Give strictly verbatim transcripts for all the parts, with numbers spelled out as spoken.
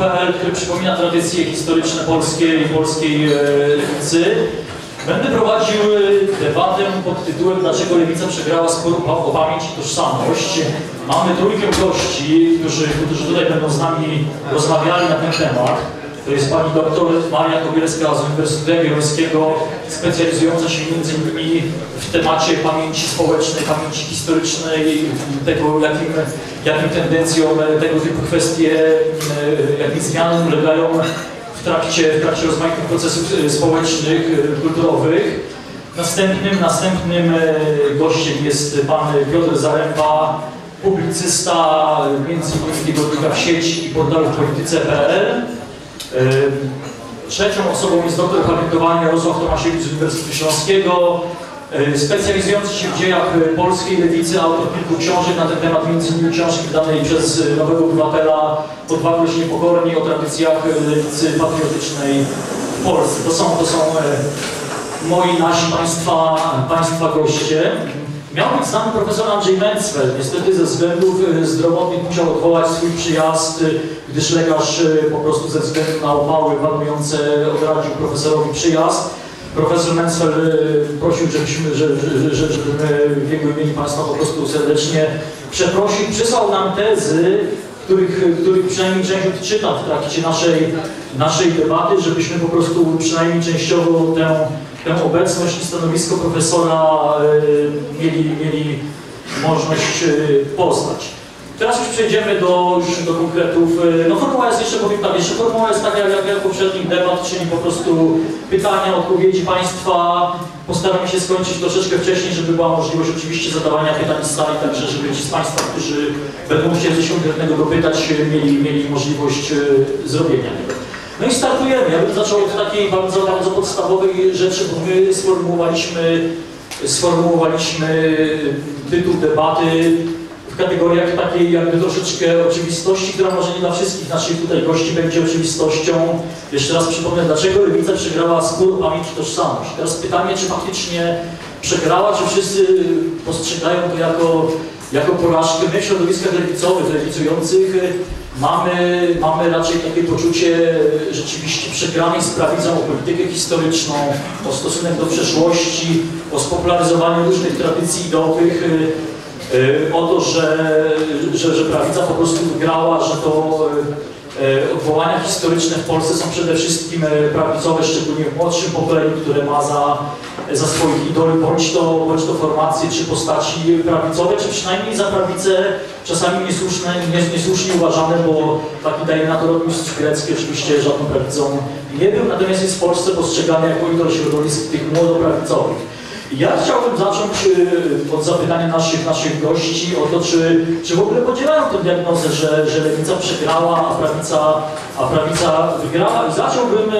lewicowo kropka p l, który przypomina tradycje historyczne polskiej, polskiej lewicy. Będę prowadził debatę pod tytułem "Dlaczego lewica przegrała spór o pamięć i tożsamość". Mamy trójkę gości, którzy, którzy tutaj będą z nami rozmawiali na ten temat. To jest pani doktor Maria Kobielska z Uniwersytetu Jagiellońskiego, specjalizująca się między innymi w temacie pamięci społecznej, pamięci historycznej, tego jakim, jakim tendencjom tego typu kwestie, jakim zmianom ulegają w trakcie, w trakcie rozmaitych procesów społecznych, kulturowych. Następnym, następnym gościem jest pan Piotr Zaremba, publicysta między innymi tygodnika w sieci i portalu w polityce kropka p l. Trzecią osobą jest doktor habilitowany Jarosław Tomasiewicz z Uniwersytetu Śląskiego, specjalizujący się w dziejach polskiej lewicy, autor kilku książek na ten temat, między innymi książki wydanej przez Nowego Obywatela "Odważnie się niepokorni" o tradycjach lewicy patriotycznej w Polsce. To są, to są moi, nasi, państwa, państwa goście. Miał być z nami profesor Andrzej Mencwel, niestety ze względów zdrowotnych musiał odwołać swój przyjazd, gdyż lekarz po prostu ze względu na upały panujące odradził profesorowi przyjazd. Profesor Mencwel prosił, żebyśmy, żebyśmy, żebyśmy w jego imieniu państwa po prostu serdecznie przeprosił. Przysłał nam tezy, których, których przynajmniej część odczyta w trakcie naszej, naszej debaty, żebyśmy po prostu przynajmniej częściowo tę Tę obecność i stanowisko profesora y, mieli, mieli możliwość y, poznać. Teraz już przejdziemy do, już do konkretów. No formuła jest jeszcze, powiem tak, jeszcze formuła jest taka jak, jak poprzednich debat, czyli po prostu pytania, odpowiedzi państwa. Postaramy się skończyć troszeczkę wcześniej, żeby była możliwość oczywiście zadawania pytań z sali, także żeby ci z państwa, którzy będą chcieli coś konkretnego dopytać, mieli, mieli możliwość y, zrobienia tego. No i startujemy. Ja bym zaczął od takiej bardzo, bardzo podstawowej rzeczy, bo my sformułowaliśmy, sformułowaliśmy tytuł debaty w kategoriach takiej jakby troszeczkę oczywistości, która może nie dla wszystkich naszych tutaj gości będzie oczywistością. Jeszcze raz przypomnę, dlaczego lewica przegrała spór pamięć i tożsamość. Teraz pytanie, czy faktycznie przegrała, czy wszyscy postrzegają to jako, jako porażkę. My w środowiskach lewicowych, lewicujących Mamy, mamy raczej takie poczucie rzeczywiście przegranej sprawy o politykę historyczną, o stosunek do przeszłości, o spopularyzowanie różnych tradycji ideowych, o to, że, że, że prawica po prostu wygrała, że to odwołania historyczne w Polsce są przede wszystkim prawicowe, szczególnie w młodszym pokoleniu, które ma za, za swoich idoli bądź to, bądź to formacje czy postaci prawicowe, czy przynajmniej za prawicę czasami niesłuszne, niesłusznie uważane, bo taki daje na to Mistrz Pilecki oczywiście żadną prawicą nie był, natomiast jest w Polsce postrzegany jako idol środowisk tych młodoprawicowych. Ja chciałbym zacząć od zapytania naszych, naszych gości o to, czy, czy w ogóle podzielają tę diagnozę, że, że lewica przegrała, a prawica, a prawica wygrała. I zacząłbym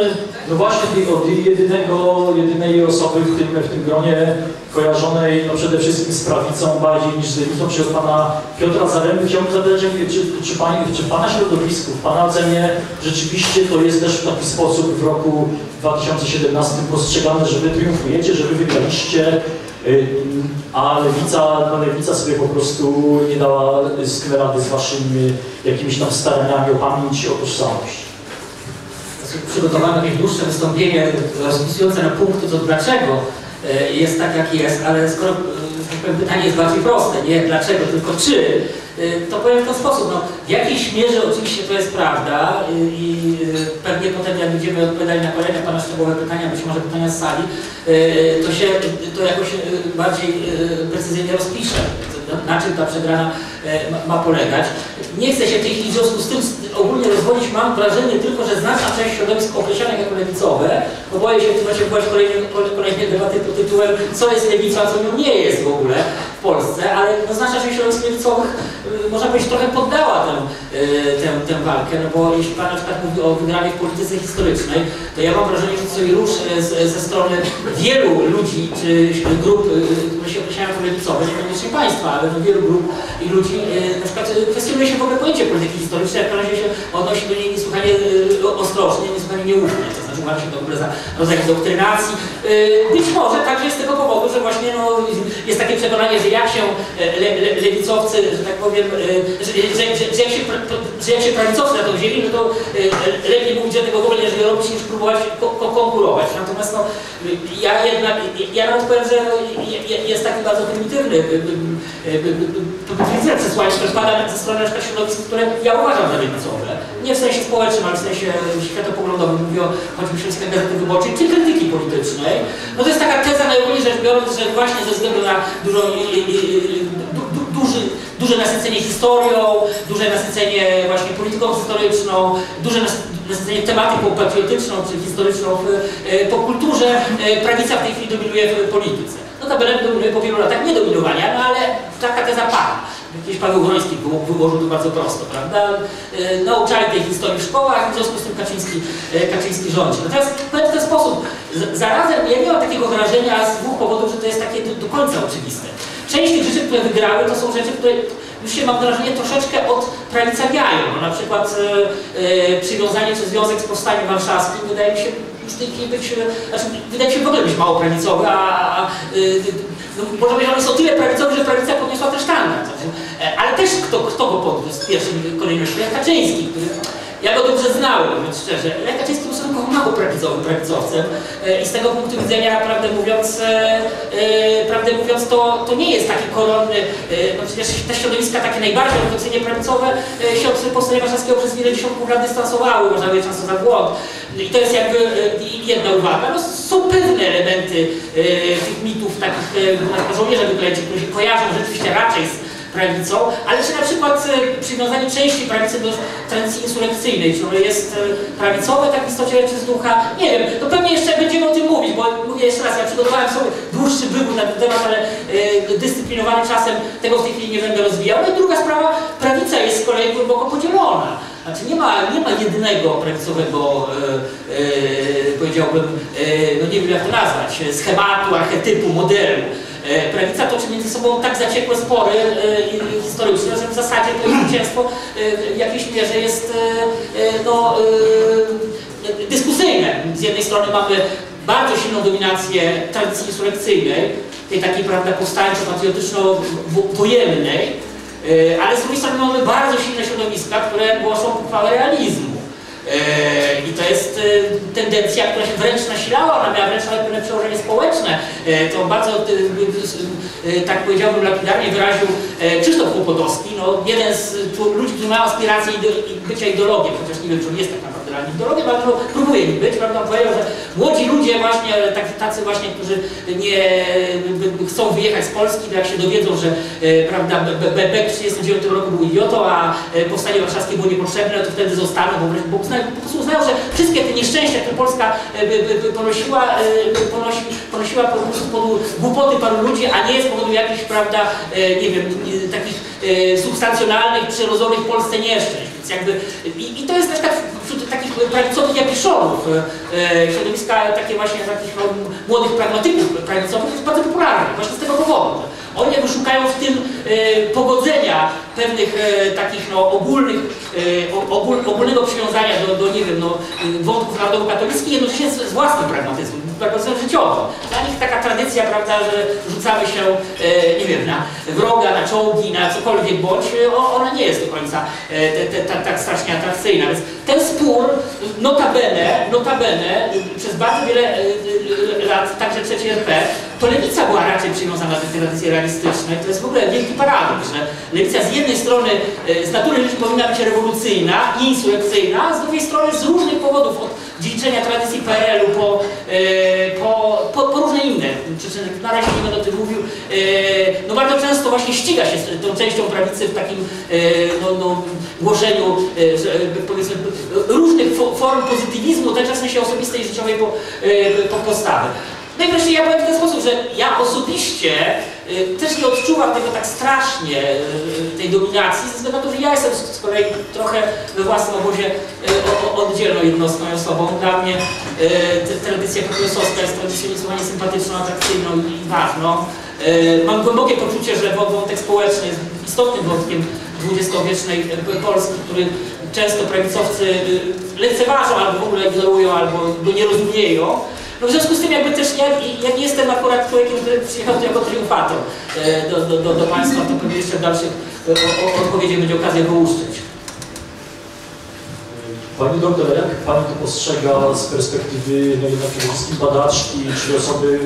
no właśnie od jedynego, jedynej osoby w tym, w tym gronie kojarzonej no przede wszystkim z prawicą bardziej niż z lewicą, czyli od pana Piotra Zaremby. Chciałbym zapytać, czy, czy, pani, czy w pana środowisku, w pana ocenie rzeczywiście to jest też w taki sposób w roku dwa tysiące siedemnastym postrzegane, że wy triumfujecie, że wy wygraliście, a lewica, no lewica sobie po prostu nie dała rady z waszymi jakimiś tam staraniami o pamięć, o tożsamość. Przygotowałem jakieś dłuższe wystąpienie rozpisujące na punkty, to dlaczego jest tak, jak jest, ale skoro pytanie jest bardziej proste, nie dlaczego, tylko czy, to powiem w ten sposób. No, w jakiejś mierze oczywiście to jest prawda i pewnie potem, jak będziemy odpowiadali na kolejne pana szczegółowe pytania, być może pytania z sali, to się to jakoś bardziej precyzyjnie rozpisze, na czym ta przegrana ma polegać. Nie chcę się tych i w związku z tym ogólnie rozwodzić, mam wrażenie tylko, że znaczna część środowisk określanych jako lewicowe, bo boję się w tym momencie byłaś kolejne debaty pod tytułem co jest lewica, a co nią nie jest w ogóle w Polsce, ale no, znaczna część środowisk lewicowych można powiedzieć trochę poddała tę, tę, tę walkę, no bo jeśli pan na przykład mówi o wygranej w polityce historycznej, to ja mam wrażenie, że to sobie rusz ze strony wielu ludzi czy grup, które się określają jako lewicowe, niekoniecznie państwa, ale no, wielu grup i ludzi. Na przykład kwestionuje się w ogóle pojęcie polityki historycznej, jak na razie się odnosi do niej niesłychanie ostrożnie, niesłychanie nieufnie. znaczy uważa się to w ogóle za rodzaj indoktrynacji. Być może także z tego powodu, że właśnie no, jest takie przekonanie, że jak się le, le, lewicowcy, że tak powiem, że, że, że, że, jak się, że jak się prawicowcy na to wzięli, no to lepiej mówić, że tego w ogóle nie żeby robić, niż próbować ko, ko, konkurować. Natomiast no, ja jednak, ja nawet powiem, że jest taki bardzo prymitywny widzę przesłanie, które pada ze strony środowisk, które ja uważam za lewicowe. Nie w sensie społecznym, ale w sensie światopoglądowym, mówię choćby środowiska Gazety Wyborczej, czy krytyki politycznej. No to jest taka teza najogólniej rzecz biorąc, że właśnie ze względu na dużo, duży, duże nasycenie historią, duże nasycenie właśnie polityką historyczną, duże nasycenie tematyką patriotyczną czy historyczną po kulturze, prawica w tej chwili dominuje w polityce. No to będę dominuje po wielu latach nie dominowania, no ale taka teza pada. Jakiś Paweł Wroński wyłożył to bardzo prosto, prawda? Nauczali tej historii w szkołach, w związku z tym Kaczyński, Kaczyński rządzi. Natomiast w ten sposób, zarazem ja nie mam takiego wrażenia z dwóch powodów, że to jest takie do, do końca oczywiste. Część tych rzeczy, które wygrały, to są rzeczy, które już się, mam wrażenie, troszeczkę od prawica wiają. No, na przykład e, przywiązanie czy związek z Powstaniem Warszawskim wydaje mi się już tej chwili być, znaczy, wydaje mi się w ogóle być mało prawicowy, a, a, a no, może być, że one są tyle prawicowe, że prawica podniosła też sztandar. Ale też kto, kto go podniósł w pierwszym kolejności? Lech Kaczyński. Ja go dobrze znałem, mówiąc szczerze. Lech Kaczyński był stosunkowo mało prawicowym prawicowcem i z tego punktu widzenia, prawdę mówiąc, e, prawdę mówiąc to, to nie jest taki koronny, e, no przecież te środowiska takie najbardziej ortodoksyjnie prawicowe e, się od Powstania Warszawskiego przez wiele dziesiątków lat dystansowały, można powiedzieć często za błąd. I to jest jakby e, jedna uwaga. No, są pewne elementy e, tych mitów, takich e, żołnierza wyklęci, które się kojarzą rzeczywiście raczej z prawicą, ale czy na przykład przywiązanie części prawicy do tradycji insurekcyjnej, które jest prawicowe, tak w istocie rzeczy z ducha, nie wiem, to pewnie jeszcze będziemy o tym mówić, bo mówię jeszcze raz, ja przygotowałem sobie dłuższy wybór na ten temat, ale e, dyscyplinowany czasem tego w tej chwili nie będę rozwijał. No i druga sprawa, prawica jest z kolei głęboko podzielona. Znaczy nie ma, nie ma jedynego prawicowego, e, e, powiedziałbym, e, no nie wiem jak to nazwać, schematu, archetypu, modelu. Prawica toczy między sobą tak zaciekłe spory e, historyczne, że w zasadzie to zwycięstwo e, w jakiejś mierze jest e, no, e, dyskusyjne. Z jednej strony mamy bardzo silną dominację tradycji insurekcyjnej, tej takiej prawda powstańczo-patriotyczno-wojennej, e, ale z drugiej strony mamy bardzo silne środowiska, które głoszą pochwałę realizmu. I to jest tendencja, która się wręcz nasilała, ona miała wręcz pewne przełożenie społeczne. To bardzo, tak powiedziałbym, lapidarnie wyraził Krzysztof Kłopotowski, no, jeden z ludzi, który ma aspiracje bycia ideologiem, chociaż nie wiem, czy on jest tak naprawdę ideologiem, ale no, próbuje nim być, prawda, powiedział, że młodzi ludzie właśnie, tacy właśnie, którzy nie chcą wyjechać z Polski, jak się dowiedzą, że prawda, Bebek w tysiąc dziewięćset trzydziestym dziewiątym roku był idiotą, a Powstanie Warszawskie było niepotrzebne, to wtedy zostaną, bo po prostu uznają, że wszystkie te nieszczęścia, które Polska ponosiła, ponosi, ponosiła po prostu z powodu głupoty paru ludzi, a nie z powodu jakichś, prawda, nie wiem, takich substancjonalnych, przyrodzonych w Polsce nieszczęść. Więc jakby, i, i to jest też tak wśród takich prawicowych jakiszonów, środowiska takie właśnie takich młodych pragmatyków prawicowych jest bardzo popularne, właśnie z tego powodu. Oni jakby szukają w tym e, pogodzenia pewnych e, takich no, ogólnych, e, ogól, ogólnego przywiązania do, do nie wiem, no, wątków narodowo-katolickich, jednocześnie z, z własnym pragmatyzmem, pragmatyzmem życiowym. Dla nich taka tradycja, prawda, że rzucamy się, e, nie wiem, na wroga, na czołgi, na cokolwiek bądź, o, ona nie jest do końca e, te, te, ta, tak strasznie atrakcyjna. Więc ten spór, notabene, notabene przez bardzo wiele e, lat, także trzeciej R P, to lewica była raczej przywiązana do tej tradycji realistycznej. To jest w ogóle wielki paradoks, że lewica z jednej strony z natury rzeczy powinna być rewolucyjna i insurekcyjna, a z drugiej strony z różnych powodów, od dziedziczenia tradycji P R L u po, po, po, po różne inne przyczyny, na razie nie będę o tym mówił, no bardzo często właśnie ściga się z tą częścią prawicy w takim no, no, głoszeniu powiedzmy różnych form pozytywizmu, też w sensie osobistej i życiowej po, po postawy. No i wreszcie ja powiem w ten sposób, że ja osobiście y, też nie odczuwam tego tak strasznie, y, tej dominacji, ze względu na to, że ja jestem z kolei trochę we własnym obozie y, o, oddzielną jednostką osobą. Dla mnie y, tradycja papierosowska jest tradycją niesłychanie sympatyczną, atrakcyjną i ważną. Y, mam głębokie poczucie, że wątek społeczny jest istotnym wątkiem dwudziestowiecznej Polski, który często prawicowcy lekceważą, albo w ogóle ignorują, albo go nie rozumieją. No w związku z tym jakby też ja, ja nie jestem akurat człowiekiem, który przyjechał jako triumfator do, do, do, do Państwa, to pewnie jeszcze w dalszych odpowiedzi będzie okazja go użyć. Pani doktor, jak Pani to postrzega z perspektywy, no jednak przede wszystkim badaczki, czy osoby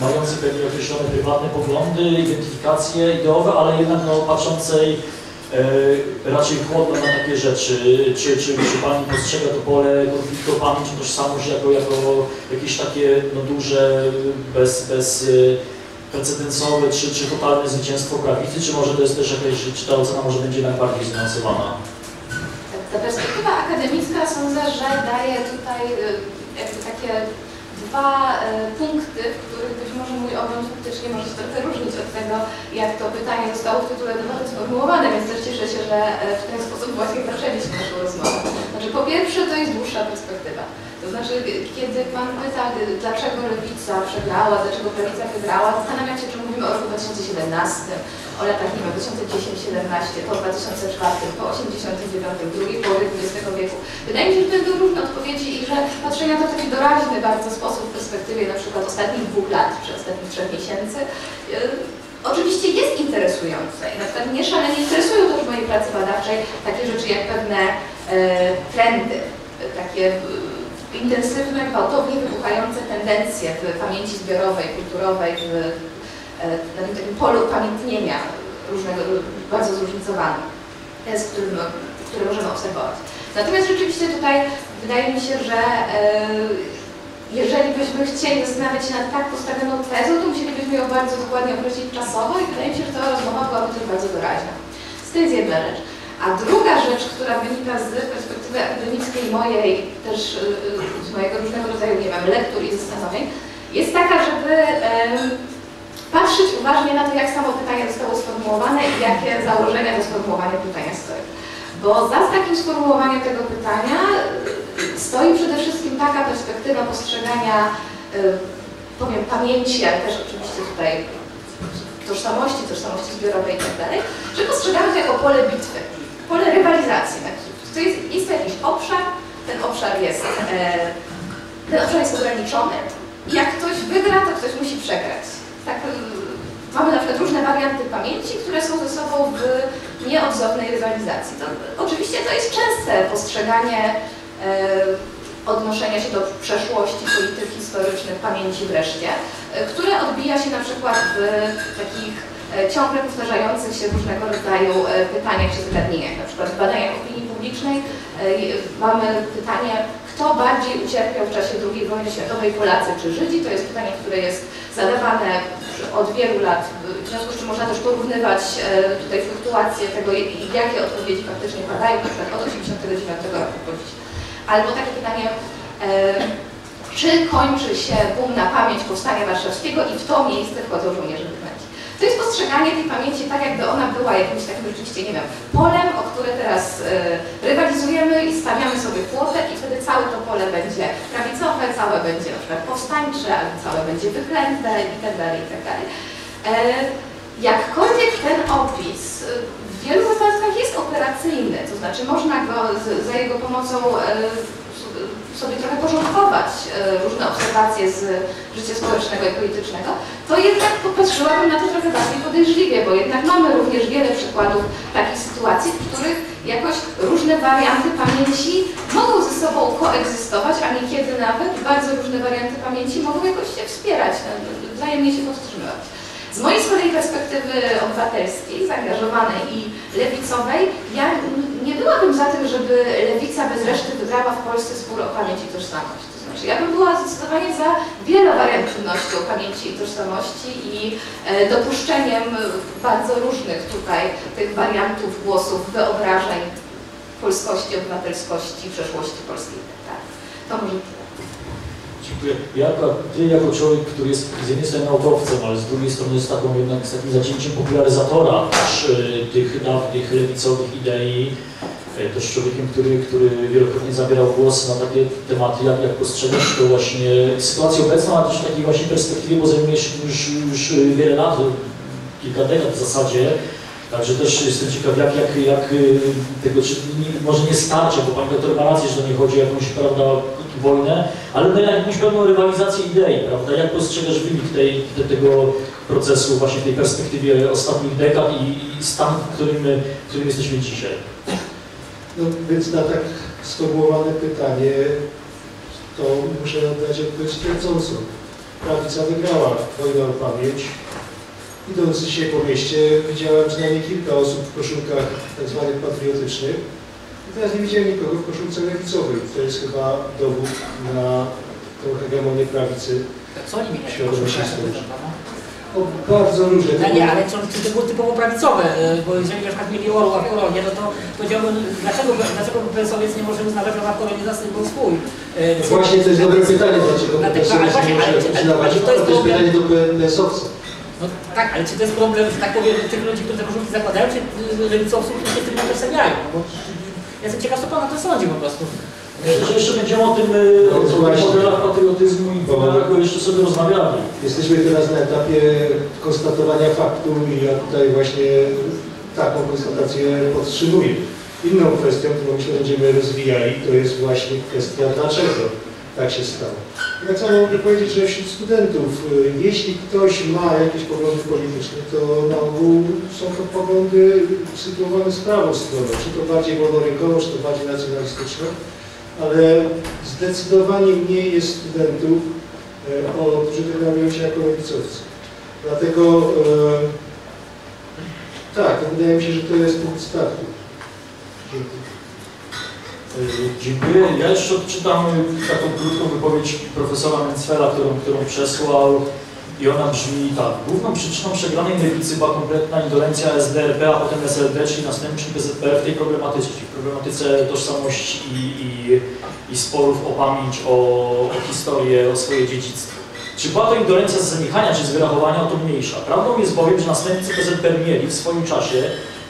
mającej pewnie określone prywatne poglądy, identyfikacje ideowe, ale jednak no, patrzącej e, raczej chłodno na takie rzeczy? Czy, czy, czy Pani postrzega to pole konfliktu pamięci, tożsamość jako, jako jakieś takie no, duże, bez, bez precedensowe, czy, czy totalne zwycięstwo prawicy, czy może to jest też jakaś, czy ta ocena może będzie najbardziej zbalansowana? Ta perspektywa akademicka, sądzę, że daje tutaj jakby takie dwa punkty, w których być może mój ogląd faktycznie może się trochę różnić od tego, jak to pytanie zostało w tytule debaty sformułowane, więc też cieszę się, że w ten sposób właśnie zaczęliśmy naszą rozmowę. Znaczy, po pierwsze, to jest dłuższa perspektywa. To znaczy, kiedy Pan pyta, dlaczego lewica przegrała, dlaczego prawica wygrała, zastanawiam się, czy mówimy o roku dwa tysiące siedemnastym. O latach, nie wiem, dwa tysiące dziesięć do dwa tysiące siedemnastego, po dwa tysiące czwartym, po osiemdziesiątym dziewiątym, drugiej połowie dwudziestego wieku. Wydaje mi się, że będą różne odpowiedzi i że patrzenie na to w taki doraźny bardzo sposób w perspektywie na przykład ostatnich dwóch lat, czy ostatnich trzech miesięcy, oczywiście jest interesujące. I na przykład mnie szalenie interesują też w mojej pracy badawczej takie rzeczy jak pewne e, trendy, takie e, intensywne, gwałtownie wybuchające tendencje w pamięci zbiorowej, kulturowej, w na tym takim polu upamiętnienia różnego, bardzo zróżnicowanym, z którym, które możemy obserwować. Natomiast rzeczywiście tutaj wydaje mi się, że jeżeli byśmy chcieli zastanawiać się nad tak postawioną tezą, to musielibyśmy ją bardzo dokładnie określić czasowo i wydaje mi się, że ta rozmowa byłaby też bardzo doraźna. To jest jedna rzecz. A druga rzecz, która wynika z perspektywy akademickiej mojej, też z mojego różnego rodzaju, nie wiem, lektur i zastanowień, jest taka, żeby patrzeć uważnie na to, jak samo pytanie zostało sformułowane i jakie założenia do sformułowania pytania stoją. Bo za takim sformułowaniem tego pytania stoi przede wszystkim taka perspektywa postrzegania, powiem, pamięci, ale też oczywiście tutaj tożsamości, tożsamości zbiorowej itd., że postrzegamy to jako pole bitwy, pole rywalizacji. To jest, jest jakiś obszar, ten obszar jest, ten obszar jest ograniczony i jak ktoś wygra, to ktoś musi przegrać. Tak, mamy na przykład różne warianty pamięci, które są ze sobą w nieodzownej rywalizacji. To, oczywiście to jest częste postrzeganie e, odnoszenia się do przeszłości, polityk historycznych, pamięci wreszcie, e, które odbija się na przykład w takich e, ciągle powtarzających się różnego rodzaju e, pytaniach czy zagadnieniach. Na przykład w badaniach opinii publicznej e, mamy pytanie, kto bardziej ucierpiał w czasie drugiej wojny światowej, Polacy czy Żydzi? To jest pytanie, które jest zadawane od wielu lat, w związku z czym można też porównywać tutaj fluktuacje tego, jakie odpowiedzi faktycznie padają, na przykład od osiemdziesiątego dziewiątego roku powiedzieć. Albo takie pytanie, czy kończy się boom na pamięć Powstania Warszawskiego i w to miejsce wchodzą żołnierze wyklęci. To jest postrzeganie tej pamięci tak, jakby ona była jakimś takim rzeczywiście, nie wiem, polem, o które teraz rywalizujemy i stawiamy sobie płotek i wtedy całe to pole będzie prawicowe, całe będzie na przykład powstańcze, albo całe będzie wyklęte itd., itd. Jakkolwiek ten opis w wielu wypadkach jest operacyjny, to znaczy można go z, za jego pomocą sobie trochę porządkować różne obserwacje z życia społecznego i politycznego, to jednak popatrzyłabym na to trochę bardziej podejrzliwie, bo jednak mamy również wiele przykładów takich sytuacji, w których jakoś różne warianty pamięci mogą ze sobą koegzystować, a niekiedy nawet bardzo różne warianty pamięci mogą jakoś się wspierać, wzajemnie się powstrzymywać. Z mojej z kolei perspektywy obywatelskiej, zaangażowanej i lewicowej, ja nie byłabym za tym, żeby lewica bez reszty wygrała w Polsce spór o pamięć i tożsamość. To znaczy, ja bym była zdecydowanie za wielowariantywnością pamięci i tożsamości i e, dopuszczeniem bardzo różnych tutaj tych wariantów głosów, wyobrażeń polskości, obywatelskości, przeszłości polskiej. Tak. To może tyle. Dziękuję. Ja, ty jako człowiek, który jest z jednej strony naukowcem, ale z drugiej strony jest taką jednak z takim zacięciem popularyzatora też tych dawnych lewicowych idei, też człowiekiem, który, który wielokrotnie zabierał głos na takie tematy, jak, jak postrzegasz to właśnie sytuację obecną, ale też w takiej właśnie perspektywie, bo zajmujesz już, już wiele lat, kilka dekad w zasadzie, Także też jestem ciekaw, jak, jak, jak tego, czy może nie starcie, bo pani doktor ma rację, że to nie chodzi o jakąś, prawda, wojnę, ale na jakąś pewną rywalizację idei, prawda? Jak postrzegasz wynik tej, te, tego procesu właśnie w tej perspektywie ostatnich dekad i, i stan, w którym, w którym jesteśmy dzisiaj? No więc na tak sformułowane pytanie to muszę oddać odpowiedź twierdzącą. Prawica wygrała wojnę o pamięć. Idąc dzisiaj po mieście widziałem przynajmniej kilka osób w koszulkach tak zwanych patriotycznych. I teraz nie widziałem nikogo w koszulce lewicowej. To jest chyba dowód na tą hegemonię prawicy. To co oni mieli w koszulkach? O, bardzo różne. No nie, ale to było typowo prawicowe, bo jeżeli na przykład mieli orła w koronie, no to powiedziałbym, dlaczego, dlaczego P S O wiec nie może uznawać, że na koronie za symbol swój. No właśnie, to jest dobre pytanie, dlaczego P S O wiec nie może uznawać, to jest pytanie do P S O wca. No tak, ale czy to jest problem, że tak powiem, tych ludzi, którzy te koszulki zakładają, czy lewicowców, którzy się tym nie utożsamiają? Ja jestem ciekaw, co pan o tym sądzi po prostu. Przecież jeszcze będziemy o tym, o modelach patriotyzmu i bo jeszcze sobie rozmawiamy. Jesteśmy teraz na etapie konstatowania faktu i ja tutaj właśnie taką konstatację podtrzymuję. Inną kwestią, którą myślę, będziemy rozwijali, to jest właśnie kwestia dlaczego tak się stało. I tak samo mogę powiedzieć, że wśród studentów, jeśli ktoś ma jakieś poglądy polityczne, to na ogół są to poglądy sytuowane z prawą stroną, czy to bardziej wolnorynkowo, czy to bardziej nacjonalistyczne, ale zdecydowanie mniej jest studentów, o, którzy deklarują się jako lewicowcy. Dlatego e, tak, wydaje mi się, że to jest punkt startu. Dziękuję. Dziękuję. Ja jeszcze odczytam taką krótką wypowiedź profesora Mencwela, którą, którą przesłał i ona brzmi tak. Główną przyczyną przegranej lewicy była kompletna indolencja S D R P, a potem S L D, czyli następczym P Z P R w tej problematyce, czyli w problematyce tożsamości i, i, i sporów o pamięć, o, o historię, o swoje dziedzictwo. Czy była to indolencja z zaniechania czy z wyrachowania, to mniejsza. Prawdą jest bowiem, że następcy P Z P R mieli w swoim czasie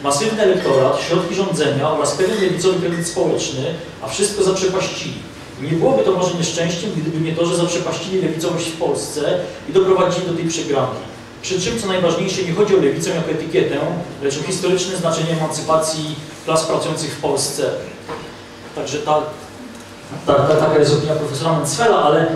masywny elektorat, środki rządzenia oraz pewien lewicowy kredyt społeczny, a wszystko zaprzepaścili. Nie byłoby to może nieszczęściem, gdyby nie to, że zaprzepaścili lewicowość w Polsce i doprowadzili do tej przegrany. Przy czym, co najważniejsze, nie chodzi o lewicę jako etykietę, lecz o historyczne znaczenie emancypacji klas pracujących w Polsce. Także ta, ta, ta, taka jest opinia profesora Mencwela, ale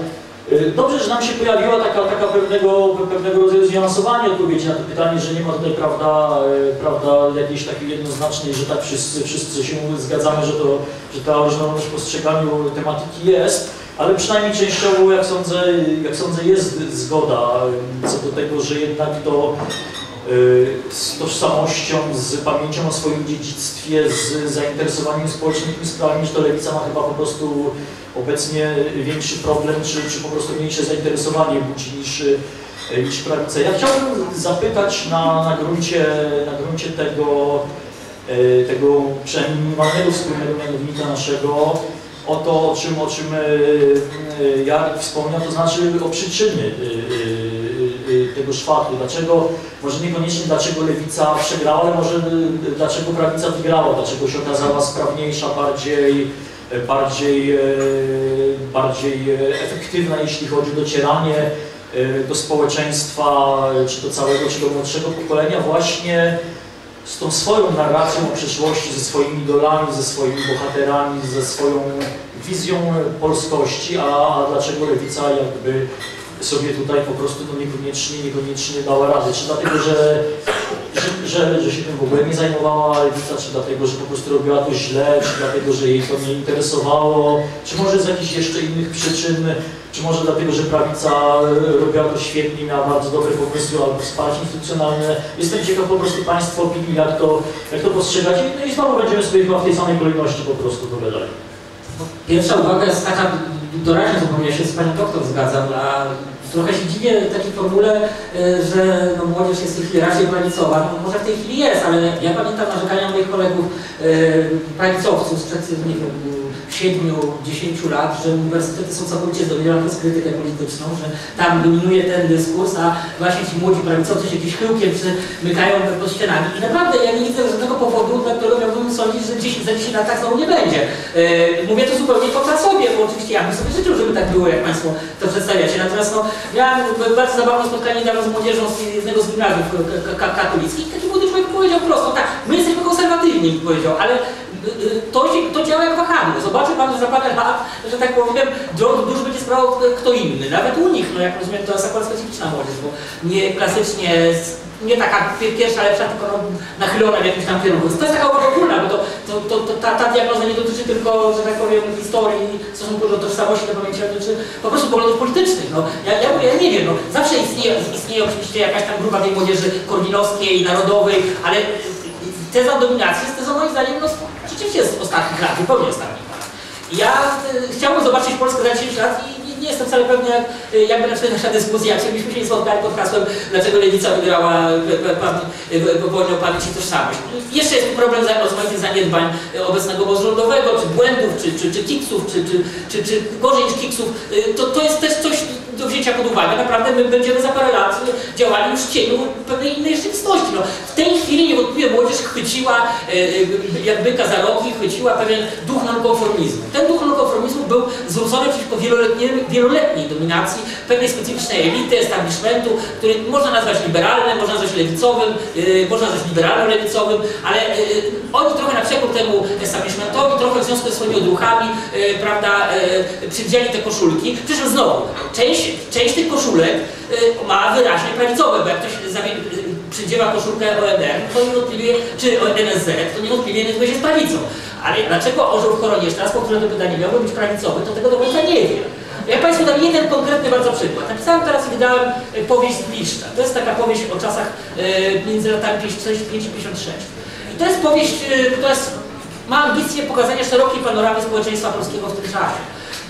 dobrze, że nam się pojawiła taka, taka pewnego, pewnego rodzaju zniuansowanie odpowiedzi na to pytanie, że nie ma tutaj, prawda, prawda jakiejś takiej jednoznacznej, że tak wszyscy, wszyscy się zgadzamy, że, to, że ta różnorodność w postrzeganiu tematyki jest, ale przynajmniej częściowo, jak sądzę, jak sądzę jest zgoda co do tego, że jednak to z tożsamością, z pamięcią o swoim dziedzictwie, z zainteresowaniem społecznymi sprawami, że to lewica ma chyba po prostu obecnie większy problem, czy, czy po prostu mniejsze zainteresowanie budzi niż, niż prawica. Ja chciałbym zapytać na, na, gruncie, na gruncie tego, tego przynajmniej minimalnego wspólnego mianownika naszego, o to, o czym, o czym Jarek wspomniał, to znaczy o przyczyny tego szwarku. Dlaczego, może niekoniecznie dlaczego lewica przegrała, ale może dlaczego prawica wygrała, dlaczego się okazała sprawniejsza, bardziej, bardziej, bardziej efektywna, jeśli chodzi o docieranie do społeczeństwa, czy do całego, czy do młodszego pokolenia właśnie z tą swoją narracją o przeszłości, ze swoimi idolami, ze swoimi bohaterami, ze swoją wizją polskości, a, a dlaczego lewica jakby sobie tutaj po prostu to niekoniecznie, niekoniecznie dała radę. Czy dlatego, że, że, że, że się tym w ogóle nie zajmowała lewica, czy dlatego, że po prostu robiła to źle, czy dlatego, że jej to nie interesowało, czy może z jakichś jeszcze innych przyczyn, czy może dlatego, że prawica robiła to świetnie, miała bardzo dobre pomysły albo wsparcie instytucjonalne. Jestem ciekaw po prostu Państwa opinii, jak to, jak to postrzegać. No i znowu będziemy sobie chyba w tej samej kolejności po prostu dogadali. Pierwsza uwaga jest taka doraźna, zupełnie się z Panią doktor zgadzam, a trochę się dziwię takiej formule, że no, młodzież jest w tej chwili raczej prawicowa. No, może w tej chwili jest, ale ja pamiętam narzekania moich kolegów yy, prawicowców sprzed, nie wiem, siedmiu, dziesięciu lat, że uniwersytety są całkowicie zdobywane przez krytykę polityczną, że tam dominuje ten dyskurs, a właśnie ci młodzi prawicowcy się jakimś chyłkiem przymykają pod ścianami. I naprawdę ja nie widzę żadnego powodu, dla którego miałbym sądzić, że dziesięć, za dziesięć lat tak znowu nie będzie. Yy, mówię to zupełnie poza sobie, bo oczywiście ja bym sobie życzył, żeby tak było, jak Państwo to przedstawiacie. Natomiast no, miałem bardzo zabawne spotkanie z młodzieżą z jednego z gimnazjów katolickich. Taki młody człowiek powiedział prosto, tak, my jesteśmy konserwatywni, powiedział, ale to, to działa jak wahadło. Zobaczy pan, że za parę lat, że tak powiem, drog dusz będzie sprawał kto inny. Nawet u nich, no jak rozumiem, to jest akurat specyficzna młodzież, bo nie klasycznie, nie taka pierwsza, lepsza, tylko no, nachylona w jakimś tam kierunku. To jest taka ogólna, bo to, to, to, to, ta, ta diagnoza nie dotyczy tylko, że tak powiem, historii, stosunku do tożsamości, do pamięci, ale dotyczy po prostu poglądów politycznych. No. Ja, ja, ja nie wiem, no. Zawsze istnieje, istnieje oczywiście jakaś tam grupa tej młodzieży korwinowskiej, narodowej, ale teza dominacji jest tezą moim zdaniem, no, rzeczywiście z ostatnich lat, zupełnie ostatnich lat. Ja y, chciałbym zobaczyć Polskę za dziesięć lat i nie, nie jestem wcale pewny, jak, jak będzie nasza dyskusja, jak się byśmy się nie spotkali pod hasłem, dlaczego lewica wygrała wojnę o pamięć i tożsamość. Jeszcze jest problem za rozmaitych zaniedbań obecnego obozu rządowego, czy błędów, czy, czy, czy kiksów, czy, czy, czy, czy gorzej niż kiksów. To, to jest też coś do wzięcia pod uwagę. Naprawdę my będziemy za parę lat działali już w cieniu pewnej innej rzeczywistości. No, w tej chwili niewątpliwie młodzież chwyciła, jak byka za rogi, chwyciła pewien duch nonkonformizmu. Ten duch nonkonformizmu był zwrócony przeciwko wieloletniej dominacji pewnej specyficznej elity, establishmentu, który można nazwać liberalnym, można nazwać lewicowym, można nazwać liberalno-lewicowym, ale oni trochę na przekór temu establishmentowi, trochę w związku ze swoimi odruchami, prawda, przywdzieli te koszulki. Przy czym znowu, część Część tych koszulek ma wyraźnie prawicowe, bo jak ktoś przydziewa koszulkę O N R, to niewątpliwie, czy N S Z, to niewątpliwie nie będzie z prawicą. Ale dlaczego orzeł w koronie Sztraską, które to pytanie miało być prawicowy, to tego do końca nie wiem. Ja Państwu dam jeden konkretny bardzo przykład. Napisałem teraz i wydałem powieść z Bliszcza. To jest taka powieść o czasach między latami pięćdziesiąt pięć i pięćdziesiąt sześć. I to jest powieść, która jest, ma ambicję pokazania szerokiej panoramy społeczeństwa polskiego w tym czasie.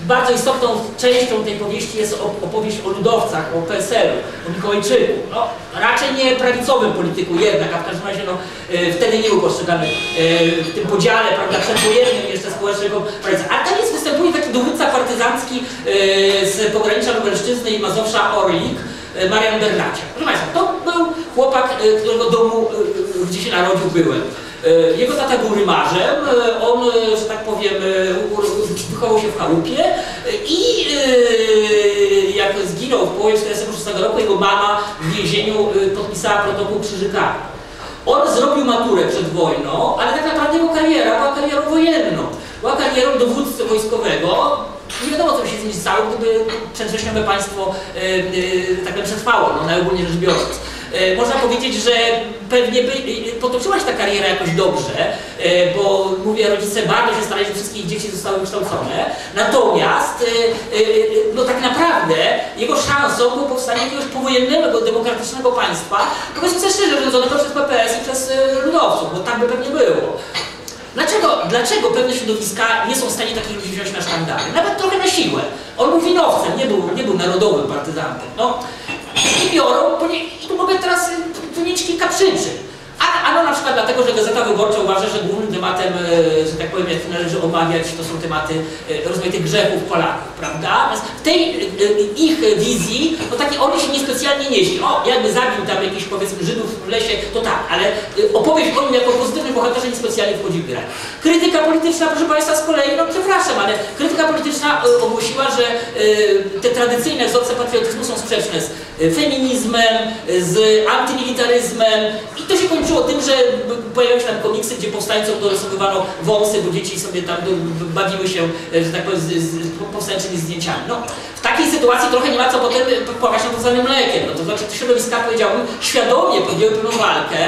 Bardzo istotną częścią tej powieści jest opowieść o ludowcach, o P S L-u, o Mikołajczyku. No, raczej nie prawicowym polityku jednak, a w każdym razie no, wtedy nie był postrzegany w tym podziale, prawda, przedwojennym jeszcze społecznego prawicy. A tam jest, występuje taki dowódca partyzancki z pogranicza Lubelszczyzny i Mazowsza Orlik, Marian Bernaci. Proszę Państwa, to był chłopak, którego domu, gdzie się narodził, byłem. Jego tata był rymarzem, on, że tak powiem, wychował się w chałupie i jak zginął w połowie czterdziestego szóstego roku, jego mama w więzieniu podpisała protokół krzyżykami. On zrobił maturę przed wojną, ale tak naprawdę jego kariera była karierą wojenną, była karierą dowódcy wojskowego. Nie wiadomo, co by się z nim stało, gdyby przedwcześniowe państwo tak by przetrwało, no, najogólniej rzecz biorąc. Można powiedzieć, że pewnie by, potoczyła się ta kariera jakoś dobrze, bo mówię, rodzice bardzo się starali, że wszystkie ich dzieci zostały wykształcone. Natomiast no tak naprawdę jego szansą było powstanie jakiegoś powojennego, demokratycznego państwa, powiedzmy szczerze, rządzonego przez P P S i przez ludowców, bo tak by pewnie było. Dlaczego, dlaczego pewne środowiska nie są w stanie takich ludzi wziąć na sztandary? Nawet trochę na siłę. On był winowcem, nie był, nie był narodowym partyzantem. No. I biorą, bo nie, i tu mogę teraz wymienić kilka przyczyn. A, a no na przykład dlatego, że Gazeta Wyborcza uważa, że głównym tematem, że tak powiem, jak należy omawiać, to są tematy rozmaitych grzechów Polaków, prawda? W tej ich wizji, no taki on się niespecjalnie nieźli. O, jakby zabił tam jakichś, powiedzmy, Żydów w lesie, to tak, ale opowieść o nim jako pozytywnym bohaterze niespecjalnie wchodzi w grę. Krytyka polityczna, proszę Państwa, z kolei, no przepraszam, ale krytyka polityczna ogłosiła, że te tradycyjne wzorce patriotyzmu są sprzeczne z feminizmem, z antymilitaryzmem i to się kończyło tym, że pojawiały się tam komiksy, gdzie powstańcom dorysowywano wąsy, bo dzieci sobie tam bawiły się, że tak powiem, z, z powstańczymi zdjęciami. No, w takiej sytuacji trochę nie ma co potem płakać nad powstanym mlekiem. No, to znaczy te środowiska, powiedziałbym, świadomie podjęły pewną walkę,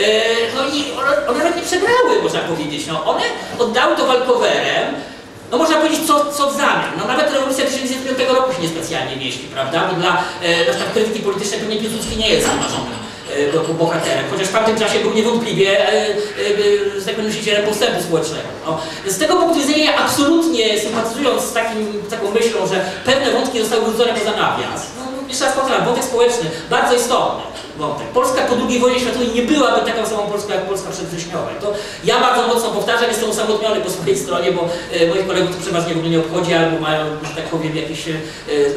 yy, no i one, one nawet nie przegrały, można powiedzieć. No, one oddały to walkowerem. No można powiedzieć, co, co w zamian. No nawet rewolucja tysiąc dziewięćset pięć roku się niespecjalnie mieści, prawda? Bo dla e, na przykład krytyki politycznej pewnie Piłsudski nie jest zauważony e, bohaterem, chociaż w tamtym czasie był niewątpliwie e, e, z takim nosicielem postępu społecznego. No. Z tego punktu widzenia ja absolutnie sympatyzując z takim, taką myślą, że pewne wątki zostały wrzucone poza nawias. No, jeszcze raz powtarzam, wątek społeczny, bardzo istotny. Wątek. Polska po drugiej wojnie światowej nie byłaby taką samą Polską jak Polska przedwrześniowa. To ja bardzo mocno powtarzam, jestem usamotniony po swojej stronie, bo e, moich kolegów to przeważnie w ogóle nie obchodzi, albo mają, że tak powiem, jakieś e,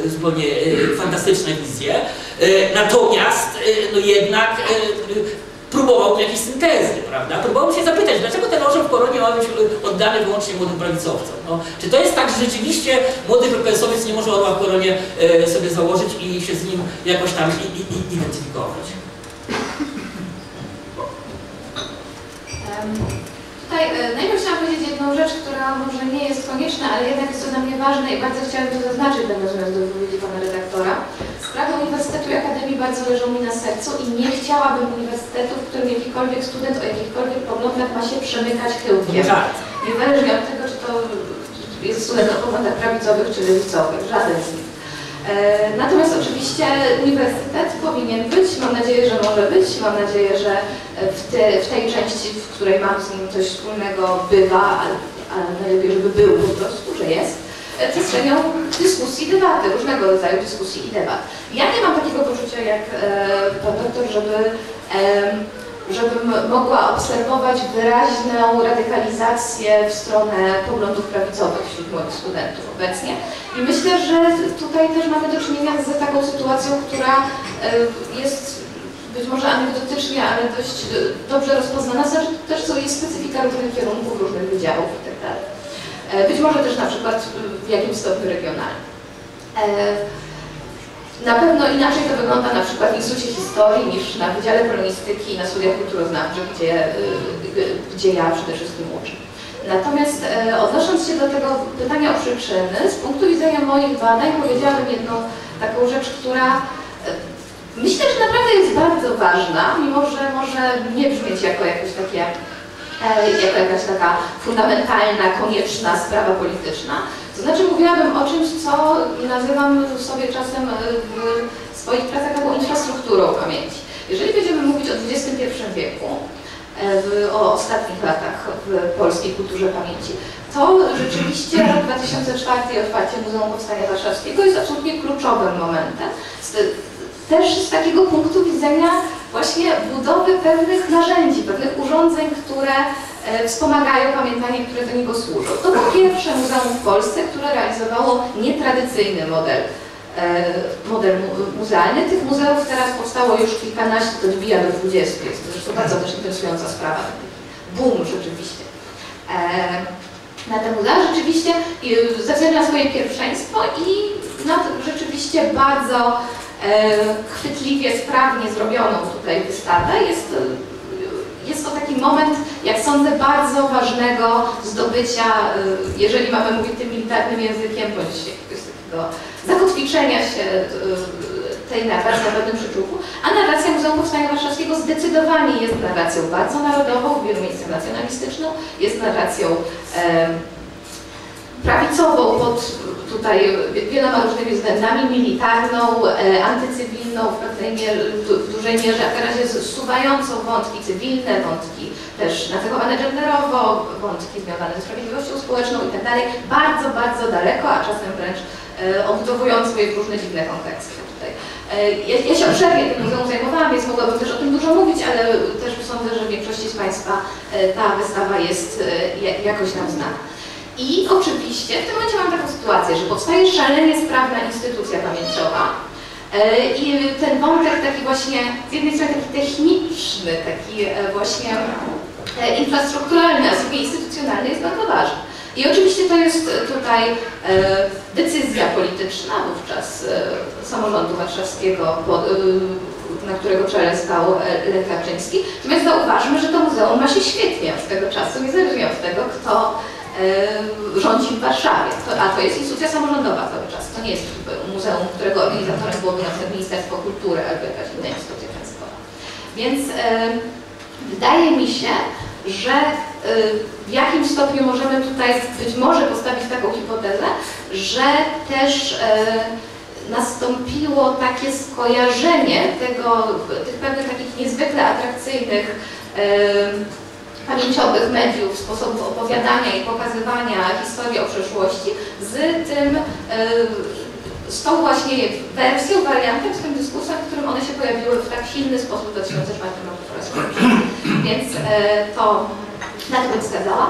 zupełnie e, fantastyczne wizje. E, natomiast e, no jednak e, próbował jakiejś syntezy, prawda? Próbował się zapytać, dlaczego ten orzeł w koronie ma być oddany wyłącznie młodym prawicowcom? No, czy to jest tak, że rzeczywiście młody P P S-owiec nie może orła w koronie e, sobie założyć i się z nim jakoś tam i, i, i identyfikować? tutaj najpierw chciałam powiedzieć jedną rzecz, która może nie jest konieczna, ale jednak jest to dla mnie ważne i bardzo chciałam to zaznaczyć, nawiązując do wypowiedzi pana redaktora. Sprawy Uniwersytetu i Akademii bardzo leżą mi na sercu i nie chciałabym uniwersytetu, w którym jakikolwiek student o jakichkolwiek problemach ma się przemykać chyłkiem. Niezależnie od tego, czy to jest student o poglądach prawicowych czy lewicowych, żaden z nich. Natomiast oczywiście uniwersytet powinien być, mam nadzieję, że może być, mam nadzieję, że w, te, w tej części, w której mam z nim coś wspólnego, bywa, ale najlepiej, żeby był po prostu, że jest, przestrzenią dyskusji, debaty, różnego rodzaju dyskusji i debat. Ja nie mam takiego poczucia jak pan doktor, żeby, żebym mogła obserwować wyraźną radykalizację w stronę poglądów prawicowych wśród moich studentów obecnie. I myślę, że tutaj też mamy do czynienia z taką sytuacją, która jest być może anegdotycznie, ale dość dobrze rozpoznana, znaczy też co jest specyfika różnych kierunków, różnych wydziałów itd. Być może też na przykład w jakimś stopniu regionalnym. Na pewno inaczej to wygląda na przykład w Instytucie Historii niż na Wydziale Polonistyki i na studiach kulturoznawczych, gdzie, gdzie ja przede wszystkim uczę. Natomiast odnosząc się do tego pytania o przyczyny, z punktu widzenia moich badań powiedziałabym jedną taką rzecz, która myślę, że naprawdę jest bardzo ważna, mimo że może nie brzmieć jako jakieś takie, jako jakaś taka fundamentalna, konieczna sprawa polityczna. To znaczy mówiłabym o czymś, co nazywam sobie czasem w swoich pracach taką infrastrukturą pamięci. Jeżeli będziemy mówić o dwudziestym pierwszym wieku, o ostatnich latach w polskiej kulturze pamięci, to rzeczywiście rok dwa tysiące czwarty i otwarcie Muzeum Powstania Warszawskiego jest absolutnie kluczowym momentem. Też z takiego punktu widzenia właśnie budowy pewnych narzędzi, pewnych urządzeń, które wspomagają pamiętanie, które do niego służą. To było pierwsze muzeum w Polsce, które realizowało nietradycyjny model, model muzealny. Tych muzeów teraz powstało już kilkanaście, to odbija do dwudziestu. Jest to zresztą bardzo też interesująca sprawa. Boom rzeczywiście. Na te muzea rzeczywiście ze względu na swoje pierwszeństwo i na rzeczywiście bardzo chwytliwie, sprawnie zrobioną tutaj wystawę. Jest, jest to taki moment, jak sądzę, bardzo ważnego zdobycia, jeżeli mamy mówić tym militarnym językiem, bądź jakiegoś takiego zakotwiczenia się tej narracji na pewnym przyczółku, a narracja Muzeum Powstania Warszawskiego zdecydowanie jest narracją bardzo narodową, w wielu miejscach nacjonalistyczną, jest narracją e, prawicową pod tutaj wieloma różnymi względami, militarną, e, antycywilną, w pewnej mierze, w dużej mierze, a w każdym razie zsuwającą wątki cywilne, wątki też nacechowane genderowo, wątki związane ze sprawiedliwością społeczną i tak dalej, bardzo, bardzo daleko, a czasem wręcz e, odbudowując je w różne dziwne konteksty tutaj. E, ja, ja się obszernie tym muzeum zajmowałam, więc mogłabym też o tym dużo mówić, ale też sądzę, że w większości z Państwa e, ta wystawa jest e, jakoś nam znana. I oczywiście w tym momencie mam taką sytuację, że powstaje szalenie sprawna instytucja pamięciowa i ten wątek taki właśnie, z jednej strony taki techniczny, taki właśnie infrastrukturalny, a z drugiej instytucjonalny jest bardzo ważny. I oczywiście to jest tutaj decyzja polityczna wówczas samorządu warszawskiego, na którego czele stał Lech Kaczyński. Natomiast zauważmy, że to muzeum ma się świetnie od tego czasu, niezależnie od tego, kto rządzi w Warszawie, to, a to jest instytucja samorządowa cały czas, to nie jest muzeum, którego organizatorem byłoby na przykład Ministerstwo Kultury albo jakaś inna instytucja państwowa. Więc e, wydaje mi się, że e, w jakimś stopniu możemy tutaj być może postawić taką hipotezę, że też e, nastąpiło takie skojarzenie tego, tych pewnych takich niezwykle atrakcyjnych e, pamięciowych mediów, sposobów opowiadania i pokazywania historii o przeszłości z tym, z tą właśnie wersją, wariantem, z tym dyskursem, w którym one się pojawiły w tak silny sposób w dwa tysiące czwartym roku po raz pierwszy. Więc to na to bym wskazała.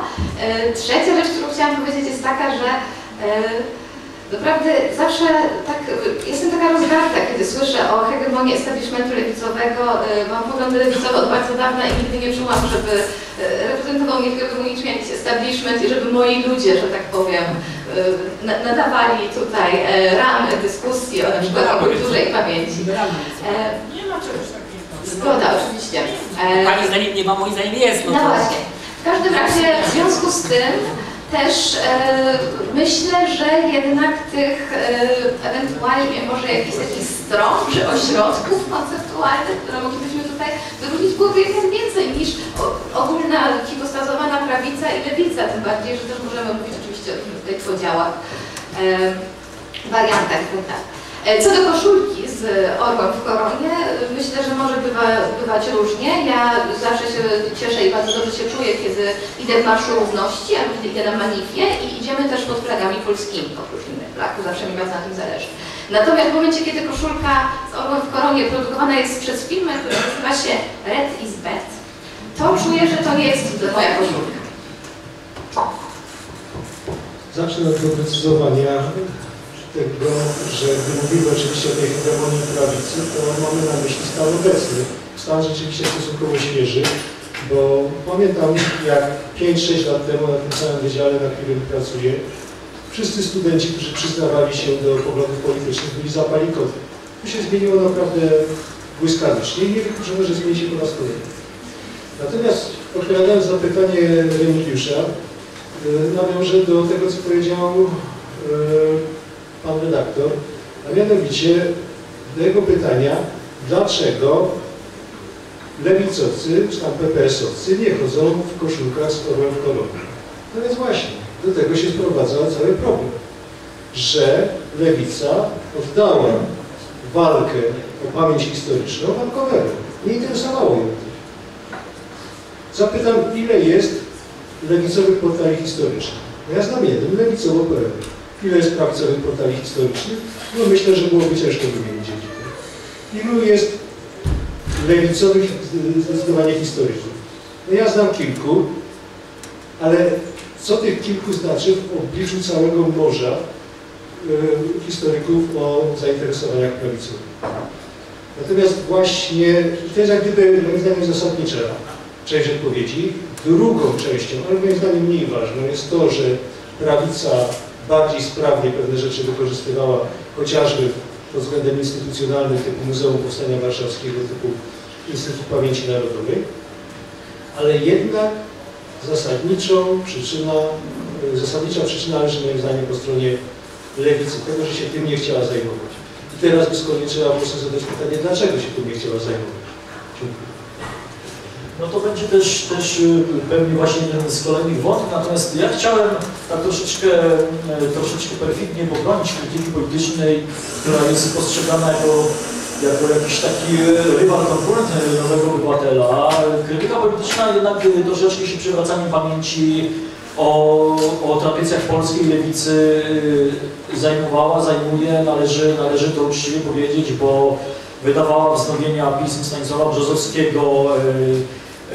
Trzecia rzecz, którą chciałam powiedzieć, jest taka, że naprawdę zawsze tak, jestem taka rozdarta, kiedy słyszę o hegemonii establishmentu lewicowego. Mam poglądy lewicowe od bardzo dawna i nigdy nie czułam, żeby reprezentował mnie hegemonicznie jakiś establishment i żeby moi ludzie, że tak powiem, nadawali tutaj ramy dyskusji o na przykład o kulturze i pamięci. Nie ma czegoś takiego. Zgoda, oczywiście. Pani zdaniem nie ma, moim zdaniem jest. No, no właśnie. W każdym razie w związku z tym też e, myślę, że jednak tych e, ewentualnie może jakichś takich stron czy ośrodków konceptualnych, które moglibyśmy tutaj wyróżnić, byłoby jednak więcej niż ogólna, hipostazowana prawica i lewica, tym bardziej, że też możemy mówić oczywiście o tych podziałach, e, wariantach itd. Co do koszulki z orłem w koronie, myślę, że może bywa, bywać różnie. Ja zawsze się cieszę i bardzo dobrze się czuję, kiedy idę w Marszu Równości, albo kiedy idę na manifie i idziemy też pod flagami polskimi, oprócz innych flagów, zawsze mi bardzo na tym zależy. Natomiast w momencie, kiedy koszulka z orłem w koronie produkowana jest przez firmę, która nazywa się Red i Zbet, to czuję, że to nie jest moja koszulka. Zawsze na doprecyzowania tego, że gdy mówimy oczywiście o tej hegemonii prawicy, to mamy na myśli stan obecny. Stan rzeczywiście stosunkowo świeży, bo pamiętam, jak pięć sześć lat temu na tym samym wydziale, na którym pracuję, wszyscy studenci, którzy przyznawali się do poglądów politycznych, byli zapali koty. To się zmieniło naprawdę błyskawicznie i nie wykluczono, że zmieni się po raz kolejny. Natomiast odpowiadając na pytanie Remigiusza, nawiążę do tego, co powiedział pan redaktor, a mianowicie do jego pytania, dlaczego lewicowcy, czy tam P P S-owcy nie chodzą w koszulkach z orłem w koronie. No więc właśnie, do tego się sprowadza cały problem, że lewica oddała walkę o pamięć historyczną walkowego. Nie interesowało ją. Zapytam, ile jest lewicowych portali historycznych. No ja znam jeden, lewicowo kropka P L. Ile jest prawicowych portali historycznych? No myślę, że byłoby ciężko wymienić. Ilu jest lewicowych zdecydowanie historycznych? No ja znam kilku, ale co tych kilku znaczy w obliczu całego morza y, historyków o zainteresowaniach prawicowych? Natomiast właśnie, to jest jak gdyby moim zdaniem zasadnicza część odpowiedzi. Drugą częścią, ale moim zdaniem mniej ważną, jest to, że prawica bardziej sprawnie pewne rzeczy wykorzystywała, chociażby pod względem instytucjonalnym typu Muzeum Powstania Warszawskiego, typu Instytut Pamięci Narodowej, ale jednak zasadniczą przyczyna, zasadnicza przyczyna leży moim zdaniem po stronie lewicy, tego, że się tym nie chciała zajmować. I teraz doskonale trzeba po prostu zadać pytanie, dlaczego się tym nie chciała zajmować. Dziękuję. No to będzie też, też pewnie właśnie jeden z kolejnych wątków, natomiast ja chciałem tak troszeczkę, troszeczkę perfidnie pobronić krytyki politycznej, która jest postrzegana jako, jako jakiś taki rywal konkurent nowego obywatela. Krytyka polityczna jednak troszeczkę się przewracaniem pamięci o, o tradycjach polskiej lewicy zajmowała, zajmuje, należy, należy to uczciwie powiedzieć, bo wydawała wznowienia pism Stanisława Brzozowskiego,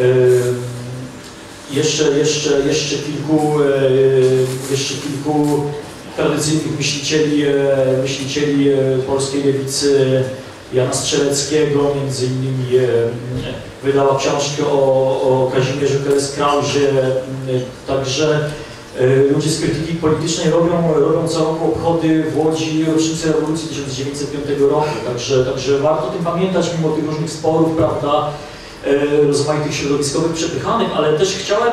Yy, jeszcze, jeszcze, jeszcze, kilku, yy, jeszcze kilku tradycyjnych myślicieli, yy, myślicieli polskiej lewicy, Jana Strzeleckiego, między innymi yy, wydała książkę o, o Kazimierzu Krasewskim, yy, także yy, ludzie z krytyki politycznej robią, robią co roku obchody w Łodzi rocznicy rewolucji tysiąc dziewięćset piątego roku, także, także warto o tym pamiętać mimo tych różnych sporów, prawda, rozmaitych środowiskowych przepychanych, ale też chciałem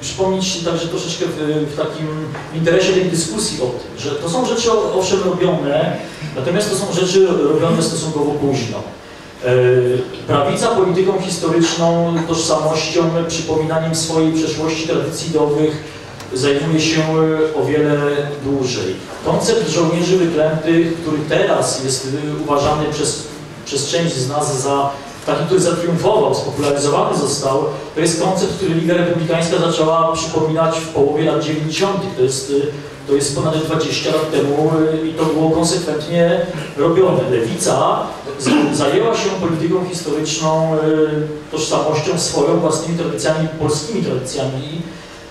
przypomnieć także troszeczkę w, w takim interesie tej dyskusji o tym, że to są rzeczy owszem robione, natomiast to są rzeczy robione stosunkowo późno. Prawica polityką historyczną, tożsamością, przypominaniem swojej przeszłości tradycji domowych zajmuje się o wiele dłużej. Koncept żołnierzy wyklętych, który teraz jest uważany przez, przez część z nas za taki, który zatriumfował, spopularyzowany został, to jest koncept, który Liga Republikańska zaczęła przypominać w połowie lat dziewięćdziesiątych. To jest, to jest ponad dwadzieścia lat temu i to było konsekwentnie robione. Lewica zajęła się polityką historyczną, tożsamością swoją, własnymi tradycjami, polskimi tradycjami.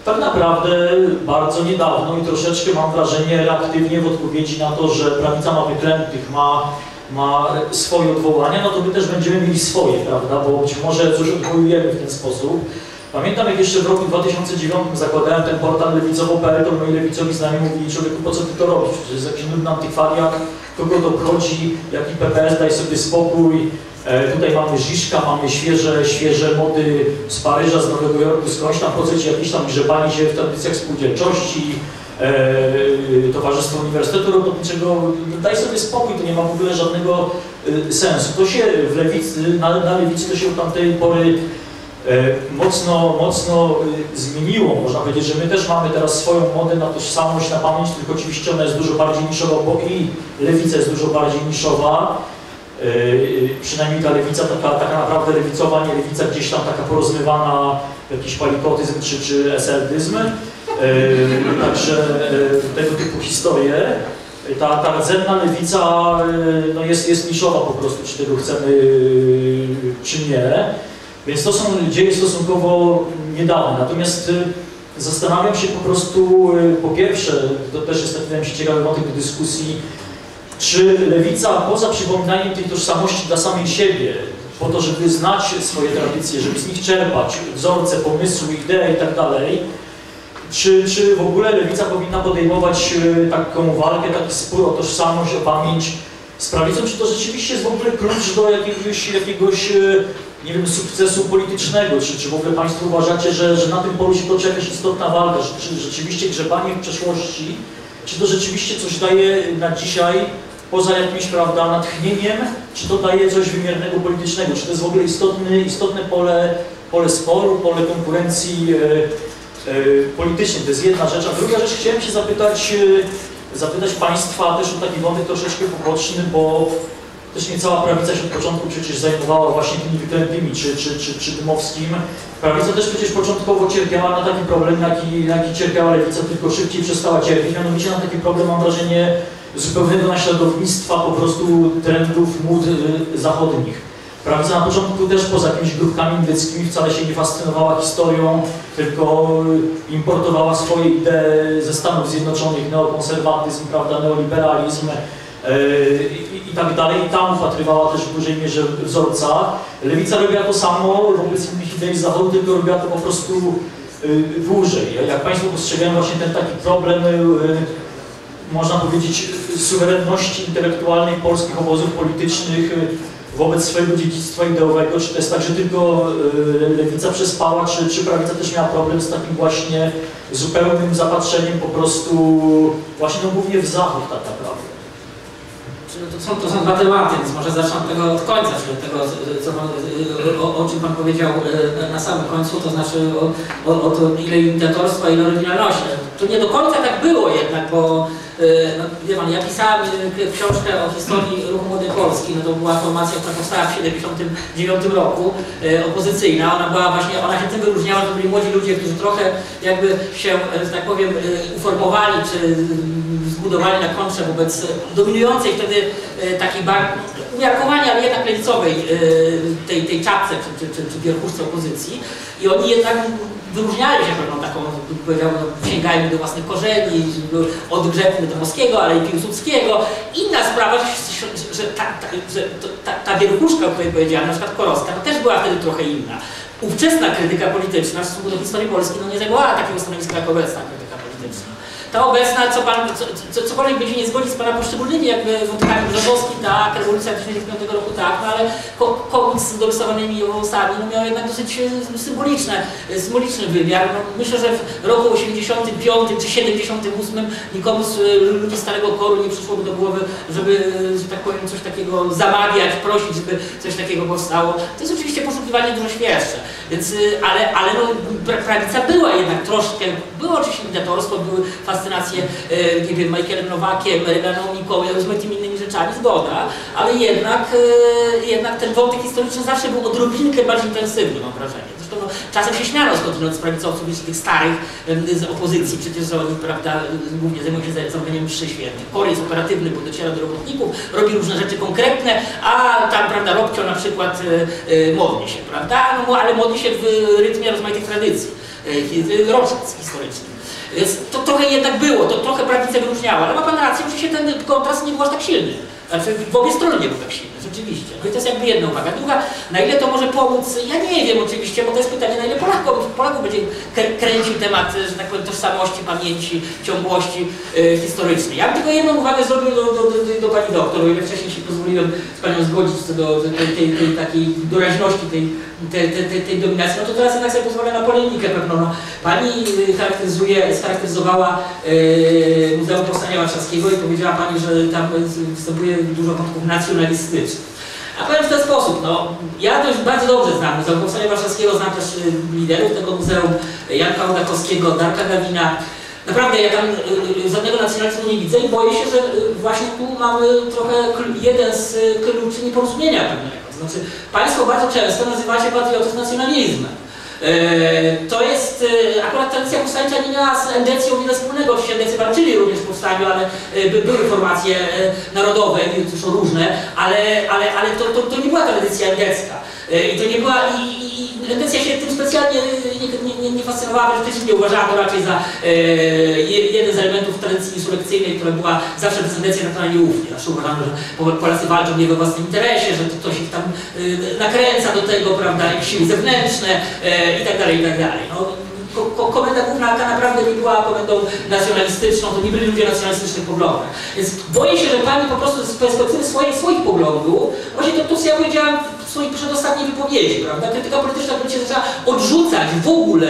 Tak naprawdę bardzo niedawno i troszeczkę mam wrażenie reaktywnie w odpowiedzi na to, że prawica ma wyklętych, ma ma swoje odwołania, no to my też będziemy mieli swoje, prawda, bo być może coś odwołujemy w ten sposób. Pamiętam, jak jeszcze w roku dwa tysiące dziewiątym zakładałem ten portal lewicowo kropka P L, to moi lewicowi znajomi mówili, człowieku, po co ty to robisz? Przecież jest jakiś nudny antykwariat, kogo to obchodzi, jaki P P S, daj sobie spokój, Tutaj mamy Żiszka, mamy świeże, świeże mody z Paryża, z Nowego Jorku, skądś tam pozycji, jakieś tam grzebanie się w tradycjach spółdzielczości, e, Towarzystwo Uniwersytetu Robotniczego. Daj sobie spokój, to nie ma w ogóle żadnego e, sensu. To się w lewicy, na, na lewicy to się od tamtej pory e, mocno, mocno e, zmieniło. Można powiedzieć, że my też mamy teraz swoją modę na tożsamość, na pamięć, tylko oczywiście ona jest dużo bardziej niszowa, bo i lewica jest dużo bardziej niszowa. Yy, przynajmniej ta lewica, taka, taka naprawdę lewicowa, nie lewica gdzieś tam taka porozmywana, jakiś palikotyzm czy, czy eseldyzm. Yy, także yy, tego typu historie. Ta, ta rdzenna lewica yy, no jest, jest niszowa po prostu, czy tego chcemy, yy, czy nie. Więc to są dzieje stosunkowo niedawne. Natomiast yy, zastanawiam się po prostu, yy, po pierwsze, to też jest taki ciekawy motyw do dyskusji, czy lewica, poza przypominaniem tej tożsamości dla samej siebie, po to, żeby znać swoje tradycje, żeby z nich czerpać wzorce, pomysły, idee i tak dalej, czy, czy w ogóle lewica powinna podejmować taką walkę, taki spór o tożsamość, o pamięć z prawicą, czy to rzeczywiście jest w ogóle klucz do jakiegoś, jakiegoś nie wiem, sukcesu politycznego, czy, czy w ogóle Państwo uważacie, że, że na tym polu się toczy jakaś istotna walka, czy rzeczywiście grzebanie w przeszłości, czy to rzeczywiście coś daje na dzisiaj, poza jakimś, prawda, natchnieniem, czy to daje coś wymiernego politycznego, czy to jest w ogóle istotny, istotne pole, pole sporu, pole konkurencji e, e, politycznej. To jest jedna rzecz. A druga rzecz, chciałem się zapytać, e, zapytać Państwa też o taki wątek troszeczkę poboczny, bo też nie cała prawica się od początku przecież zajmowała właśnie tymi wyklętymi, czy, czy, czy, czy Dymowskim. Prawica też przecież początkowo cierpiała na taki problem, na jaki, na jaki cierpiała lewica, tylko szybciej przestała cierpieć. Mianowicie na taki problem, mam wrażenie, zupełnego naśladownictwa po prostu trendów, mód zachodnich. Prawica na początku też poza jakimiś grupkami indyckimi wcale się nie fascynowała historią, tylko importowała swoje idee ze Stanów Zjednoczonych, neokonserwatyzm, prawda, neoliberalizm, I, i tak dalej, i tam upatrywała też w dużej mierze wzorca. Lewica robiła to samo wobec innych idei z zachodu, tylko robiła to po prostu y, dłużej. Jak Państwo postrzegają właśnie ten taki problem, y, można powiedzieć, suwerenności intelektualnej polskich obozów politycznych y, wobec swojego dziedzictwa ideowego, czy to jest tak, że tylko y, lewica przespała, czy, czy prawica też miała problem z takim właśnie zupełnym zapatrzeniem po prostu właśnie no, głównie w zachód tak naprawdę. To są, to są dwa tematy, więc może zacznę od tego od końca, czyli od tego, co pan, o, o czym Pan powiedział na samym końcu, to znaczy o, o, o to, ile imitatorstwa, ile oryginalności. To nie do końca tak było jednak, bo no, pan, ja pisałem książkę o historii Ruchu Młodej Polski, no to była formacja, która powstała w tysiąc dziewięćset siedemdziesiątym dziewiątym roku, opozycyjna, ona była właśnie, ona się tym wyróżniała, to byli młodzi ludzie, którzy trochę jakby się, że tak powiem, uformowali, czy zbudowali na kontrze wobec dominującej wtedy takiej umiarkowanie, ale jednak lewicowej tej, tej czapce czy, czy, czy wierchuszce opozycji i oni jednak wyróżniali się pewną taką, powiedziałbym, sięgajmy do własnych korzeni, od grzechu Dymowskiego, ale i Piłsudskiego. Inna sprawa, że ta, ta, że ta, ta wierchuszka, o której powiedziałem, na przykład Korowska, to też była wtedy trochę inna. Ówczesna krytyka polityczna w stosunku do historii Polski no nie zajmowała takiego stanowiska jak obecna krytyka polityczna. Ta obecna, co pan, co, co, cokolwiek będzie nie zgodzić z pana poszczególnymi jakby wątkami, Brzozowski, tak, rewolucja tysiąc dziewięćset dziewięćdziesiątego roku, tak, no ale komiks z dorysowanymi wąsami no miał jednak dosyć symboliczne, symboliczny wymiar. No, myślę, że w roku osiemdziesiątym piątym czy siedemdziesiątym ósmym nikomu z ludzi starego koru nie przyszłoby do głowy, żeby, że tak powiem, coś takiego zamawiać, prosić, żeby coś takiego powstało. To jest oczywiście poszukiwanie dużo świeższe, więc, ale, ale no, prawica była jednak troszkę, było oczywiście dyktatorstwo, były fascynacje, nie wiem, Michaelem Nowakiem, Reaganom, Mikołem, z tymi innymi rzeczami, zgoda, ale jednak, jednak ten wątek historyczny zawsze był odrobinkę bardziej intensywny, mam wrażenie. Zresztą no, czasem się śmiano skądinąd z prawicowców, z tych starych, z opozycji, przecież że oni, prawda, głównie zajmują się zamknięciem mszy świętych. Kory jest operatywny, bo dociera do robotników, robi różne rzeczy konkretne, a tam, prawda, Robcio na przykład modli się, prawda, no, ale modli się w rytmie rozmaitych tradycji, rocznic historycznych. Więc to trochę jednak było, to trochę prawica wyróżniała, ale ma pan rację, że się ten kontrast nie był aż tak silny. Znaczy w obie strony niedopatrzliwe, rzeczywiście. No i to jest jakby jedna uwaga. Druga, na ile to może pomóc, ja nie wiem oczywiście, bo to jest pytanie, na ile Polaków, Polaków będzie kręcił temat, że tak powiem, tożsamości, pamięci, ciągłości e, historycznej. Ja bym tylko jedną uwagę zrobił do, do, do, do pani doktor, o ile wcześniej się pozwoliłem z panią zgodzić co do tej, tej, tej takiej doraźności, tej, tej, tej, tej dominacji, no to teraz jednak sobie pozwolę na polemikę pewną. No, pani charakteryzuje, scharakteryzowała e, Muzeum Powstania Warszawskiego i powiedziała pani, że tam występuje dużo wątków nacjonalistycznych. A powiem w ten sposób, no, ja to już bardzo dobrze znam Muzeum Powstania Warszawskiego, znam też liderów tego muzeum, Janka Łodakowskiego, Darka Gawina. Naprawdę ja tam żadnego nacjonalizmu nie widzę i boję się, że właśnie tu mamy trochę jeden z kluczy nieporozumienia pewnego. To znaczy, państwo bardzo często nazywa się patriotyzm nacjonalizmem. To jest, akurat tradycja powstańcza nie miała z endecją wiele wspólnego, oczywiście endecy walczyli również w powstaniu, ale były formacje narodowe, już różne, ale, ale, ale to, to, to nie była tradycja endecka. I to nie była, i, i endecja się tym specjalnie nie, nie, nie fascynowała, nie uważała to raczej za e, jeden z elementów tradycji insurekcyjnej, która była zawsze przez endecję na to nieufnie. Zawsze uważano, że Polacy walczą nie we własnym interesie, że to, to się tam e, nakręca do tego, prawda, siły zewnętrzne e, i tak dalej, i tak dalej. No, ko, ko, komenda główna naprawdę nie była komendą nacjonalistyczną, to nie byli ludzie nacjonalistycznych poglądów. Więc boję się, że pani po prostu z perspektywy swoich, swoich poglądów, właśnie to, to co ja powiedziałam w swojej przedostatniej wypowiedzi, prawda? Krytyka polityczna będzie zaczęła odrzucać w ogóle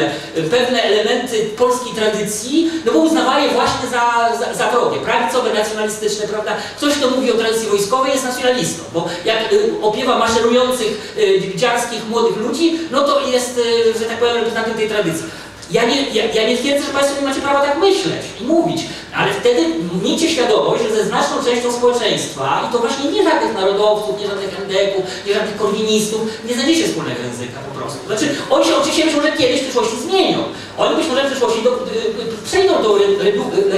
pewne elementy polskiej tradycji, no bo uznawała je właśnie za, za, za wrogie, prawicowe, nacjonalistyczne, prawda? Ktoś, kto mówi o tradycji wojskowej, jest nacjonalistą, bo jak y, opiewa maszerujących, y, dziarskich, młodych ludzi, no to jest, y, że tak powiem, reprezentantem tej tradycji. Ja nie, ja, ja nie twierdzę, że państwo nie macie prawa tak myśleć i mówić, ale wtedy miejcie świadomość, że ze znaczną częścią społeczeństwa, i to właśnie nie żadnych narodowców, nie żadnych endeków, nie żadnych korwinistów, nie znajdziecie wspólnego języka po prostu. Znaczy, oni się oczywiście być może kiedyś w przyszłości zmienią, oni być może w przyszłości do, przejdą do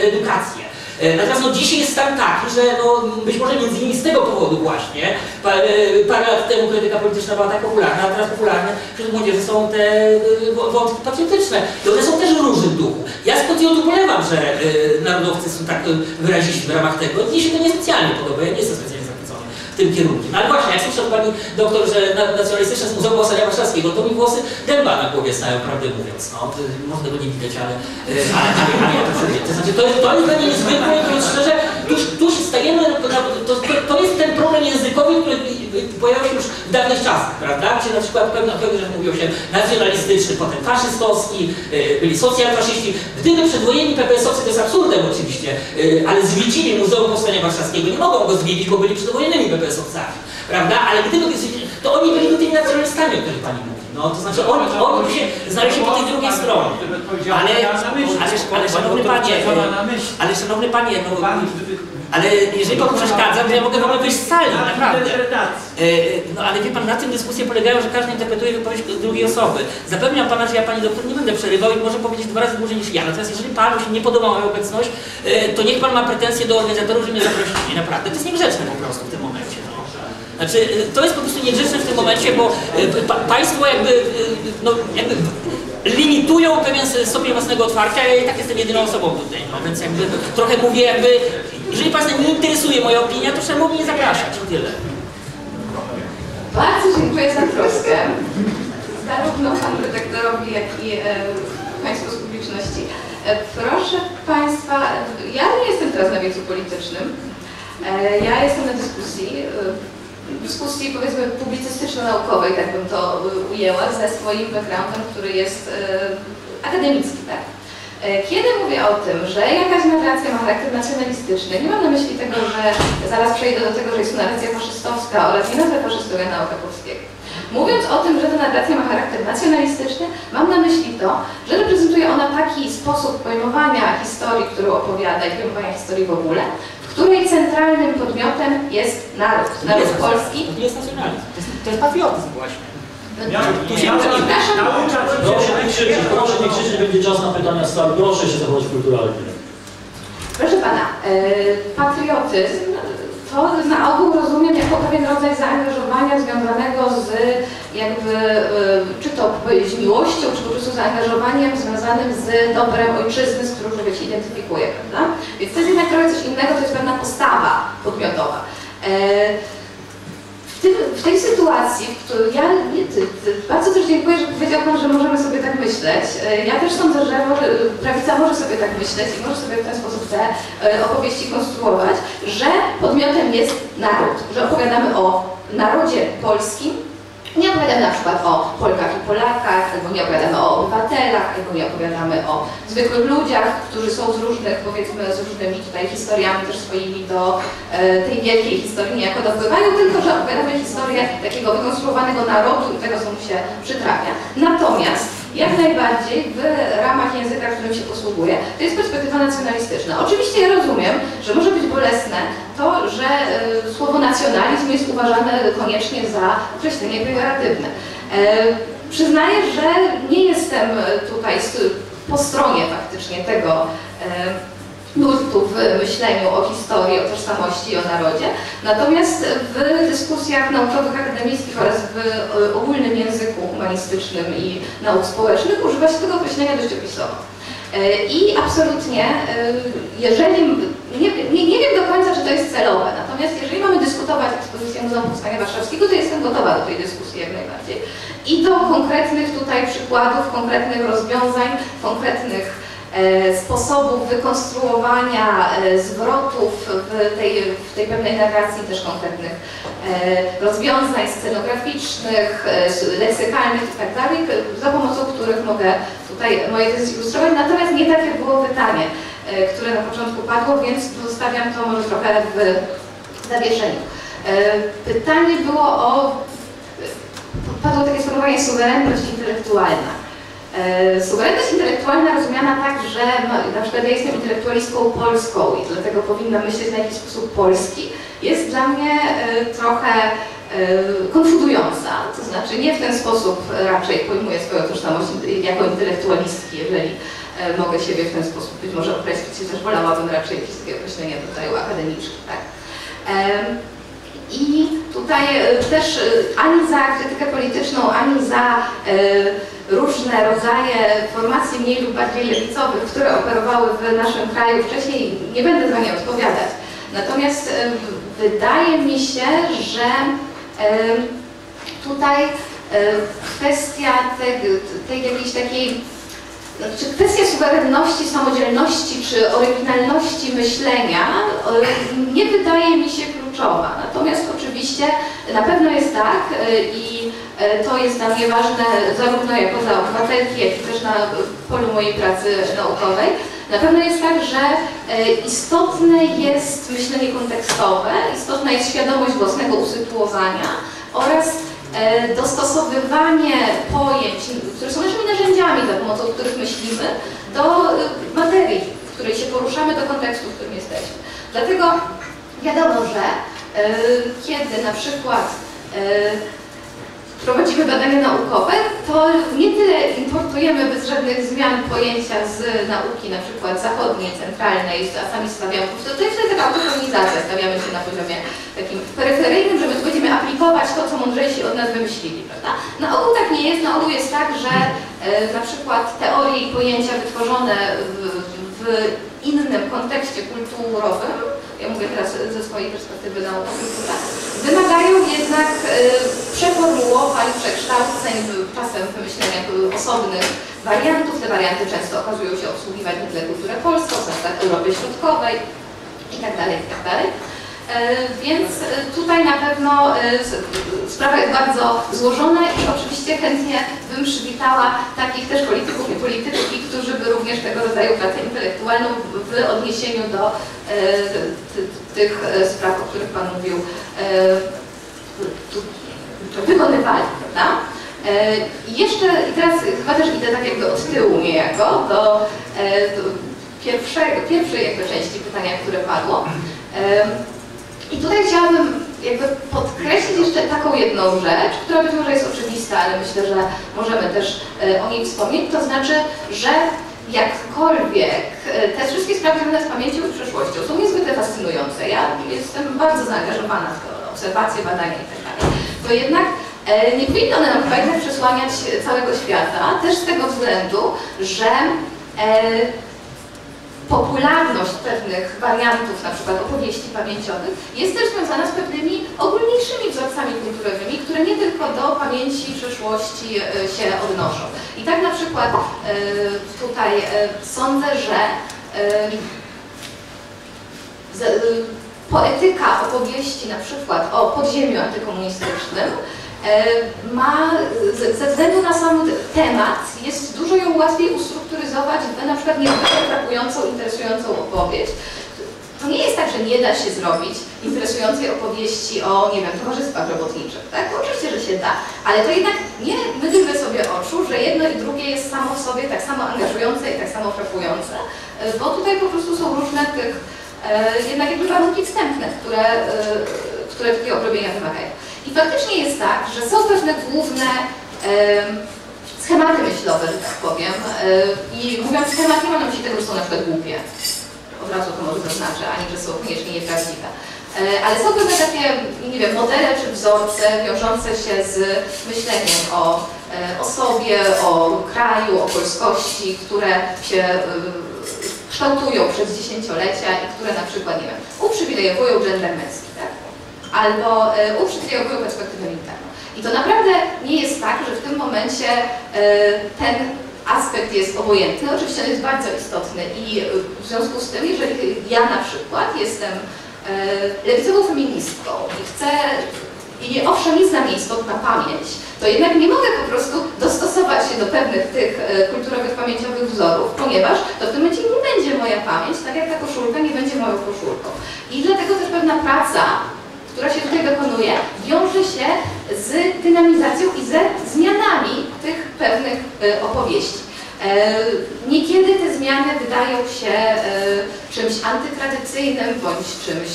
reedukacji. Natomiast no, dzisiaj jest stan taki, że no, być może między innymi z tego powodu właśnie parę lat temu krytyka polityczna była tak popularna, a teraz popularne wśród młodzieży są te wątki patriotyczne. To one są też różne w duchu. Ja z podmiotu polewam, że narodowcy są tak wyraziści w ramach tego. Mnie się to niespecjalnie podoba, ja nie jestem specjalnie zachwycony w tym kierunku. No, ale właśnie, jak słyszę od pani doktor, że nacjonalistyczne z Muzeum Powstania Warszawskiego, to mi włosy dęba na głowie stają, prawdę mówiąc. No, można go nie widać, ale... ale, ale, ale to znaczy, to jest to jest dla mnie niezwykłe, mówiąc szczerze, tu, tu się stajemy, to, to jest ten problem językowy, który pojawił się już w dawnych czasach, prawda? Czyli na przykład pewne okresie, że mówiło się nacjonalistyczny, potem faszystowski, byli socjalfaszyści. Gdyby przedwojenni P P S-owcy, to jest absurdem oczywiście, ale zwiedzili Muzeum Powstania Warszawskiego, nie mogą go zwiedzić, bo byli przedwojennymi P P S-owcami, prawda? Ale gdyby to oni byli tymi nacjonalistami, o których pani mówi. No, to znaczy oni, oni się znaleźli po tej drugiej stronie. Ale, ale szanowny panie, ale szanowny panie, no, ale jeżeli pan przeszkadza, to ja mogę wam wyjść z sali, naprawdę. No ale wie pan, na tym dyskusje polegają, że każdy interpretuje wypowiedź drugiej osoby. Zapewniam pana, że ja pani doktor nie będę przerywał i może powiedzieć dwa razy dłużej niż ja. Natomiast jeżeli panu się nie podoba moja obecność, to niech pan ma pretensje do organizatorów, że mnie zaprosili. Naprawdę, to jest niegrzeczne po prostu w tym momencie. Znaczy, to jest po prostu niegrzeczne w tym momencie, bo pa, państwo jakby, no, jakby limitują pewien stopień własnego otwarcia, ja i tak jestem jedyną osobą tutaj, no, więc jakby trochę mówię jakby, jeżeli państwa nie interesuje moja opinia, to trzeba mnie nie zapraszać, i tyle. Bardzo dziękuję za troskę, zarówno panu redaktorowi, jak i e, państwu z publiczności. E, proszę państwa, ja nie jestem teraz na wiecu politycznym, e, ja jestem na dyskusji, e, dyskusji, powiedzmy, publicystyczno-naukowej, tak bym to ujęła, ze swoim backgroundem, który jest e, akademicki, tak? E, kiedy mówię o tym, że jakaś narracja ma charakter nacjonalistyczny, nie mam na myśli tego, że zaraz przejdę do tego, że jest to narracja faszystowska oraz inaczej faszystowska nauka polskiego. Mówiąc o tym, że ta narracja ma charakter nacjonalistyczny, mam na myśli to, że reprezentuje ona taki sposób pojmowania historii, którą opowiada i pojmowania historii w ogóle, której centralnym podmiotem jest naród, naród polski. To nie jest nacjonalizm, to jest, to jest patriotyzm właśnie. Ja, tu się ja, proszę, nie krzyczeć, proszę nie krzyczeć, będzie czas na pytania z sali. Proszę się zachować kulturalnie. Proszę pana, y, patriotyzm to na ogół rozumiem jako pewien rodzaj zaangażowania związanego z jakby, y, czy to z miłością, czy po prostu zaangażowaniem związanym z dobrem ojczyzny, z którą człowiek się identyfikuje, prawda? Więc to jest jednak trochę coś innego, to jest pewna postawa podmiotowa. W tej sytuacji, w której ja nie, bardzo też dziękuję, że powiedział Pan, że możemy sobie tak myśleć. Ja też sądzę, że może, prawica może sobie tak myśleć i może sobie w ten sposób te opowieści konstruować, że podmiotem jest naród, że opowiadamy o narodzie polskim. Nie opowiadamy na przykład o Polkach i Polakach, albo nie opowiadamy o obywatelach, albo nie opowiadamy o zwykłych ludziach, którzy są z różnych, powiedzmy, z różnymi tutaj historiami też swoimi do e, tej wielkiej historii niejako dopływają, tylko że opowiadamy historię takiego wykonstruowanego narodu i tego, co mu się przytrafia. Natomiast jak najbardziej w ramach języka, którym się posługuje, to jest perspektywa nacjonalistyczna. Oczywiście ja rozumiem, że może być bolesne to, że y, słowo nacjonalizm jest uważane koniecznie za określenie pejoratywne. Y, przyznaję, że nie jestem tutaj po stronie faktycznie tego y, nurtu w myśleniu o historii, o tożsamości i o narodzie. Natomiast w dyskusjach naukowych, akademickich oraz w ogólnym języku humanistycznym i nauk społecznych używa się tego określenia dość opisowo. I absolutnie, jeżeli, nie, nie, nie wiem do końca, czy to jest celowe, natomiast jeżeli mamy dyskutować o ekspozycji Muzeum Powstania Warszawskiego, to jestem gotowa do tej dyskusji jak najbardziej. I do konkretnych tutaj przykładów, konkretnych rozwiązań, konkretnych sposobów wykonstruowania zwrotów w tej, w tej pewnej narracji, też konkretnych rozwiązań scenograficznych, leksykalnych itd., za pomocą których mogę tutaj moje tezy ilustrować. Natomiast nie takie było pytanie, które na początku padło, więc zostawiam to może trochę w zawieszeniu. Pytanie było o... Padło takie sformułowanie suwerenność intelektualna. Suwerenność intelektualna rozumiana tak, że no, na przykład ja jestem intelektualistką polską i dlatego powinna myśleć na jakiś sposób polski, jest dla mnie y, trochę y, konfudująca, to znaczy nie w ten sposób raczej pojmuję swoją tożsamość jako intelektualistki, jeżeli y, mogę siebie w ten sposób być może określić, chociaż wolałabym raczej jakieś takie określenia tutaj u akademicznych, tak? Y I tutaj też ani za krytykę polityczną, ani za y, różne rodzaje formacji mniej lub bardziej lewicowych, które operowały w naszym kraju wcześniej, nie będę za nie odpowiadać. Natomiast y, wydaje mi się, że y, tutaj y, kwestia tej, tej jakiejś takiej... Czy kwestia suwerenności, samodzielności czy oryginalności myślenia nie wydaje mi się kluczowa. Natomiast oczywiście na pewno jest tak i to jest dla mnie ważne zarówno jako dla obywatelki, jak i też na polu mojej pracy naukowej. Na pewno jest tak, że istotne jest myślenie kontekstowe, istotna jest świadomość własnego usytuowania oraz dostosowywanie pojęć, które są naszymi narzędziami, za pomocą których myślimy, do materii, w której się poruszamy, do kontekstu, w którym jesteśmy. Dlatego wiadomo, że kiedy na przykład prowadzimy badania naukowe, to nie tyle importujemy bez żadnych zmian pojęcia z nauki na przykład zachodniej, centralnej, a sami stawiamy, to jest taka autonomizacja, stawiamy się na poziomie takim peryferyjnym, że my tu będziemy aplikować to, co mądrzejsi od nas wymyślili, prawda? Na ogół tak nie jest, na ogół jest tak, że e, na przykład teorie i pojęcia wytworzone w, w innym kontekście kulturowym, ja mówię teraz ze swojej perspektywy naukowej, wymagają jednak y, przeformułowań, przekształceń, czasem wymyślenia osobnych wariantów. Te warianty często okazują się obsługiwać nie tyle kulturę polską, w Europie Środkowej itd., itd. Y, więc tutaj na pewno y, sprawa jest bardzo złożona i oczywiście chętnie bym przywitała takich też polityków i polityczki, którzy by również tego rodzaju pracę intelektualną w odniesieniu do y, tych spraw, o których Pan mówił, y, wykonywali, prawda? Y, jeszcze i teraz chyba też idę tak jakby od tyłu niejako do, y, do pierwszego, pierwszej jakby części pytania, które padło. Y, I tutaj chciałabym jakby podkreślić jeszcze taką jedną rzecz, która być może jest oczywista, ale myślę, że możemy też o niej wspomnieć, to znaczy, że jakkolwiek te wszystkie sprawy związane z pamięcią i przeszłością są niezwykle fascynujące, ja jestem bardzo zaangażowana w te obserwacje, badania itd., to jednak nie powinny one nam fajnie przesłaniać całego świata, też z tego względu, że popularność pewnych wariantów, na przykład opowieści pamięciowych, jest też związana z pewnymi ogólniejszymi wzorcami kulturowymi, które nie tylko do pamięci przeszłości się odnoszą. I tak na przykład tutaj sądzę, że poetyka opowieści na przykład o podziemiu antykomunistycznym ma, ze względu na sam temat, jest dużo ją łatwiej ustrukturyzować w na przykład niezwykle trapującą, interesującą opowieść. To nie jest tak, że nie da się zrobić interesującej opowieści o, nie wiem, towarzystwach robotniczych, tak? Oczywiście, że się da, ale to jednak nie mydlmy sobie oczu, że jedno i drugie jest samo w sobie tak samo angażujące i tak samo trapujące, bo tutaj po prostu są różne tych, jednak jakby warunki wstępne, które, które takie obrobienia wymagają. I faktycznie jest tak, że są pewne główne e, schematy myślowe, że tak powiem. E, I mówiąc schemat, nie mam na myśli tego, że są na przykład głupie. Od razu to może zaznaczę, ani że są koniecznie nieprawdziwe. E, ale są pewne takie, nie wiem, modele czy wzorce wiążące się z myśleniem o, e, o sobie, o kraju, o polskości, które się e, kształtują przez dziesięciolecia i które na przykład, nie wiem, uprzywilejowują gender męski, tak? Albo uprzywilejowują perspektywę militarną. I to naprawdę nie jest tak, że w tym momencie ten aspekt jest obojętny. Oczywiście on jest bardzo istotny i w związku z tym, jeżeli ja na przykład jestem lewicową feministką i chcę, i owszem nie znam jej stąd na pamięć, to jednak nie mogę po prostu dostosować się do pewnych tych kulturowych, pamięciowych wzorów, ponieważ to w tym momencie nie będzie moja pamięć, tak jak ta koszulka nie będzie moją koszulką. I dlatego też pewna praca, która się tutaj dokonuje, wiąże się z dynamizacją i ze zmianami tych pewnych opowieści. Niekiedy te zmiany wydają się czymś antytradycyjnym, bądź czymś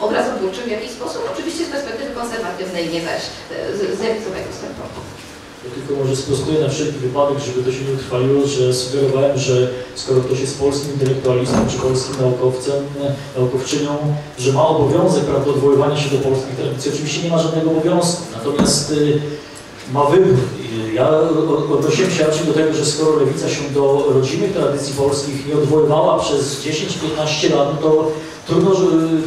obrazotwórczym w jakiś sposób, oczywiście z perspektywy konserwatywnej, nie też z lewicowego standardu. Ja tylko może sprostuję na wszelki wypadek, żeby to się nie utrwaliło, że sugerowałem, że skoro ktoś jest polskim intelektualistą czy polskim naukowcem, naukowczynią, że ma obowiązek, prawda, odwoływania się do polskich tradycji. Oczywiście nie ma żadnego obowiązku, natomiast y, ma wybór. Ja odnosiłem się raczej do tego, że skoro lewica się do rodzimych tradycji polskich nie odwoływała przez dziesięć piętnaście lat, to trudno,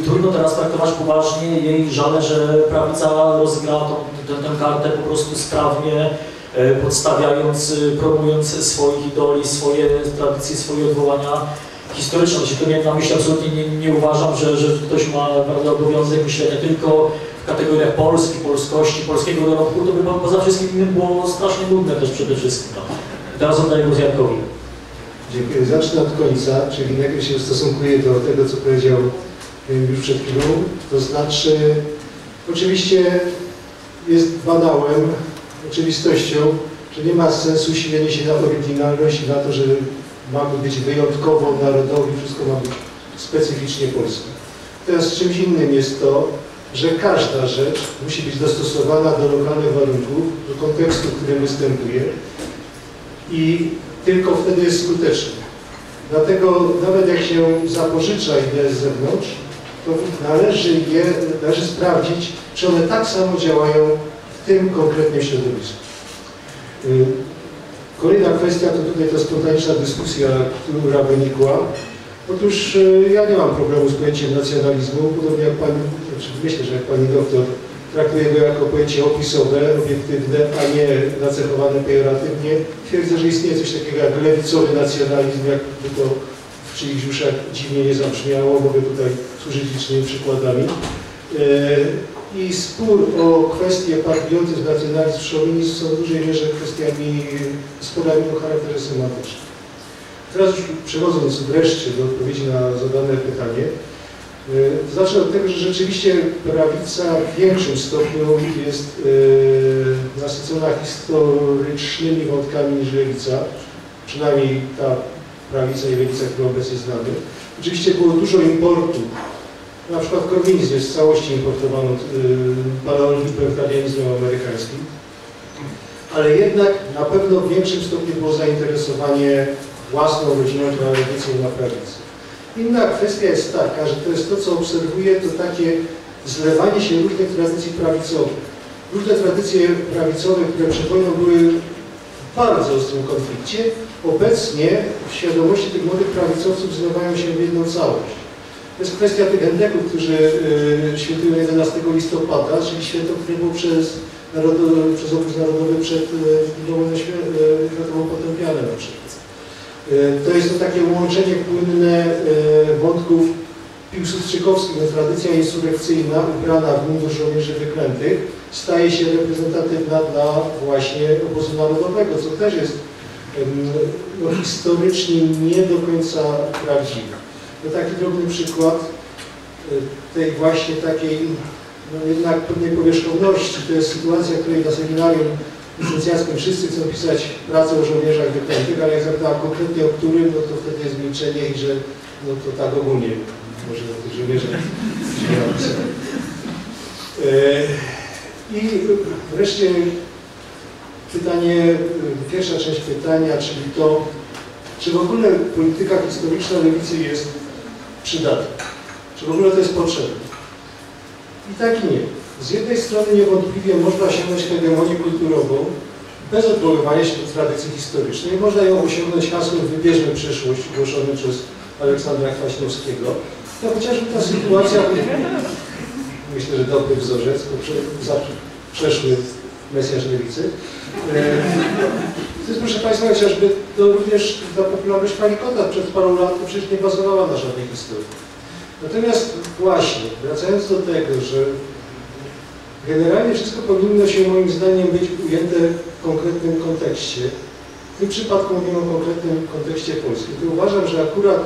trudno teraz traktować poważnie jej żale, że prawica rozgra tę, tę kartę po prostu sprawnie, podstawiając, promując swoich idoli, swoje tradycje, swoje odwołania historyczne. Znaczy, to nie na myśli, absolutnie nie, nie uważam, że, że ktoś ma naprawdę obowiązek myślenia tylko w kategoriach Polski, polskości, polskiego dorobku, to by poza wszystkim innym było strasznie nudne też przede wszystkim. No. Teraz oddaję głos Jankowi. Dziękuję. Zacznę od końca, czyli najpierw się stosunkuję do tego, co powiedział już przed chwilą. To znaczy, oczywiście jest banałem, oczywistością, że nie ma sensu silenie się na oryginalność i na to, że mamy być wyjątkowo narodowi, wszystko ma być specyficznie polskie. Teraz czymś innym jest to, że każda rzecz musi być dostosowana do lokalnych warunków, do kontekstu, w którym występuje i tylko wtedy jest skuteczny. Dlatego nawet jak się zapożycza idee z zewnątrz, to należy je, należy sprawdzić, czy one tak samo działają w tym konkretnym środowisku. Kolejna kwestia to tutaj ta spontaniczna dyskusja, która wynikła. Otóż ja nie mam problemu z pojęciem nacjonalizmu, podobnie jak pani, znaczy myślę, że jak pani doktor traktuję go jako pojęcie opisowe, obiektywne, a nie nacechowane pejoratywnie. Twierdzę, że istnieje coś takiego jak lewicowy nacjonalizm, jakby to w czyichś uszach dziwnie nie zabrzmiało, mogę tutaj służyć licznymi przykładami. I spór o kwestie patriotyzm, nacjonalizm, szominizm są w dużej mierze kwestiami, sporami o charakterze semantycznym. Teraz już przechodząc wreszcie do odpowiedzi na zadane pytanie, zacznę od tego, że rzeczywiście prawica w większym stopniu jest yy, nasycona historycznymi wątkami niż lewica, przynajmniej ta prawica i lewica, którą obecnie znamy. Oczywiście było dużo importu, na przykład korwinizm jest w całości importowany od paleolibertarianizmu yy, amerykańskim, ale jednak na pewno w większym stopniu było zainteresowanie własną rodziną, która lewicą na prawicę. Inna kwestia jest taka, że to jest to, co obserwuję, to takie zlewanie się różnych tradycji prawicowych. Różne tradycje prawicowe, które przed wojną były w bardzo ostrym konflikcie, obecnie w świadomości tych młodych prawicowców zlewają się w jedną całość. To jest kwestia tych endeków, którzy y, świętują jedenastego listopada, czyli święto, które było przez, narodowy, przez obóz narodowy przed wojną światową potępiane na przykład. Y, to jest to takie łączenie płynne y, wątków piłsudczykowskich, no, tradycja insurekcyjna ubrana w mundur żołnierzy wyklętych staje się reprezentatywna dla właśnie obozu narodowego, co też jest y, no, historycznie nie do końca prawdziwe. To taki drobny przykład tej właśnie takiej, no jednak pewnej powierzchowności. To jest sytuacja, w której na seminarium licencjackim wszyscy chcą pisać pracę o żołnierzach wyklętych, ale jak zapytałam konkretnie o którym, no to wtedy jest milczenie i że no to tak ogólnie może o tych żołnierzach się napisać. I wreszcie pytanie, pierwsza część pytania, czyli to, czy w ogóle polityka historyczna lewicy jest przydatna? Czy w ogóle to jest potrzebne? I tak nie. Z jednej strony niewątpliwie można sięgnąć hegemonię kulturową bez odwoływania się do tradycji historycznej. Można ją osiągnąć hasłem wybierzmy przyszłość, głoszonym przez Aleksandra Kwaśniewskiego. To chociażby ta sytuacja, myślę, że dobry wzorzec, bo za przeszły Mesjasz lewicy. To jest, proszę Państwa, chociażby to również ta popularność pani Kota przed paru lat to przecież nie bazowała na żadnej historii. Natomiast właśnie, wracając do tego, że generalnie wszystko powinno się moim zdaniem być ujęte w konkretnym kontekście. W tym przypadku mówimy o konkretnym kontekście polskim. Tu uważam, że akurat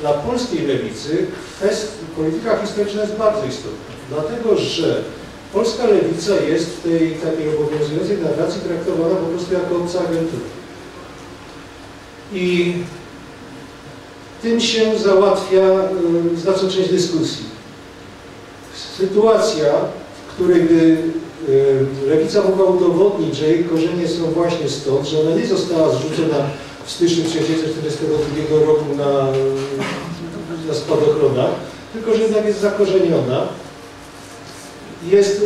dla polskiej lewicy kwestia, polityka historyczna jest bardzo istotna. Dlatego, że polska lewica jest w tej takiej obowiązującej narracji traktowana po prostu jako obca agentura. I tym się załatwia y, znaczną część dyskusji. Sytuacja, w której gdy y, lewica mogła udowodnić, że jej korzenie są właśnie stąd, że ona nie została zrzucona w styczniu tysiąc dziewięćset czterdziestego drugiego roku na, na spadochronach, tylko że jednak jest zakorzeniona, jest,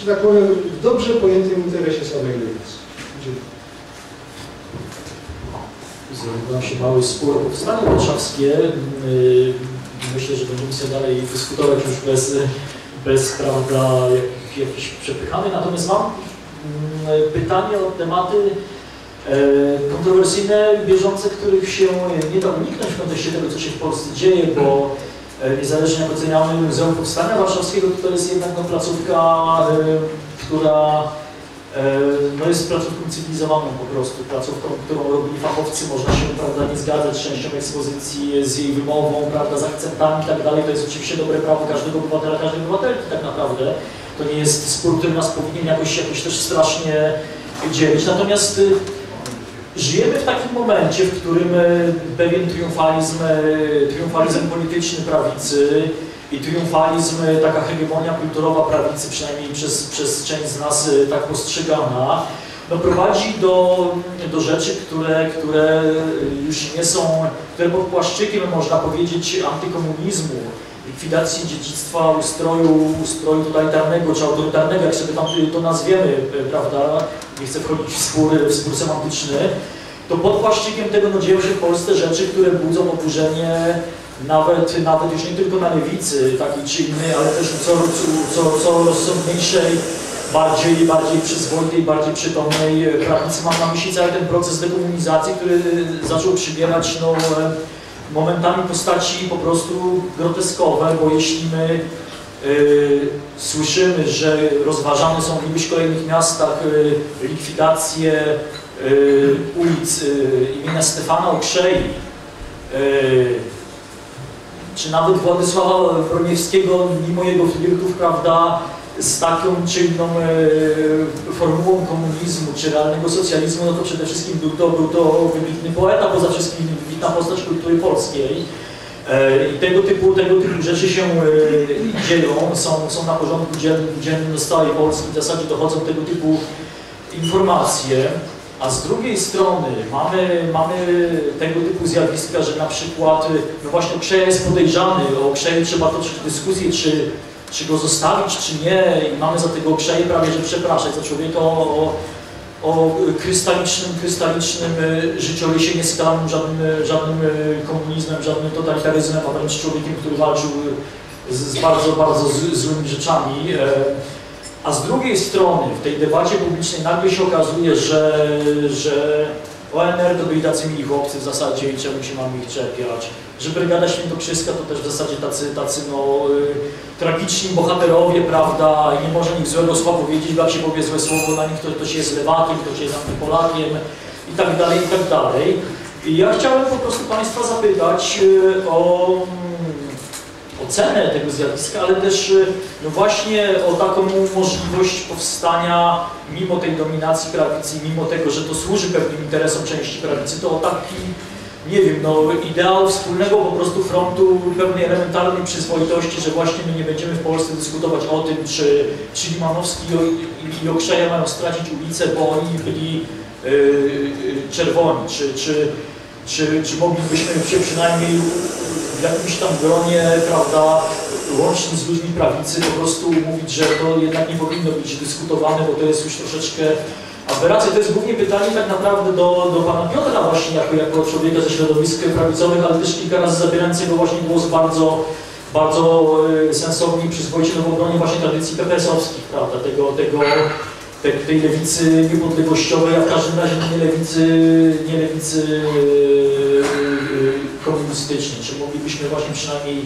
że tak powiem, w dobrze pojętym interesie samej lewicy. Dziękuję. Zrobił się mały spór o Powstanie Warszawskie. Myślę, że będziemy sobie dalej dyskutować już bez, bez prawda, jakichś przepychanych. Natomiast mam pytanie o tematy kontrowersyjne, bieżące, których się nie da uniknąć w kontekście tego, co się w Polsce dzieje, bo niezależnie jak oceniamy Muzeum Powstania Warszawskiego, to to jest jednak no, placówka, y, która y, no, jest placówką cywilizowaną po prostu, placówką, którą robili fachowcy, można się prawda, nie zgadzać z częścią ekspozycji, z jej wymową, prawda, z akcentami i tak dalej. To jest oczywiście dobre prawo każdego obywatela, każdej obywatelki tak naprawdę. To nie jest spór, który nas powinien jakoś, jakoś też strasznie dzielić. Natomiast y, żyjemy w takim momencie, w którym pewien triumfalizm, triumfalizm polityczny prawicy i triumfalizm, taka hegemonia kulturowa prawicy, przynajmniej przez, przez część z nas tak postrzegana, no prowadzi do, do rzeczy, które, które już nie są, które pod płaszczykiem, można powiedzieć, antykomunizmu, likwidacji dziedzictwa ustroju, ustroju totalitarnego czy autorytarnego, jak sobie tam to nazwiemy, prawda, nie chcę wchodzić w spór, w spór semantyczny, to pod płaszczykiem tego no, dzieją się w Polsce rzeczy, które budzą oburzenie nawet, nawet już nie tylko na lewicy takiej czy innej, ale też u coraz co, co rozsądniejszej, bardziej, bardziej przyzwoitej, bardziej przytomnej prawicy. Mam na myśli cały ten proces dekomunizacji, który zaczął przybierać no, momentami postaci po prostu groteskowe, bo jeśli my y, słyszymy, że rozważane są w iluś kolejnych miastach y, likwidacje y, ulic y, imienia Stefana Okrzei, y, czy nawet Władysława Broniewskiego, mimo jego flirtów, prawda, z taką czy inną e, formułą komunizmu czy realnego socjalizmu, no to przede wszystkim był to, był to wybitny poeta, poza wszystkim wybitna postać kultury polskiej. E, I tego typu, tego typu rzeczy się e, dzieją, są, są na porządku dziennym, dziennym z całej Polski, w zasadzie dochodzą tego typu informacje. A z drugiej strony mamy, mamy tego typu zjawiska, że na przykład, no właśnie Okrzeja jest podejrzany, o Okrzeju trzeba toczyć dyskusję, czy czy go zostawić, czy nie, i mamy za tego Okrzeję prawie, że przepraszać za człowieka o, o, o krystalicznym, krystalicznym życiorysie, nie stanym żadnym, żadnym komunizmem, żadnym totalitaryzmem, a wręcz człowiekiem, który walczył z, z bardzo, bardzo z, złymi rzeczami. A z drugiej strony w tej debacie publicznej nagle się okazuje, że, że O N R to byli tacy mili chłopcy w zasadzie i czemu się mamy ich czepiać, że Brygada Świętokrzyska to też w zasadzie tacy, tacy no, y, tragiczni bohaterowie, prawda, nie może nikt złego słowa powiedzieć, bo jak się powie złe słowo na nich, to, to się jest lewakiem, to się jest antypolakiem i tak dalej, i tak dalej. I ja chciałem po prostu Państwa zapytać y, o ocenę tego zjawiska, ale też no właśnie o taką możliwość powstania, mimo tej dominacji prawicy, mimo tego, że to służy pewnym interesom części prawicy, to o taki, nie wiem, no, ideał wspólnego po prostu frontu pewnej elementarnej przyzwoitości, że właśnie my nie będziemy w Polsce dyskutować o tym, czy, czy Limanowski i Okrzeja mają stracić ulicę, bo oni byli yy, czerwoni, czy, czy, czy, czy moglibyśmy się przynajmniej w jakimś tam gronie, prawda, łącznie z ludźmi prawicy po prostu mówić, że to jednak nie powinno być dyskutowane, bo to jest już troszeczkę aberracja. To jest głównie pytanie tak naprawdę do, do Pana Piotra właśnie, jako, jako człowieka ze środowisk prawicowych, ale też kilka razy zabierającego właśnie głos bardzo, bardzo sensownie i przyzwoicie w obronie właśnie tradycji P P S-owskich, prawda, tego, tego, tej, tej lewicy niepodległościowej, a w każdym razie nie lewicy, nie lewicy komunistycznej, czy moglibyśmy właśnie przynajmniej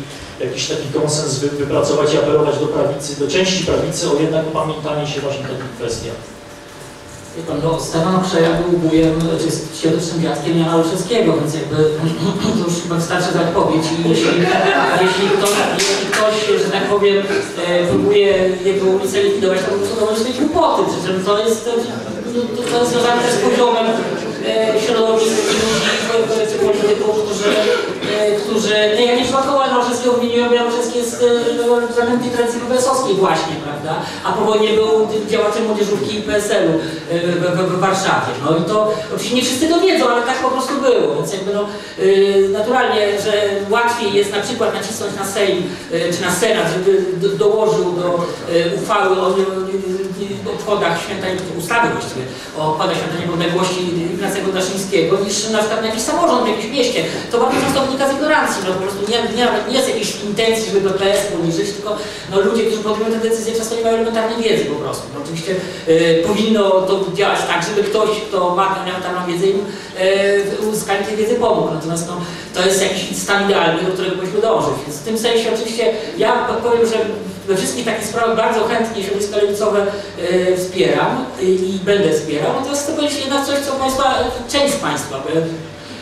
jakiś taki konsens wypracować i apelować do prawicy, do części prawicy o jednak upamiętanie się właśnie w takich kwestiach. Wie Pan, no Stefan Okrzej był wujem, czy jest średniczym dziadkiem Jana Olszewskiego, więc jakby to już chyba wystarczy zapowiedź i jeśli, jeśli, ktoś, jeśli ktoś, że tak powiem, próbuje jego ulicę likwidować, to po prostu to może być głupoty, przecież to jest, to, to jest związane też z poziomem środowisk ludzi, polityków, którzy, którzy nie, ja nie przypadkowo Jarosławskiego wymieniłem, Jarosławski jest elementem tradycji P S-owskiej właśnie, prawda? A po wojnie był działaczem młodzieżówki P S L-u w, w, w Warszawie. No i to oczywiście nie wszyscy to wiedzą, ale tak po prostu było, więc jakby no, naturalnie, że łatwiej jest na przykład nacisnąć na Sejm czy na Senat, żeby dołożył do uchwały o obchodach święta, ustawy właściwie o obchodach święta niepodległości Ignacego Daszyńskiego, niż na przykład na jakiś samorząd w jakimś mieście. To bardzo często wynika z ignorancji, no po prostu nie, nie, nie jest jakiejś intencji, żeby P P S poniżyć, tylko no, ludzie, którzy podejmują te decyzje, często nie mają elementarnej wiedzy po prostu. No, oczywiście y, powinno to działać tak, żeby ktoś, kto ma elementarną wiedzę, im y, uzyskanie tej wiedzy pomógł. Natomiast no, to jest jakiś stan idealny, do którego powinniśmy dążyć. Więc w tym sensie oczywiście ja powiem, że we wszystkich takich sprawach bardzo chętnie środowiska lewicowe y, wspieram y, i będę wspierał. Natomiast chcę powiedzieć jednak coś, co Państwa, część z Państwa, by,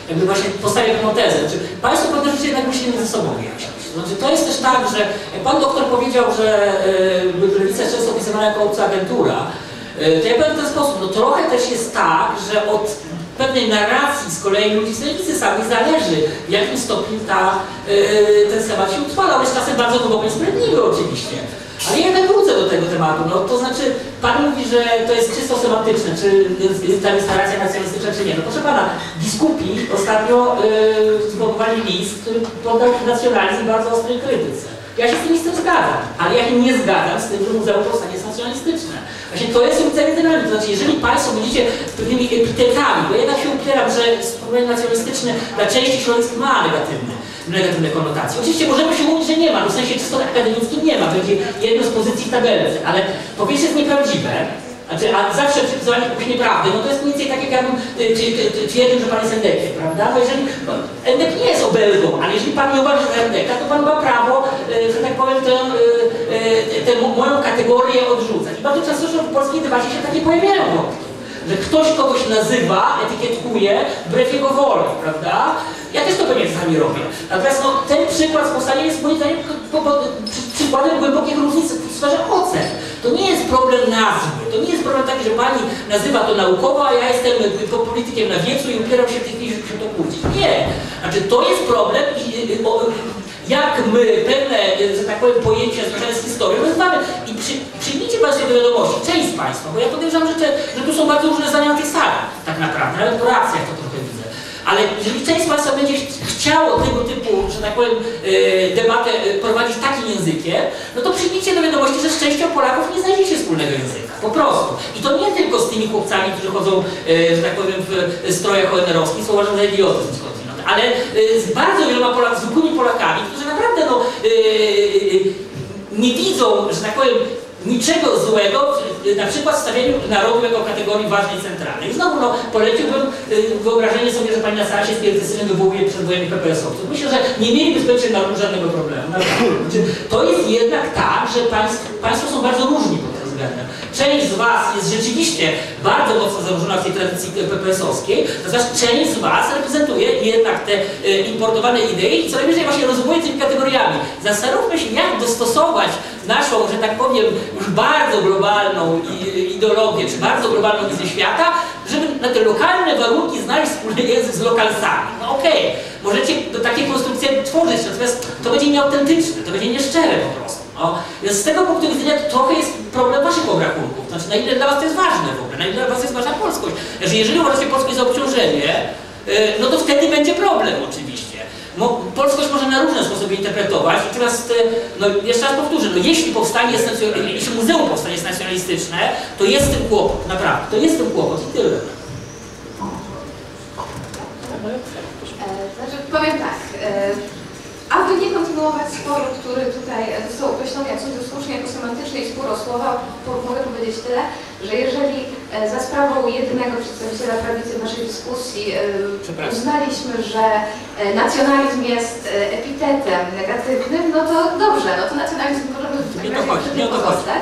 jakby właśnie postawię tę tezę. Znaczy, Państwo pewne rzeczy jednak musi między sobą wyjaśniać. Znaczy, to jest też tak, że Pan doktor powiedział, że y, lewica często opisywana jako obca agentura. Y, to ja powiem w ten sposób, no trochę też jest tak, że od pewnej narracji z kolei ludzi z lewicy samych zależy, w jakim stopniu ta, yy, ten temat się utrwala. On jest czasem bardzo głęboko niesprawiedliwy oczywiście. Ale ja jednak wrócę do tego tematu. No, to znaczy, Pan mówi, że to jest czysto semantyczne, czy tam jest narracja nacjonalistyczna, czy nie. No proszę Pana, biskupi ostatnio yy, zblokowali list, który poddał nacjonalizm bardzo ostrej krytyce. Ja się z tym listem zgadzam, ale ja się nie zgadzam z tym, że Muzeum Powstania jest nacjonalistyczne. Właśnie to jest różnica między nami. To znaczy, jeżeli Państwo będziecie pewnymi epitetami, bo jednak się upieram, że spróbowanie nacjonalistyczne dla części środowisk ma negatywne, negatywne konotacje. Oczywiście możemy się mówić, że nie ma, w sensie czysto akademickim nie ma, będzie jedną z pozycji w tabelce, ale po pierwsze jest nieprawdziwe. Znaczy, a zawsze przypisywanie komuś nieprawdy, no to jest mniej więcej tak jak ja bym twierdził, że Pan jest endekiem, prawda? Bo jeżeli no, endek nie jest obelgą, ale jeżeli Pan nie uważa za endeka, to Pan ma prawo, że tak powiem, tę, tę moją kategorię odrzucać. I bardzo często w polskiej debacie się takie pojawiają, że ktoś kogoś nazywa, etykietkuje, wbrew jego woli, prawda? Ja też to pewnie czasami robię. Natomiast no, ten przykład z powstania jest moim zdaniem przykładem głębokich różnic w sferze ocen. To nie jest problem nazwy, to nie jest problem taki, że Pani nazywa to naukowo, a ja jestem politykiem na wiecu i upieram się w tej chwili, żeby się to kłócić. Nie. Znaczy to jest problem, jak my pewne, że tak powiem, pojęcia związane z historią nazywamy. I przy, przyjmijcie Państwo do wiadomości, część z Państwa, bo ja podejrzewam, że, że tu są bardzo różne zdania na tych salach, tak naprawdę, nawet po reakcjach to trochę widzę. Ale jeżeli część z Państwa będzie chciało tego typu, że tak powiem, debatę prowadzić takim językiem, no to przyjmijcie przyjmijcie do wiadomości, że z częścią Polaków nie znajdziecie wspólnego języka. Po prostu. I to nie tylko z tymi chłopcami, którzy chodzą, że tak powiem, w strojach o en erowskich, są uważane za idiotyzm skądinąd, ale z bardzo wieloma Polakami, zwykłymi Polakami, którzy naprawdę no, nie widzą, że tak powiem, niczego złego, na przykład w stawieniu narodu jako kategorii ważnej centralnej. I znowu no, poleciłbym wyobrażenie sobie, że pani na Sasie z pierdycynem wywołuje przed wojennych pe pe esowców. Myślę, że nie mieliby z pewnością narodu żadnego problemu. To jest jednak tak, że państw, państwo są bardzo różni pod tym względem. Część z was jest rzeczywiście bardzo mocno zanurzona w tej tradycji pe pe esowskiej, to znaczy część z was reprezentuje jednak te e, importowane idei i co najwyżej właśnie rozumuje tymi kategoriami. Zastanówmy się, jak dostosować naszą, że tak powiem, już bardzo globalną ideologię, czy bardzo globalną wizję świata, żeby na te lokalne warunki znaleźć wspólny język z lokalsami. No okej, okay. Możecie takie konstrukcje tworzyć, natomiast to będzie nieautentyczne, to będzie nieszczere po prostu. No. Więc z tego punktu widzenia to trochę jest problem waszych obrachunków. Znaczy, na ile dla was to jest ważne w ogóle, na ile dla was jest ważna polskość. Znaczy, jeżeli uważacie polskość za obciążenie, no to wtedy będzie problem oczywiście. Polskość może na różne sposoby interpretować, natomiast, no, jeszcze raz powtórzę, no, jeśli, powstanie jest jeśli Muzeum Powstania jest nacjonalistyczne, to jest tym kłopot, naprawdę, to jest tym kłopot i tyle. Znaczy, powiem tak, aby nie kontynuować sporu, który tutaj został określony, jak sądzę, słusznie jako semantyczny i spór o słowa, mogę powiedzieć tyle, że jeżeli za sprawą jednego przedstawiciela prawicy w naszej dyskusji uznaliśmy, że nacjonalizm jest epitetem negatywnym, no to dobrze, no to nacjonalizm możemy w takim razie wtedy pozostać.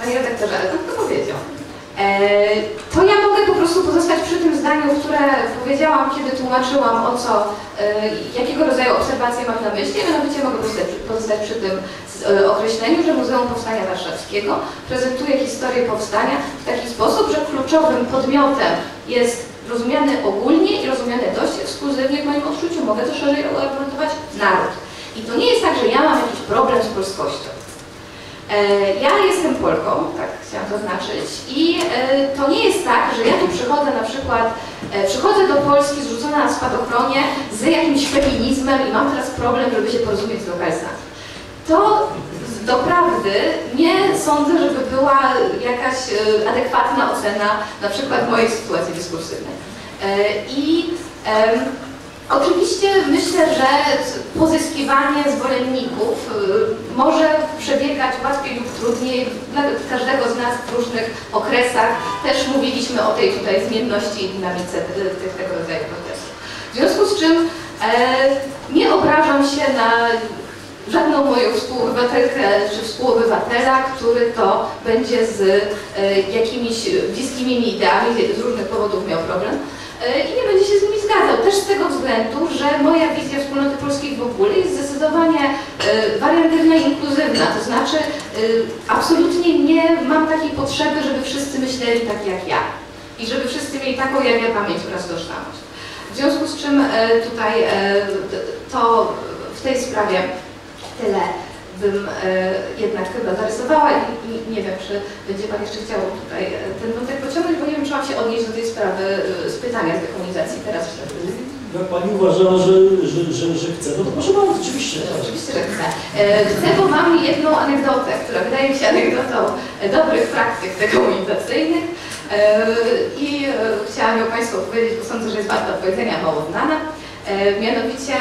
Panie redaktorze, ale pan to powiedział. To ja mogę po prostu pozostać przy tym zdaniu, które powiedziałam, kiedy tłumaczyłam, o co, jakiego rodzaju obserwacje mam na myśli, mianowicie mogę pozostać przy tym określeniu, że Muzeum Powstania Warszawskiego prezentuje historię powstania w taki sposób, że kluczowym podmiotem jest rozumiany ogólnie i rozumiany dość ekskluzywnie w moim odczuciu, mogę to szerzej argumentować, naród. I to nie jest tak, że ja mam jakiś problem z polskością. Ja jestem Polką, tak chciałam zaznaczyć, i to nie jest tak, że ja tu przychodzę na przykład, przychodzę do Polski zrzucona na spadochronie z jakimś feminizmem i mam teraz problem, żeby się porozumieć z lokalsami. To doprawdy nie sądzę, żeby była jakaś adekwatna ocena na przykład mojej sytuacji dyskursywnej. I oczywiście myślę, że pozyskiwanie zwolenników może przebiegać łatwiej lub trudniej dla każdego z nas w różnych okresach. Też mówiliśmy o tej tutaj zmienności i dynamice tych, tego rodzaju protestów. W związku z czym e, nie obrażam się na żadną moją współobywatelkę czy współobywatela, który to będzie z e, jakimiś bliskimi ideami, z różnych powodów miał problem. I nie będzie się z nimi zgadzał. Też z tego względu, że moja wizja wspólnoty polskiej w ogóle jest zdecydowanie wariatywna i inkluzywna. To znaczy, absolutnie nie mam takiej potrzeby, żeby wszyscy myśleli tak jak ja. I żeby wszyscy mieli taką jak ja pamięć oraz tożsamość. W związku z czym tutaj to w tej sprawie tyle bym jednak chyba zarysowała i nie wiem, czy będzie pan jeszcze chciał tutaj ten wątek pociągnąć, bo nie wiem, czy mam się odnieść do tej sprawy z pytania z dekomunizacji teraz. Jak pani uważa, że, że, że, że chce, no to proszę bardzo, oczywiście. Oczywiście, że chcę. Chcę, bo mam jedną anegdotę, która wydaje mi się anegdotą dobrych praktyk dekomunizacyjnych i chciałam ją państwu powiedzieć, bo sądzę, że jest warta powiedzenia, mało znana. Mianowicie,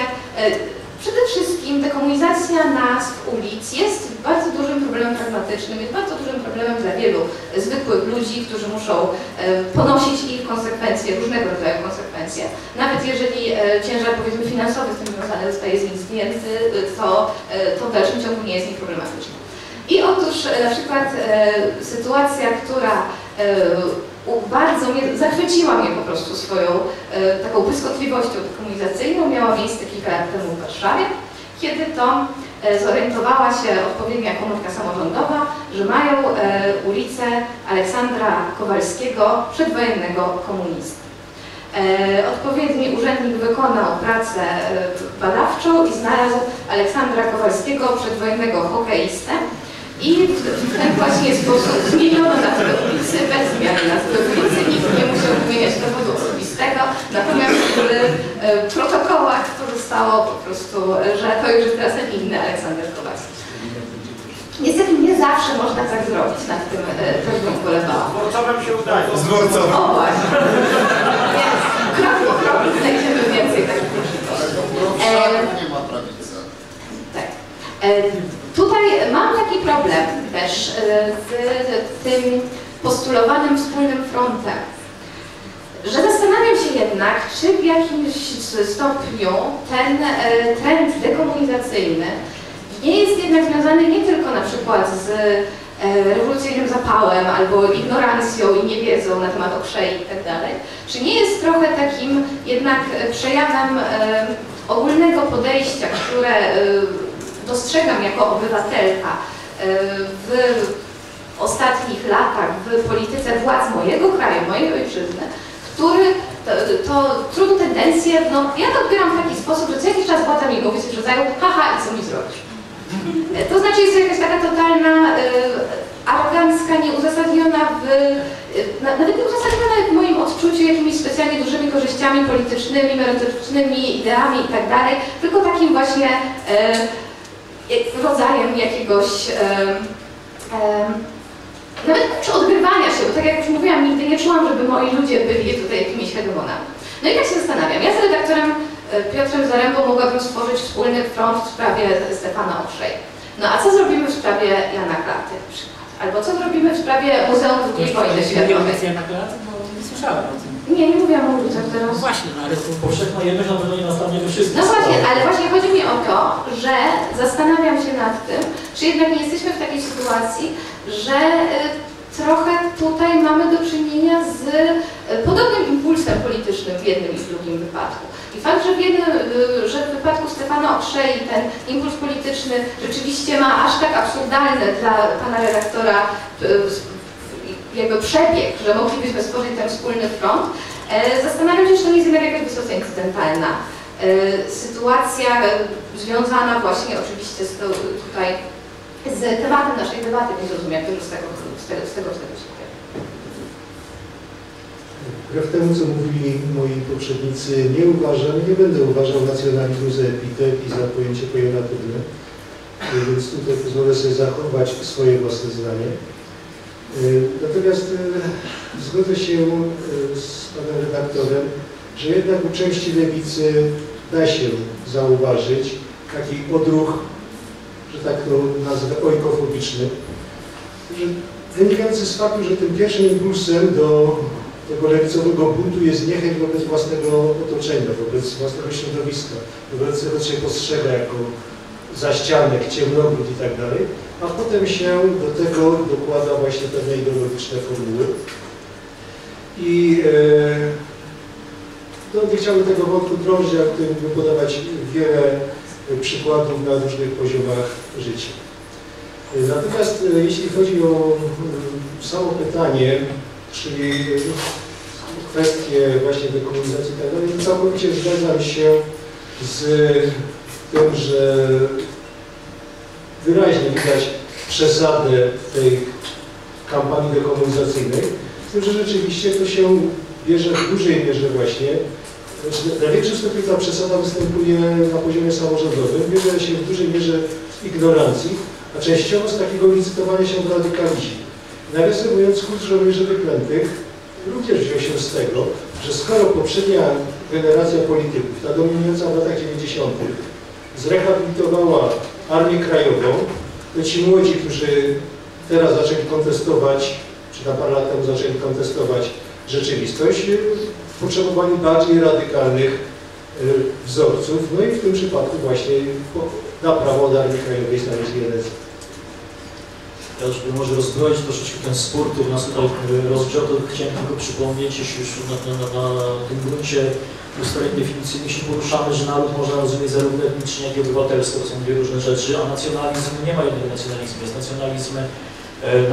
przede wszystkim dekomunizacja nazw ulic jest bardzo dużym problemem pragmatycznym, jest bardzo dużym problemem dla wielu zwykłych ludzi, którzy muszą ponosić ich konsekwencje, różnego rodzaju konsekwencje. Nawet jeżeli ciężar, powiedzmy, finansowy z tym związany zostaje z nich zdjęty, to, to w dalszym ciągu nie jest nieproblematyczne. I otóż na przykład sytuacja, która bardzo mnie, zachwyciła mnie po prostu swoją e, taką błyskotliwością dekomunizacyjną, miała miejsce kilka lat temu w Warszawie, kiedy to e, zorientowała się odpowiednia komórka samorządowa, że mają e, ulicę Aleksandra Kowalskiego, przedwojennego komunisty. E, odpowiedni urzędnik wykonał pracę e, badawczą i znalazł Aleksandra Kowalskiego, przedwojennego hokeistę, i w ten właśnie sposób zmieniono nazwę ulicy, bez zmiany nazwy ulicy i nie musiał wymieniać dowodu osobistego, natomiast w protokołach pozostało po prostu, że to już jest razem inny Aleksander Kwaśniewski. Niestety nie zawsze można tak zrobić, nad tym też bym polewała. Zborcowym się udaje. Zborcowym. O właśnie. Więc krok po kroku znajdziemy więcej takich możliwości. Nie ma prawicy. Tak. Tutaj mam taki problem też z tym postulowanym wspólnym frontem, że zastanawiam się jednak, czy w jakimś stopniu ten trend dekomunizacyjny nie jest jednak związany nie tylko na przykład z rewolucyjnym zapałem albo ignorancją i niewiedzą na temat Okrzei i tak dalej, czy nie jest trochę takim jednak przejawem ogólnego podejścia, które dostrzegam jako obywatelka w ostatnich latach w polityce władz mojego kraju, mojej ojczyzny, który to, to trudną tendencję, no ja to odbieram w taki sposób, że co jakiś czas władza mi mówi coś w rodzaju haha i co mi zrobisz. To znaczy jest to jakaś taka totalna, y, arogancka, nieuzasadniona, w, y, nawet nieuzasadniona w moim odczuciu jakimiś specjalnie dużymi korzyściami politycznymi, merytorycznymi, ideami i tak dalej, tylko takim właśnie y, rodzajem jakiegoś y, y, nawet czy odgrywania się, bo tak jak już mówiłam, nigdy nie czułam, żeby moi ludzie byli tutaj jakimiś hegemonami. No i tak się zastanawiam. Ja z redaktorem Piotrem Zarembą mogłabym stworzyć wspólny front w sprawie Stefana Okrzej. No a co zrobimy w sprawie Jana Klaty na przykład? Albo co zrobimy w sprawie Muzeum drugiej Wojny Światowej? Jana Klaty? Bo nie słyszałem o tym. Nie, nie mówiłam o ludziach teraz. Właśnie, ale to powszechna jedność na pewno nie nastanie we wszystkich. No właśnie, ale właśnie chodzi mi o to, że zastanawiam się nad tym, czy jednak nie jesteśmy w takiej sytuacji, że trochę tutaj mamy do czynienia z podobnym impulsem politycznym w jednym i w drugim wypadku. I fakt, że w, jednym, że w wypadku Stefana Okrzei ten impuls polityczny rzeczywiście ma aż tak absurdalny dla pana redaktora jego przebieg, że moglibyśmy stworzyć ten wspólny front, zastanawiam się, czy to nie jest jednak jakaś wysoce incydentalna sytuacja związana właśnie oczywiście z to, tutaj z tematem naszej debaty, więc rozumiem, jak to z tego, z tego, z tego, z tego się dzieje. Wbrew temu, co mówili moi poprzednicy, nie uważam, nie będę uważał nacjonalizmu za epitet i za pojęcie pejoratywne, więc tutaj pozwolę sobie zachować swoje własne zdanie. Natomiast zgodzę się z panem redaktorem, że jednak u części lewicy da się zauważyć taki odruch, że tak to nazwę, ojkofobiczny, że wynikający z faktu, że tym pierwszym impulsem do tego lewicowego buntu jest niechęć wobec własnego otoczenia, wobec własnego środowiska, wobec tego, co się postrzega jako zaścianek, ciemnogród i tak dalej, a potem się do tego dokłada właśnie pewne ideologiczne formuły. I e, to nie chciałbym tego wątku drążyć, jak tutaj mógłbym podawać wiele przykładów na różnych poziomach życia. Natomiast jeśli chodzi o samo pytanie, czyli kwestię właśnie dekomunizacji i tak dalej, to całkowicie zgadzam się z tym, że wyraźnie widać przesadę tej kampanii dekomunizacyjnej, z tym, że rzeczywiście to się bierze w dużej mierze właśnie, znaczy, na większym stopniu ta przesada występuje na poziomie samorządowym, bierze się w dużej mierze z ignorancji, a częściowo z takiego licytowania się w radykalizmie. Nawiasem mówiąc, kult żołnierzy wyklętych również wziął się z tego, że skoro poprzednia generacja polityków, ta dominująca w latach dziewięćdziesiątych, zrehabilitowała Armię Krajową, to ci młodzi, którzy teraz zaczęli kontestować, czy na parę lat temu zaczęli kontestować rzeczywistość, potrzebowali bardziej radykalnych y, wzorców, no i w tym przypadku właśnie na prawo od Armii Krajowej znaleźli N S C. Ja już bym może rozbroić troszeczkę ten spór, który nas tutaj rozgrzał, to chciałem tylko przypomnieć, jeśli już na, na, na tym gruncie ustaleń definicyjnych się poruszamy, że naród można rozumieć zarówno etnicznie, jak i obywatelsko, to są dwie różne rzeczy, a nacjonalizm nie ma jednego nacjonalizmu, jest nacjonalizm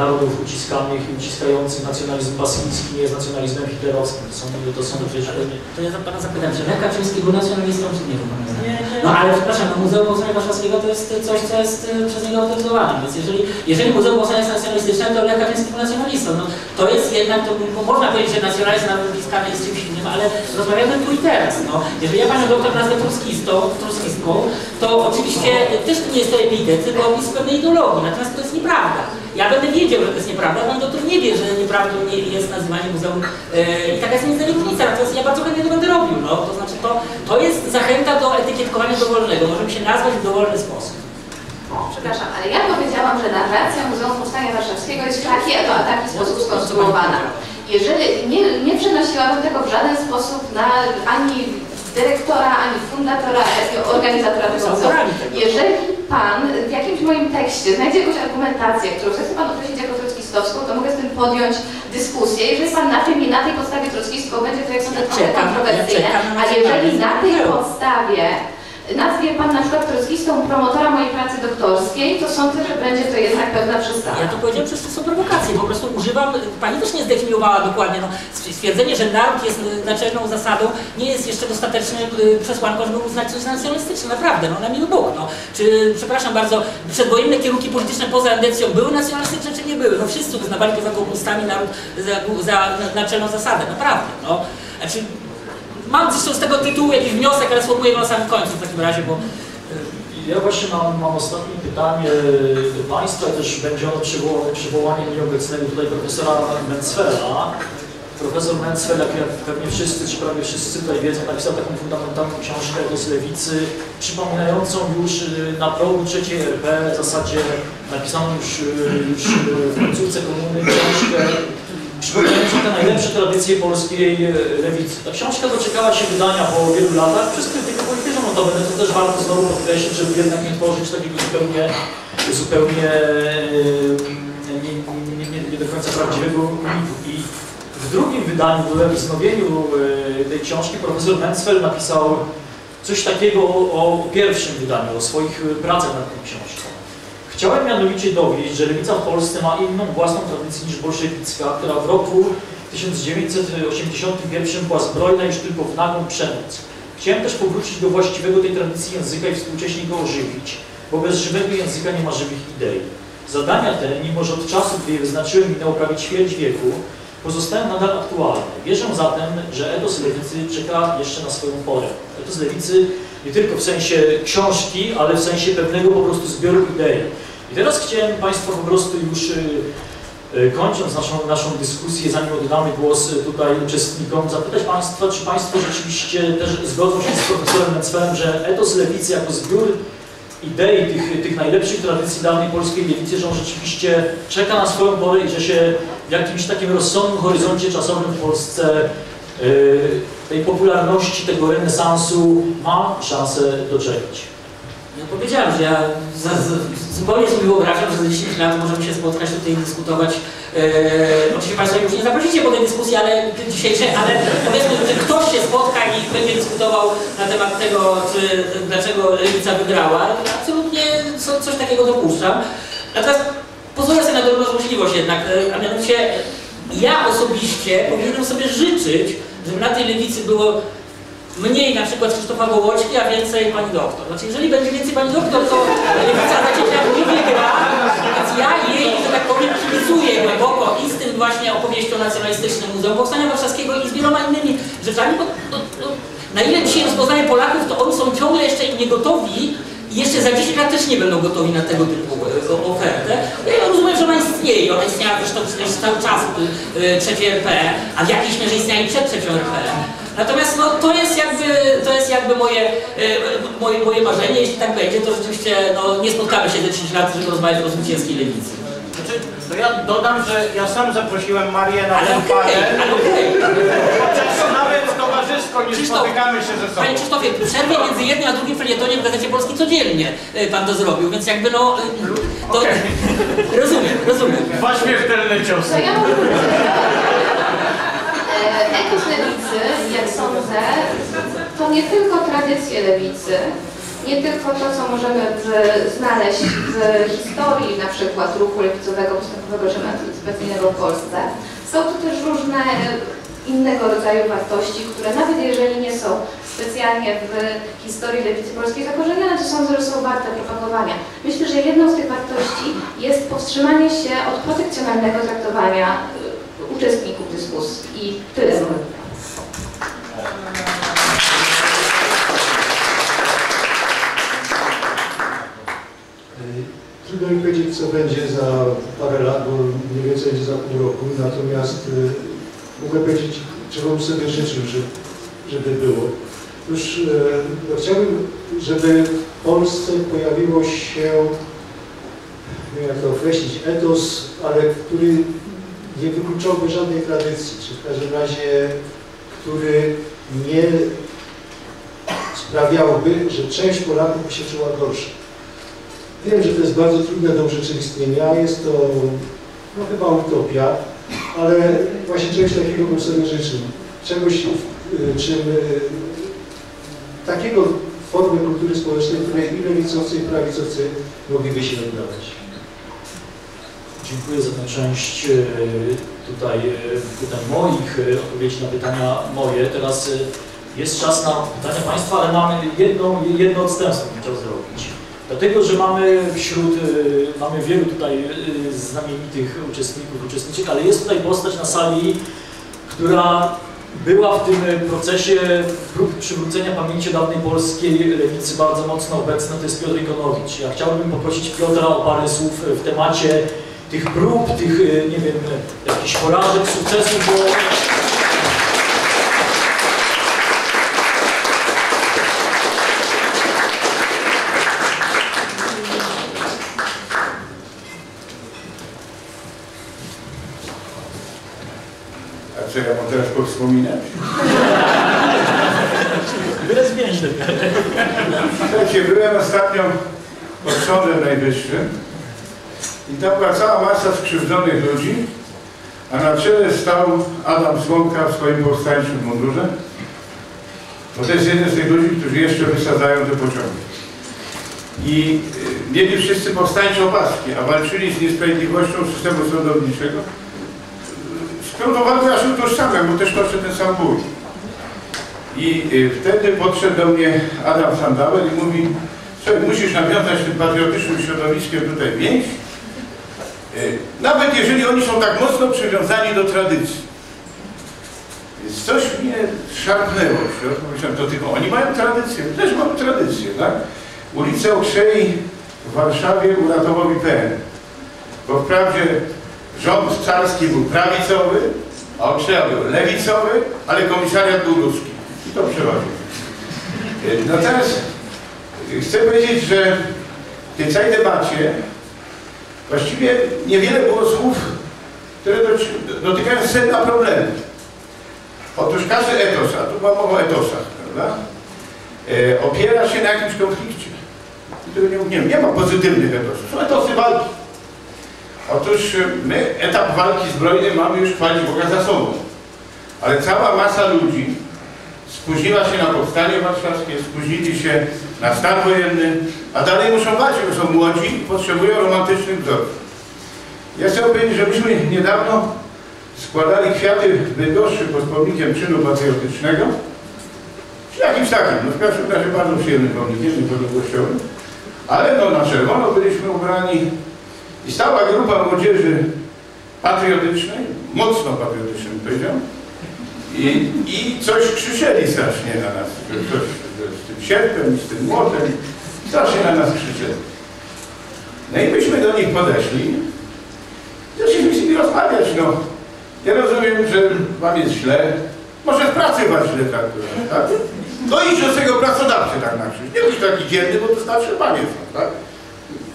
narodów uciskanych i uciskających. Nacjonalizm basylijski nie jest nacjonalizmem hitlerowskim. To są, to są no, rzeczy... To ja pana zapytam, czy Lech Kaczyński był nacjonalistą, czy nie był pan? No ale przepraszam, no, Muzeum Powstania Warszawskiego to jest coś, co jest przez niego autoryzowane. Więc jeżeli, jeżeli Muzeum Powstania jest nacjonalistyczne, to Lech Kaczyński był nacjonalistą. No, to jest jednak, to można powiedzieć, że nacjonalizm nawet bliskany jest czymś innym, ale rozmawiamy tu i teraz. No. Jeżeli ja panią doktor nazwę truskistą, truskistką, to oczywiście też to nie jest to epitet, tylko opis pewnej ideologii. Natomiast to jest nieprawda. Ja będę wiedział, że to jest nieprawda, pan doktor nie wie, że nieprawdą nie jest nazywanie muzeum. Yy, I taka jest między nami różnica, natomiast ja bardzo chętnie to będę robił. No. To znaczy, to, to jest zachęta do etykietkowania dowolnego, możemy się nazwać w dowolny sposób. Przepraszam, ale ja powiedziałam, że narracja Muzeum Powstania Warszawskiego jest szlakietą, a taki sposób skonstruowana. Jeżeli nie, nie przenosiłabym tego w żaden sposób na ani dyrektora, ani fundatora, ani organizatora tego muzeum. Jeżeli pan w jakimś moim tekście znajdzie jakąś argumentację, którą chce pan określić jako truskistowską, to mogę z tym podjąć dyskusję. Jeżeli pan na tym i na tej podstawie truskistką będzie, to jak są te trochę kontrowersyjne, a jeżeli na tej podstawie nazwie pan na przykład truskistą promotora mojej pracy doktorskiej, to sądzę, że będzie to jednak pewna przesada. Ja to powiedziałem, że to są prowokacje, po prostu używam, pani też nie zdefiniowała dokładnie, no, stwierdzenie, że naród jest naczelną zasadą, nie jest jeszcze dostatecznym przesłanką, żeby uznać coś nacjonalistyczne, naprawdę, no na miły Bóg, no. Czy, przepraszam bardzo, przedwojenne kierunki polityczne poza endecją były nacjonalistyczne, czy nie były? No wszyscy uznawali poza komunistami naród za, za naczelną zasadę, naprawdę, no. Znaczy, mam zresztą z tego tytułu jakiś wniosek, ale sformułuję go na samym końcu w takim razie, bo... Ja właśnie mam, mam ostatnie pytanie do Państwa, też będzie ono przywołane, przywołanie nieobecnego tutaj profesora Mencwela. Profesor Mencwel, jak pewnie wszyscy, czy prawie wszyscy tutaj wiedzą, napisał taką fundamentalną książkę z lewicy, przypominającą już na progu trzeciej R P, w zasadzie napisaną już, już w końcówce komuny książkę, przypominającą te najlepsze tradycje polskiej lewicy. Ta książka doczekała się wydania po wielu latach przez krytykę polityczną, no to będę to też warto znowu podkreślić, żeby jednak nie tworzyć takiego zupełnie, zupełnie nie, nie, nie, nie do końca prawdziwego mitu. I w drugim wydaniu, w wznowieniu tej książki, profesor Mencwel napisał coś takiego o, o pierwszym wydaniu, o swoich pracach nad tą książką. Chciałem mianowicie dowieść, że lewica w Polsce ma inną własną tradycję niż bolszewicka, która w roku tysiąc dziewięćset osiemdziesiątym pierwszym była zbrojna już tylko w nagą przemoc. Chciałem też powrócić do właściwego tej tradycji języka i współcześnie go ożywić, bo bez żywego języka nie ma żywych idei. Zadania te, mimo że od czasu, gdy je wyznaczyłem, minęło prawie ćwierć wieku, pozostają nadal aktualne. Wierzę zatem, że etos lewicy czeka jeszcze na swoją porę. Etos lewicy nie tylko w sensie książki, ale w sensie pewnego po prostu zbioru idei. I teraz chciałem Państwu po prostu już yy, kończąc naszą, naszą dyskusję, zanim oddamy głos tutaj uczestnikom, zapytać Państwa, czy Państwo rzeczywiście też zgodzą się z profesorem Mencwelem, że etos lewicy jako zbiór idei tych, tych najlepszych tradycji dawnej polskiej lewicy, że on rzeczywiście czeka na swoją porę i że się w jakimś takim rozsądnym horyzoncie czasowym w Polsce yy, tej popularności, tego renesansu ma szansę doczekać. Ja powiedziałem, że ja zupełnie sobie wyobrażam, że za dziesięć lat możemy się spotkać tutaj i dyskutować. Eee, oczywiście Państwo już nie zaprosicie po tej dyskusji, ale dzisiejszej, ale powiedzmy, że ktoś się spotka i będzie dyskutował na temat tego, czy, dlaczego lewica wygrała. Absolutnie co, coś takiego dopuszczam. Natomiast pozwolę sobie na drobną złośliwość jednak, a mianowicie ja osobiście powinienem sobie życzyć, żeby na tej lewicy było mniej na przykład Krzysztofa Gołoćki, a więcej pani doktor. Znaczy, jeżeli będzie więcej pani doktor, to lewica za dzieciaków nie wygra, więc ja jej, że tak powiem, kibicuję głęboko i z tym właśnie opowieścią nacjonalistycznym Muzeum Powstania Warszawskiego i z wieloma innymi rzeczami, bo to, to, na ile dzisiaj rozpoznaje Polaków, to oni są ciągle jeszcze niegotowi i jeszcze za dziesięć lat też nie będą gotowi na tego typu ofertę. Ja rozumiem, że ona istnieje, ona istniała zresztą cały czas trzeciej R P, a w jakiejś mierze istniała i przed trzecią R P. Natomiast no, to jest jakby, to jest jakby moje, moje, moje marzenie, jeśli tak będzie, to rzeczywiście no, nie spotkamy się za dziesięć lat, żeby rozmawiać o zwycięskiej lewicy. Znaczy, to ja dodam, że ja sam zaprosiłem Marię na tę parę, chociaż nawet towarzysko nie Krzysztof, spotykamy się ze sobą. Panie Krzysztofie, przerwę między jednym a drugim felietonie w Gazecie Polskiej codziennie pan to zrobił, więc jakby no... To, okay. Rozumiem, rozumiem. Dwa śmiertelne ciosy. Etos lewicy, jak sądzę, to nie tylko tradycje lewicy, nie tylko to, co możemy w, znaleźć w historii, na przykład ruchu lewicowego, postępowego remancypacyjnego w Polsce, są to też różne innego rodzaju wartości, które nawet jeżeli nie są specjalnie w historii lewicy polskiej zakorzenione, to sądzę, że są warte propagowania. Myślę, że jedną z tych wartości jest powstrzymanie się od protekcjonalnego traktowania uczestników dyskusji i tyle. Trudno mi powiedzieć, co będzie za parę lat, bo mniej więcej będzie za pół roku, natomiast mogę powiedzieć, czego bym sobie życzył, żeby było. Już no, chciałbym, żeby w Polsce pojawiło się, nie wiem jak to określić, etos, ale który nie wykluczałby żadnej tradycji, czy w każdym razie, który nie sprawiałby, że część Polaków się czuła gorsza. Wiem, że to jest bardzo trudne do urzeczywistnienia, jest to no, chyba utopia, ale właśnie czegoś takiego bym sobie życzył. Czegoś, czym takiego formy kultury społecznej, w której i lewicowcy, i prawicowcy mogliby się oddawać. Dziękuję za tę część tutaj pytań moich, odpowiedzi na pytania moje. Teraz jest czas na pytania Państwa, ale mamy jedno, jedno odstępstwo, bym chciał zrobić. Dlatego, że mamy wśród, mamy wielu tutaj znamienitych uczestników, uczestniczek, ale jest tutaj postać na sali, która była w tym procesie prób przywrócenia pamięci dawnej polskiej lewicy bardzo mocno obecna, to jest Piotr Ikonowicz. Ja chciałbym poprosić Piotra o parę słów w temacie tych prób, tych, nie wiem, jakichś porażek, sukcesów, bo... Czy ja mam teraz powspominać? Wyraźnie. Słuchajcie, byłem ostatnio pod Sądem Najwyższym i tam była cała masa skrzywdzonych ludzi, a na czele stał Adam Słomka w swoim powstańczym mundurze. Bo to jest jeden z tych ludzi, którzy jeszcze wysadzają do pociągu. I mieli wszyscy powstańcze opaski, a walczyli z niesprawiedliwością systemu sądowniczego. Próbowałem, ja się utożsamiam, bo też toczę ten sam ból. I y, wtedy podszedł do mnie Adam Sandauer i mówi: słuchaj, musisz nawiązać tym patriotycznym środowiskiem tutaj więź, y, nawet jeżeli oni są tak mocno przywiązani do tradycji. Więc coś mnie szarpnęło. Pomyślałem, to tylko oni mają tradycję, też mam tradycję, tak? Ulicę Okrzej w Warszawie uratował I P N, bo wprawdzie rząd carski był prawicowy, a Okrzej był lewicowy, ale komisariat był ruski. I to przeważył. No teraz chcę powiedzieć, że w tej całej debacie właściwie niewiele było słów, które dotykają sedna problemu. Otóż każdy etos, a tu była mowa o etosach, prawda, opiera się na jakimś konflikcie. Nie, nie ma pozytywnych etosów. Są etosy walki. Otóż my etap walki zbrojnej mamy już chwalić Boga za sobą. Ale cała masa ludzi spóźniła się na powstanie warszawskie, spóźnili się na stan wojenny, a dalej muszą walczyć, bo są młodzi i potrzebują romantycznych wzorów. Ja chcę powiedzieć, że myśmy niedawno składali kwiaty w Bydgoszczy pod pomnikiem czynu patriotycznego, czy jakimś takim, no w każdym razie bardzo przyjemnym pomnikiem, niepodległościowym, ale no na czerwono byliśmy ubrani. I stała grupa młodzieży patriotycznej, mocno patriotycznej, powiedział, i, i coś krzyczeli strasznie na nas, coś, z tym sierpem, z tym młotem, strasznie na nas krzyczeli. No i myśmy do nich podeszli, zaczęliśmy z nimi rozmawiać, no. Ja rozumiem, że wam jest źle, może w pracy was źle traktują, tak? No i że z tego pracodawcy tak na krzyż, nie bądź taki dzielny, bo to starsze panie są, tak?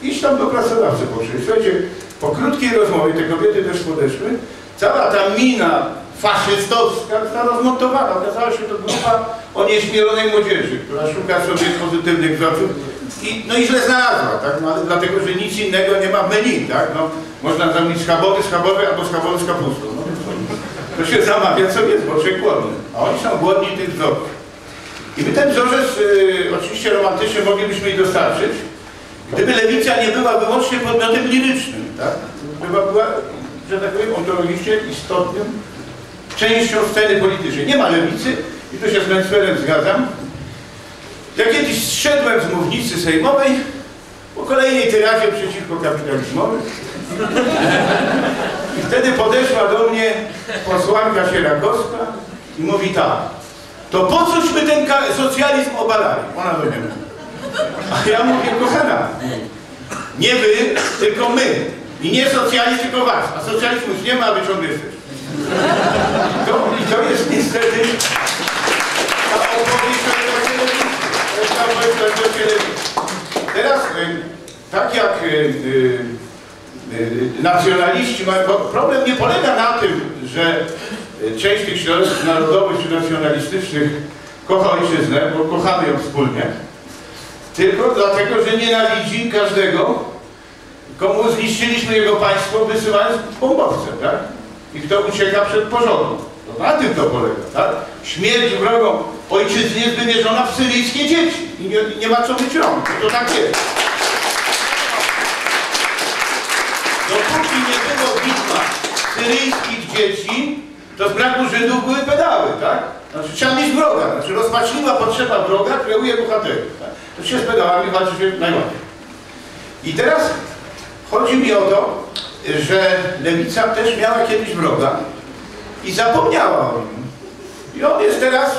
Iść tam do pracodawcy poszli. Słuchajcie, po krótkiej rozmowie, te kobiety też podeszły, cała ta mina faszystowska została rozmontowana. Okazała się to grupa o nieśmielonej młodzieży, która szuka sobie pozytywnych wzorców. I, no i źle znalazła, tak? No, ale dlatego, że nic innego nie ma w menu, tak? No, można zamówić schabowy, schabowy albo schabowy z kapustą. No, to, to się zamawia, co jest, bo się głodny. A oni są głodni tych wzorów. I my ten wzorzec y, oczywiście romantyczny moglibyśmy jej dostarczyć, gdyby lewica nie była wyłącznie podmiotem lirycznym, tak? Gdyby była, że tak powiem, ontologicznie istotnym częścią sceny politycznej. Nie ma lewicy, i tu się z Mencwelem zgadzam. Ja kiedyś zszedłem z mównicy sejmowej po kolejnej tyradzie przeciwko kapitalizmowi. I wtedy podeszła do mnie posłanka Sierakowska i mówi tak: to po cośmy ten socjalizm obalali? Ona do mnie. A ja mówię: kochana, nie wy, tylko my. I nie socjalizm, tylko was. A socjalizmu już nie ma, a wy ciągle jesteście. I to jest niestety ta opowieść o telewizji. To jest ta opowieść o telewizji. Teraz, tak jak nacjonaliści mają... Problem nie polega na tym, że część tych środowisk narodowych czy nacjonalistycznych kocha ojczyznę, bo kochamy ją wspólnie, tylko dlatego, że nienawidzi każdego, komu zniszczyliśmy jego państwo, wysyłając bombowce, tak? I kto ucieka przed porządkiem. No, na tym to polega, tak? Śmierć wrogą ojczyzny jest wymierzona w syryjskie dzieci i nie, nie ma co być rąk. To tak jest. Dopóki nie było bitwa syryjskich dzieci, to z braku Żydów były pedały, tak? Znaczy trzeba mieć wroga, znaczy rozpaczliwa potrzeba wroga kreuje bohaterów, tak? To się z pedałami walczy się najłatwiej. I teraz chodzi mi o to, że lewica też miała kiedyś wroga i zapomniała o nim. I on jest teraz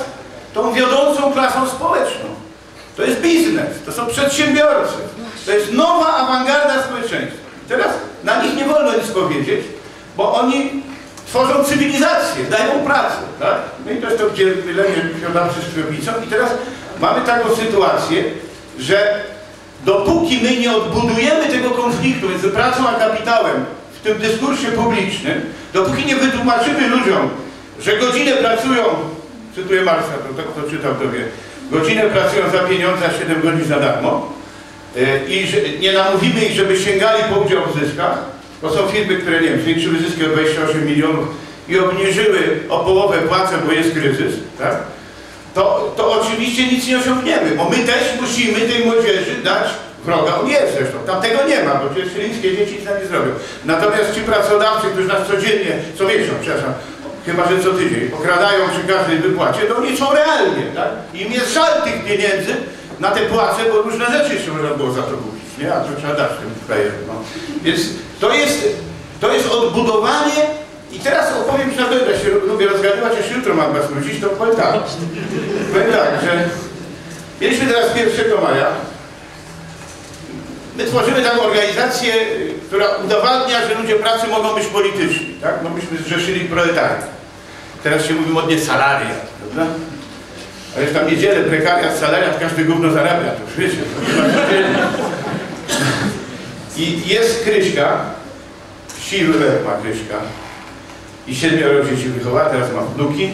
tą wiodącą klasą społeczną. To jest biznes, to są przedsiębiorcy, to jest nowa awangarda społeczeństwa. I teraz na nich nie wolno nic powiedzieć, bo oni tworzą cywilizację, dają pracę, tak? No i to jest to, gdzie leży wsiadawcy z krwiobicą. I teraz mamy taką sytuację, że dopóki my nie odbudujemy tego konfliktu między pracą a kapitałem w tym dyskursie publicznym, dopóki nie wytłumaczymy ludziom, że godzinę pracują, cytuję Marksa, to kto czytał to wie, godzinę pracują za pieniądze, a siedem godzin za darmo, i że nie namówimy ich, żeby sięgali po udział w zyskach, bo są firmy, które nie wiem, zwiększyły zyski o dwadzieścia osiem milionów i obniżyły o połowę płacę, bo jest kryzys, tak? To, to oczywiście nic nie osiągniemy, bo my też musimy tej młodzieży dać wroga. On jest zresztą, tam tego nie ma, bo przecież syryjskie dzieci nic nam nie zrobią. Natomiast ci pracodawcy, którzy nas codziennie, co miesiąc, przepraszam, chyba że co tydzień, okradają przy każdej wypłacie, to oni są realnie, tak? Im jest żal tych pieniędzy na te płace, bo różne rzeczy się można było za to kupić, nie? A to trzeba dać tym krajem, no. Więc to jest, to jest odbudowanie. I teraz opowiem, że ja się lubię rozgadywać, a się jutro mam was wrócić, to powiem tak. Powiem tak, że mieliśmy teraz pierwszego maja. My tworzymy taką organizację, która udowadnia, że ludzie pracy mogą być polityczni, tak? No myśmy zrzeszyli proletariat. Teraz się mówimy od nie salariat, prawda? Ale tam niedzielę, prekariat, salariat, każdy gówno zarabia, to już wiecie. I jest Kryśka, siłę ma Kryśka. I siedmioro dzieci wychowała, teraz ma wnuki.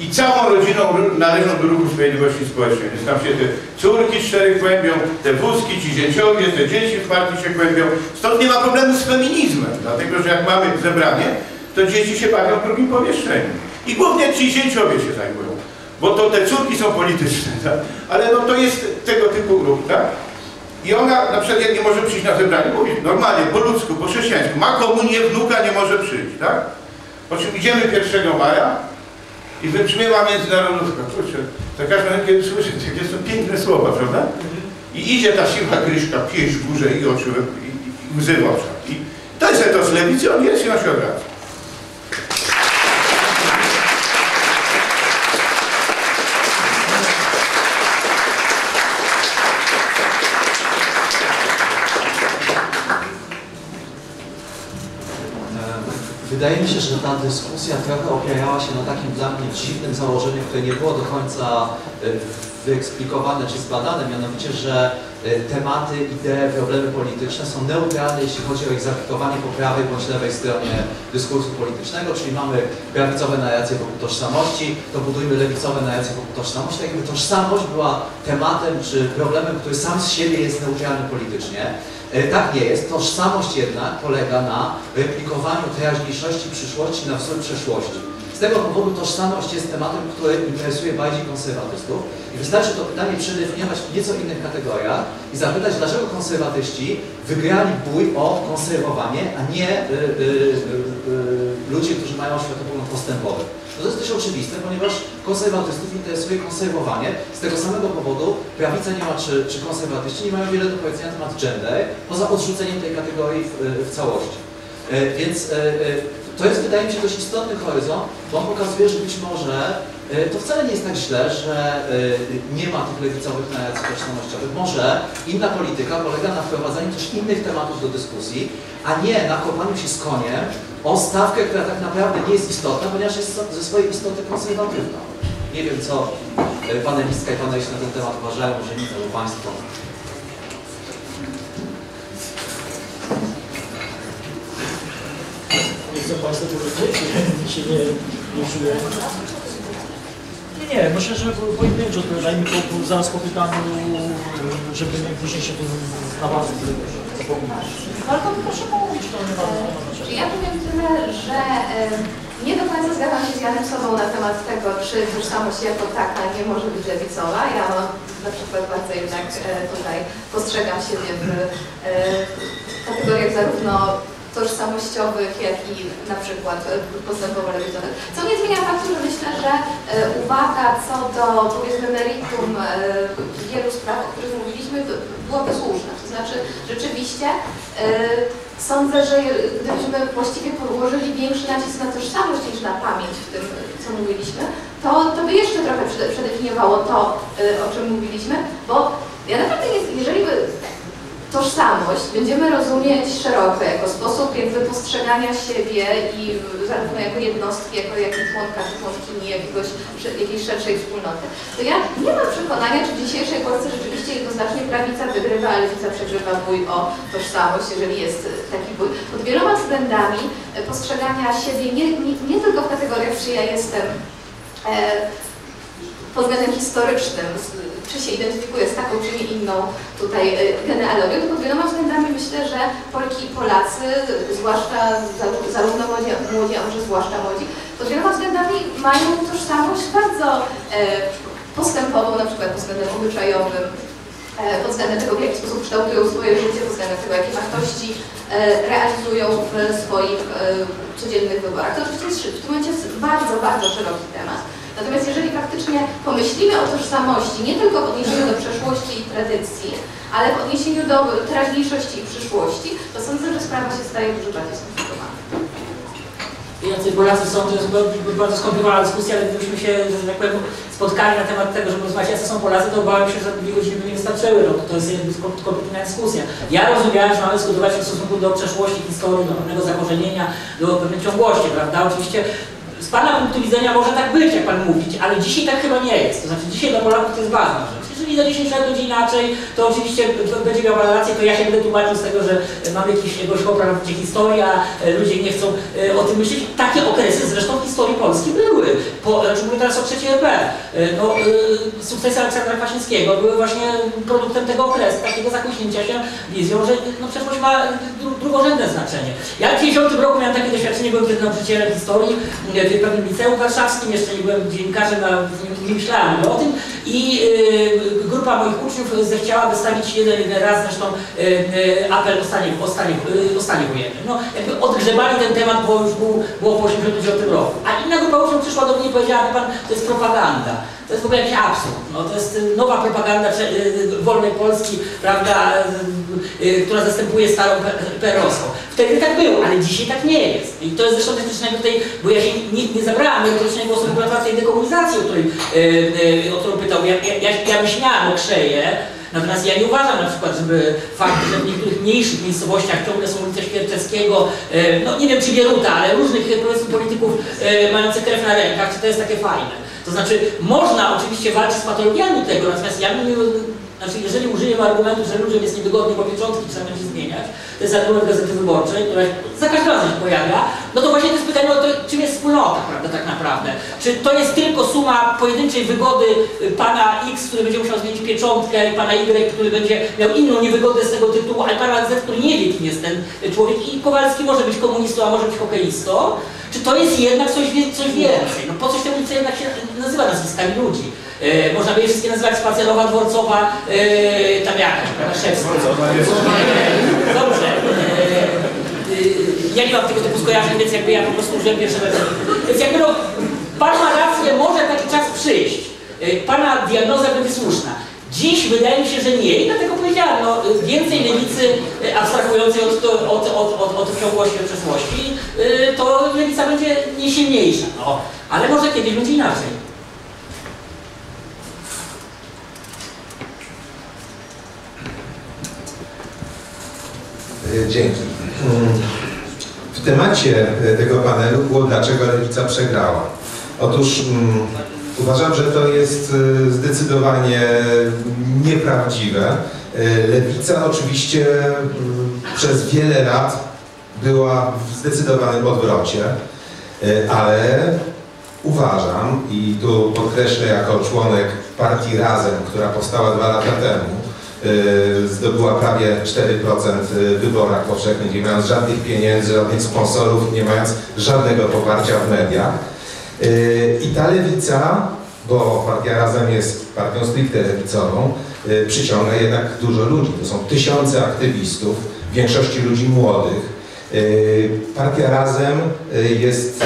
I całą rodziną należą do ruchu Sprawiedliwości Społecznej. Więc tam się te córki cztery kłębią, te wózki, ci dzieciowie, te dzieci w partii się kłębią. Stąd nie ma problemu z feminizmem, dlatego że jak mamy zebranie, to dzieci się bawią w drugim pomieszczeniu. I głównie ci dzieciowie się zajmują, bo to te córki są polityczne, tak? Ale no to jest tego typu ruch, tak? I ona na przykład jak nie może przyjść na zebranie, mówi normalnie, po ludzku, po chrześcijańsku, ma komunię, wnuka nie może przyjść, tak? Po czym idziemy pierwszego maja i wybrzmiewa międzynarodówka. Kurczę, za każdym razem, kiedy słyszę, jakie są piękne słowa, prawda? I idzie ta siła Kryśka, pieść w górze i oczy, i, i łzy w oczach. I to jest etos lewicy, on jest i on się obraca. Wydaje mi się, że ta dyskusja trochę opierała się na takim dla mnie dziwnym założeniu, które nie było do końca wyeksplikowane czy zbadane, mianowicie, że tematy, idee, problemy polityczne są neutralne, jeśli chodzi o egzekwowanie po prawej bądź lewej stronie dyskursu politycznego, czyli mamy prawicowe narracje wokół tożsamości, to budujmy lewicowe narracje wokół tożsamości, jakby tożsamość była tematem czy problemem, który sam z siebie jest neutralny politycznie. Tak nie jest. Tożsamość jednak polega na replikowaniu teraźniejszości przyszłości na wzór przeszłości. tego powodu tożsamość jest tematem, który interesuje bardziej konserwatystów i wystarczy to pytanie przedefiniować w nieco innych kategoriach i zapytać, dlaczego konserwatyści wygrali bój o konserwowanie, a nie y, y, y, y, ludzie, którzy mają światopogląd postępowy. To jest też oczywiste, ponieważ konserwatystów interesuje konserwowanie. Z tego samego powodu prawica nie ma, czy, czy konserwatyści nie mają wiele do powiedzenia na temat gender, poza odrzuceniem tej kategorii w, w całości. Y, więc y, y, to jest, wydaje mi się, dość istotny horyzont, bo on pokazuje, że być może to wcale nie jest tak źle, że nie ma tych lewicowych narracji tożsamościowych. Może inna polityka polega na wprowadzaniu też innych tematów do dyskusji, a nie na kopaniu się z koniem o stawkę, która tak naprawdę nie jest istotna, ponieważ jest ze swojej istoty konserwatywna. Nie wiem, co panelistka i paneliści na ten temat uważają, że nie wiem, Państwo. Państwo się nie, nie czuję. Nie, nie, myślę, że pojedynczo odpowiadajmy po, po, zaraz po pytaniu, żeby nie później się tu na bardzo zapominać. Tylko proszę mówić, to nie bardzo. Ja powiem tyle, że y, nie do końca zgadzam się z Janem Sobą na temat tego, czy tożsamość jako taka nie może być lewicowa. Ja na przykład bardzo jednak y, tutaj postrzegam siebie w y, kategoriach zarówno tożsamościowych, jak i na przykład postępowo-lewicowych. Co nie zmienia faktu, że myślę, że uwaga co do, powiedzmy, meritum wielu spraw, o których mówiliśmy, byłaby słuszna. To znaczy, rzeczywiście sądzę, że gdybyśmy właściwie położyli większy nacisk na tożsamość niż na pamięć w tym, co mówiliśmy, to, to by jeszcze trochę przedefiniowało to, o czym mówiliśmy, bo ja naprawdę, jeżeli by tożsamość będziemy rozumieć szeroko, jako sposób jakby postrzegania siebie i zarówno jako jednostki, jako jak i członka, czy członkini jakiegoś, jakiejś szerszej wspólnoty, to ja nie mam przekonania, czy w dzisiejszej Polsce rzeczywiście jednoznacznie prawica wygrywa, a lewica przegrywa bój o tożsamość, jeżeli jest taki bój. Pod wieloma względami postrzegania siebie nie, nie, nie tylko w kategoriach, czy ja jestem e, pod względem historycznym, czy się identyfikuje z taką, czy nie inną tutaj genealogią, to pod wieloma względami myślę, że Polki i Polacy, zwłaszcza zarówno młodzi, a może zwłaszcza młodzi, pod wieloma względami mają tożsamość bardzo postępową, na przykład pod względem obyczajowym, pod względem tego, w jaki sposób kształtują swoje życie, pod względem tego, jakie wartości realizują w swoich codziennych wyborach. To oczywiście jest w tym momencie bardzo, bardzo szeroki temat. Natomiast jeżeli faktycznie pomyślimy o tożsamości, nie tylko w odniesieniu do przeszłości i tradycji, ale w odniesieniu do teraźniejszości i przyszłości, to sądzę, że sprawa się staje dużo bardziej skomplikowana. Jacy Polacy są, to jest bardzo skomplikowana dyskusja, ale gdybyśmy się, że tak powiem, spotkali na temat tego, żeby rozmawiać, jacy są Polacy, to obawiam się, że dwie godziny by nie wystarczyły, no to jest kompletna dyskusja. Ja rozumiałem, że mamy dyskutować w stosunku do przeszłości, historii, do pewnego zakorzenienia, do pewnej ciągłości, prawda? Oczywiście. Z Pana punktu widzenia może tak być, jak Pan mówić, ale dzisiaj tak chyba nie jest. To znaczy dzisiaj dla Polaków to jest ważna rzecz. Jeżeli za dziesięć lat będzie inaczej, to oczywiście będzie miał Pan rację, to ja się będę tłumaczył z tego, że mamy jakiś, jakiegoś problemu, gdzie historia, ludzie nie chcą o tym myśleć. Takie okresy zresztą w historii Polski były. Po, znaczy mówię teraz o trzeciej R P. No, sukcesy Aleksandra Kwaśniewskiego były właśnie produktem tego okresu, takiego zakuśnięcia się wizją, że no, przeszłość ma drugorzędne znaczenie. Ja w tysiąc dziewięćset pięćdziesiątym roku miałem takie doświadczenie, byłem wtedy nauczycielem historii w pewnym liceum warszawskim, jeszcze nie byłem dziennikarzem, a nie myślałem o tym. I y, grupa moich uczniów zechciała wystawić jeden, jeden raz zresztą y, y, apel o stanie, o stanie, y, o stanie wojennym. No, jakby odgrzebali ten temat, bo już był, było po osiemdziesiątym dziewiątym roku. A inna grupa uczniów przyszła do mnie i powiedziała, wie Pan, to jest propaganda. To jest w ogóle jakiś absurd. No, to jest nowa propaganda wolnej Polski, prawda, która zastępuje starą perowską. Wtedy tak było, ale dzisiaj tak nie jest. I to jest zresztą technicznego tutaj, bo ja się nie, nie zabrałam merytorycznej głosu regulacji i dekomunizacji, o, o którą pytał. Ja, ja, ja myślałem o Krzeje. Natomiast ja nie uważam na przykład, żeby fakt, że w niektórych mniejszych miejscowościach ciągle są ulice Świerczewskiego, no nie wiem czy Bieruta, ale różnych polityków mających krew na rękach, czy to jest takie fajne. To znaczy, można oczywiście walczyć z patologiami tego, natomiast ja bym nie... Znaczy, jeżeli użyjemy argumentu, że ludziom jest niewygodnie, bo pieczątki trzeba będzie zmieniać, to jest argument Gazety Wyborczej, która za każdym razem się pojawia, no to właśnie to jest pytanie o to, czym jest wspólnota, prawda, tak naprawdę. Czy to jest tylko suma pojedynczej wygody pana X, który będzie musiał zmienić pieczątkę, i pana Y, który będzie miał inną niewygodę z tego tytułu, ale pana Z, który nie wie, kim jest ten człowiek i Kowalski może być komunistą, a może być hokeistą. Czy to jest jednak coś, coś więcej? No po coś te ulice jednak się nazywa nazwiskami ludzi? E, można by je wszystkie nazywać Spacerowa, Dworcowa, e, tam jakaś, prawda, Szewska. E, dobrze. E, ja nie mam tego typu skojarzeń, więc jakby ja po prostu użyłem pierwsze wersje. Więc jakby no, pan ma rację, może taki czas przyjść. E, pana diagnoza będzie słuszna. Dziś wydaje mi się, że nie i dlatego powiedziałem, no, więcej lewicy abstrahującej od, to, od, od, od, od ciągłości do przeszłości, yy, to lewica będzie niesilniejsza, no. Ale może kiedyś będzie inaczej. Dzięki. W temacie tego panelu było, dlaczego lewica przegrała. Otóż mm, uważam, że to jest zdecydowanie nieprawdziwe. Lewica oczywiście przez wiele lat była w zdecydowanym odwrocie, ale uważam i tu podkreślę jako członek partii Razem, która powstała dwa lata temu, zdobyła prawie cztery procent w wyborach powszechnych, nie mając żadnych pieniędzy, żadnych sponsorów, nie mając żadnego poparcia w mediach. I ta lewica, bo partia Razem jest partią stricte lewicową, przyciąga jednak dużo ludzi. To są tysiące aktywistów, w większości ludzi młodych. Partia Razem jest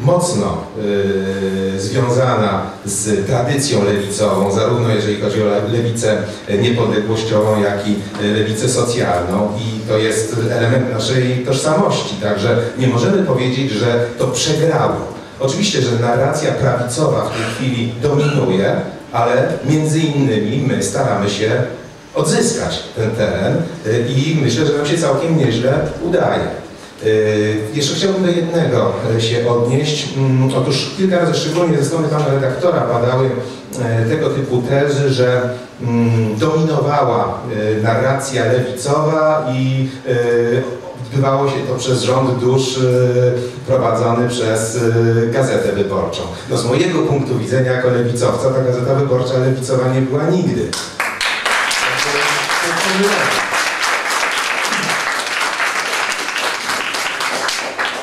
mocno związana z tradycją lewicową, zarówno jeżeli chodzi o lewicę niepodległościową, jak i lewicę socjalną i to jest element naszej tożsamości, także nie możemy powiedzieć, że to przegrało. Oczywiście, że narracja prawicowa w tej chwili dominuje, ale między innymi my staramy się odzyskać ten teren i myślę, że nam się całkiem nieźle udaje. Jeszcze chciałbym do jednego się odnieść. Otóż kilka razy, szczególnie ze strony pana redaktora, padały tego typu tezy, że dominowała narracja lewicowa i odbywało się to przez rząd dusz prowadzony przez Gazetę Wyborczą. No z mojego punktu widzenia jako lewicowca ta Gazeta Wyborcza lewicowa nie była nigdy.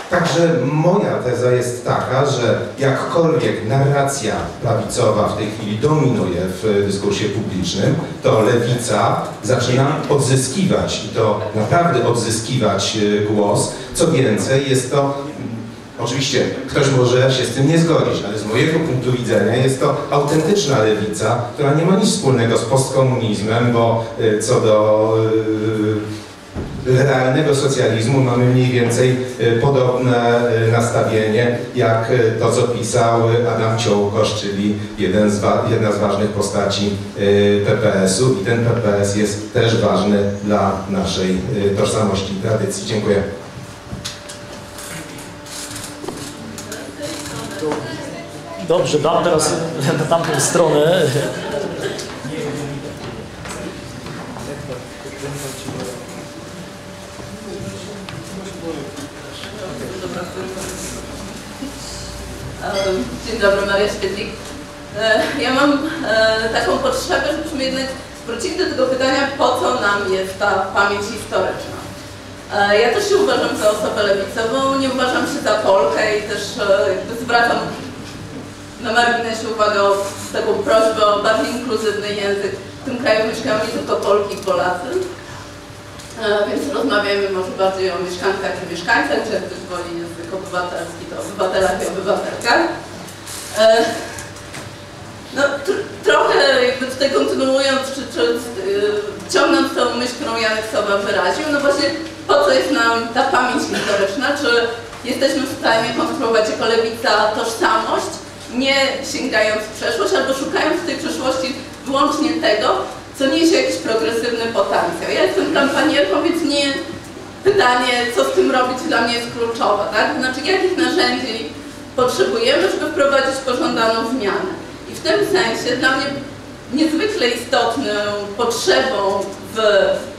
Także moja teza jest taka, że jakkolwiek narracja prawicowa w tej chwili dominuje w dyskursie publicznym, to lewica zaczyna odzyskiwać i to naprawdę odzyskiwać głos. Co więcej, jest to, oczywiście ktoś może się z tym nie zgodzić, ale z mojego punktu widzenia jest to autentyczna lewica, która nie ma nic wspólnego z postkomunizmem, bo co do realnego socjalizmu mamy mniej więcej podobne nastawienie jak to, co pisał Adam Ciołkosz, czyli jeden z jedna z ważnych postaci P P S-u i ten P P S jest też ważny dla naszej tożsamości i tradycji. Dziękuję. Dobrze, dam teraz na tamtą stronę. Dzień dobry, Maria Świetlik. Ja mam taką potrzebę, żebyśmy jednak wrócili do tego pytania, po co nam jest ta pamięć historyczna. Ja też się uważam za osobę lewicową, nie uważam się za Polkę i też jakby zwracam na marginesie uwagę o taką prośbę o bardziej inkluzywny język. W tym kraju mieszkają nie tylko Polki i Polacy, więc rozmawiamy może bardziej o mieszkankach i mieszkańcach, czy jak ktoś woli język obywatelski, to o obywatelach i obywatelkach. No, tr trochę jakby tutaj kontynuując, czy, czy ciągnąc tą myśl, którą Janek Sowa wyraził, no właśnie po co jest nam ta pamięć historyczna, czy jesteśmy w stanie konstruować jako lewica tożsamość, nie sięgając w przeszłość, albo szukając w tej przeszłości wyłącznie tego, co niesie jakiś progresywny potencjał. Ja jestem kampanierką, więc nie pytanie, co z tym robić, dla mnie jest kluczowe, tak? Znaczy, jakich narzędzi potrzebujemy, żeby wprowadzić pożądaną zmianę. I w tym sensie dla mnie niezwykle istotną potrzebą w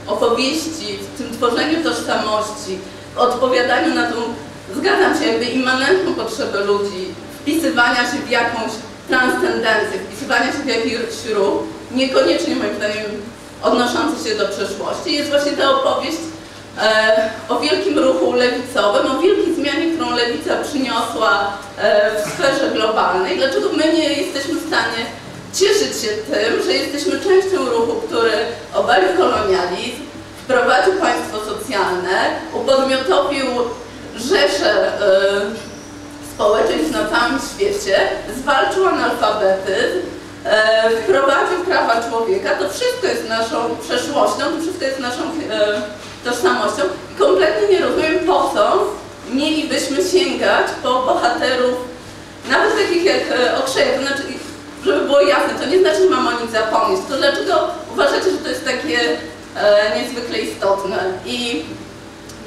opowieści, w tym tworzeniu tożsamości, w odpowiadaniu na tą, zgadzam się, jakby immanentną potrzebę ludzi, wpisywania się w jakąś transcendencję, wpisywania się w jakiś ruch, niekoniecznie moim zdaniem odnoszący się do przeszłości, jest właśnie ta opowieść o wielkim ruchu lewicowym, o wielkiej zmianie, którą lewica przyniosła w sferze globalnej. Dlaczego my nie jesteśmy w stanie cieszyć się tym, że jesteśmy częścią ruchu, który obalił kolonializm, wprowadził państwo socjalne, upodmiotowił rzesze społeczeństw na całym świecie, zwalczył analfabetyzm, wprowadził prawa człowieka. To wszystko jest naszą przeszłością, to wszystko jest naszą tożsamością i kompletnie nie rozumiem, po co mielibyśmy sięgać po bohaterów, nawet takich jak Okrzej. To znaczy, żeby było jasne, to nie znaczy, że mam o nich zapomnieć. To dlaczego uważacie, że to jest takie e, niezwykle istotne? I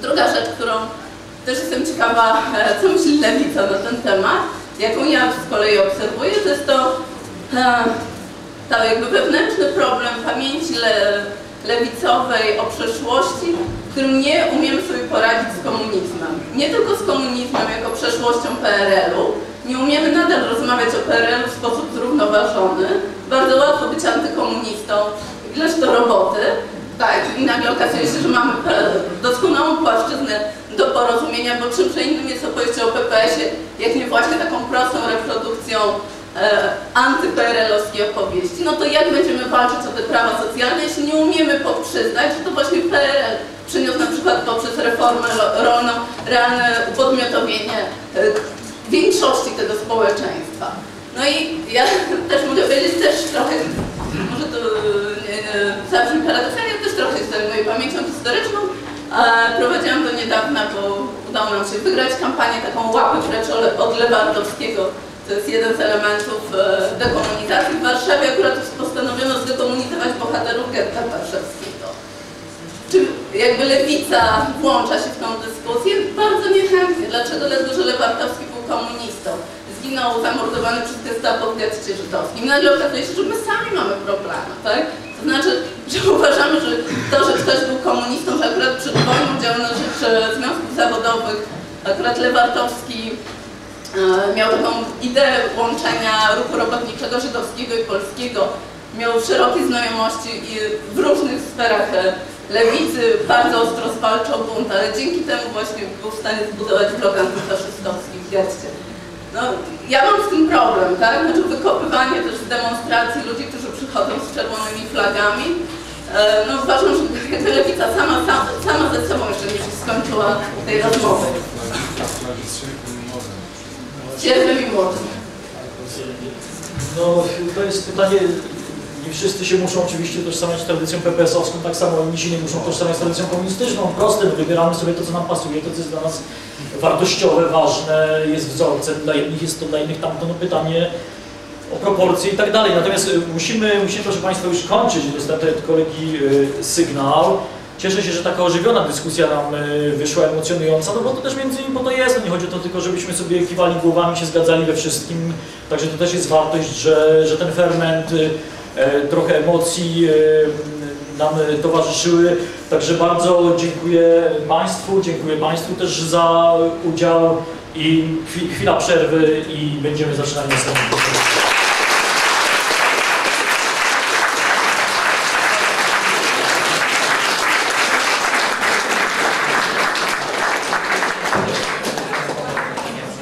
druga rzecz, którą też jestem ciekawa, co myśli lewica na ten temat, jaką ja z kolei obserwuję, to jest to, e, to jakby wewnętrzny problem pamięci le, lewicowej o przeszłości, w którym nie umiemy sobie poradzić z komunizmem. Nie tylko z komunizmem jako przeszłością P R L-u, nie umiemy nadal rozmawiać o P R L-u w sposób zrównoważony. Bardzo łatwo być antykomunistą, ileż to roboty. Tak, i nagle okazuje się, że mamy doskonałą płaszczyznę do porozumienia, bo czymże innym jest opowieści o P P S-ie, jak nie właśnie taką prostą reprodukcją e, anty-P R L-owskiej opowieści. No to jak będziemy walczyć o te prawa socjalne, jeśli nie umiemy przyznać, że to właśnie P R L przyniósł na przykład poprzez reformę rolną realne upodmiotowienie e, większości tego społeczeństwa. No i ja też mogę powiedzieć, też trochę, może to nie, nie, zabrzmi paradoksalnie, ale też trochę z mojej pamięcią historyczną e, prowadziłam do niedawna, bo udało nam się wygrać kampanię taką łapę precz od Lewartowskiego. To jest jeden z elementów e, dekomunizacji w Warszawie. Akurat postanowiono zdekomunizować bohaterów getta warszawskiego. Czy jakby lewica włącza się w tą dyskusję? Bardzo niechętnie. Dlaczego? Dlatego, że Lewartowski komunistą, zginął zamordowany przez gestapo w getcie żydowskim. Nagle okazuje się, że my sami mamy problemy, tak? To znaczy, że uważamy, że to, że ktoś był komunistą, że akurat przed wojną działał na rzecz związków zawodowych, akurat Lewartowski e, miał taką ideę łączenia ruchu robotniczego żydowskiego i polskiego, miał szerokie znajomości i w różnych sferach lewicy, bardzo ostro zwalczał bunt, ale dzięki temu właśnie był w stanie zbudować blok antyfaszystowski w getcie. No, ja mam z tym problem, tak? Znaczy wykopywanie też z demonstracji ludzi, którzy przychodzą z czerwonymi flagami. E, no uważam, że lewica sama, sama, sama ze sobą jeszcze nie skończyła tej rozmowy. Ciepłym i młodym. No, to jest pytanie. Nie wszyscy się muszą oczywiście tożsamać z tradycją P P S-owską, tak samo inni się nie muszą tożsamać z tradycją komunistyczną. Proste, wybieramy sobie to, co nam pasuje, to, co jest dla nas wartościowe, ważne, jest wzorcem, dla jednych jest to, dla innych tamto, no pytanie o proporcje i tak dalej. Natomiast musimy, musimy, proszę Państwa, już kończyć, dostępny od kolegi sygnał. Cieszę się, że taka ożywiona dyskusja nam wyszła, emocjonująca, no bo to też między innymi po to jest, no nie chodzi o to tylko, żebyśmy sobie kiwali głowami, się zgadzali we wszystkim, także to też jest wartość, że, że ten ferment, trochę emocji nam towarzyszyły, także bardzo dziękuję Państwu, dziękuję Państwu też za udział i chwila przerwy i będziemy zaczynali następny.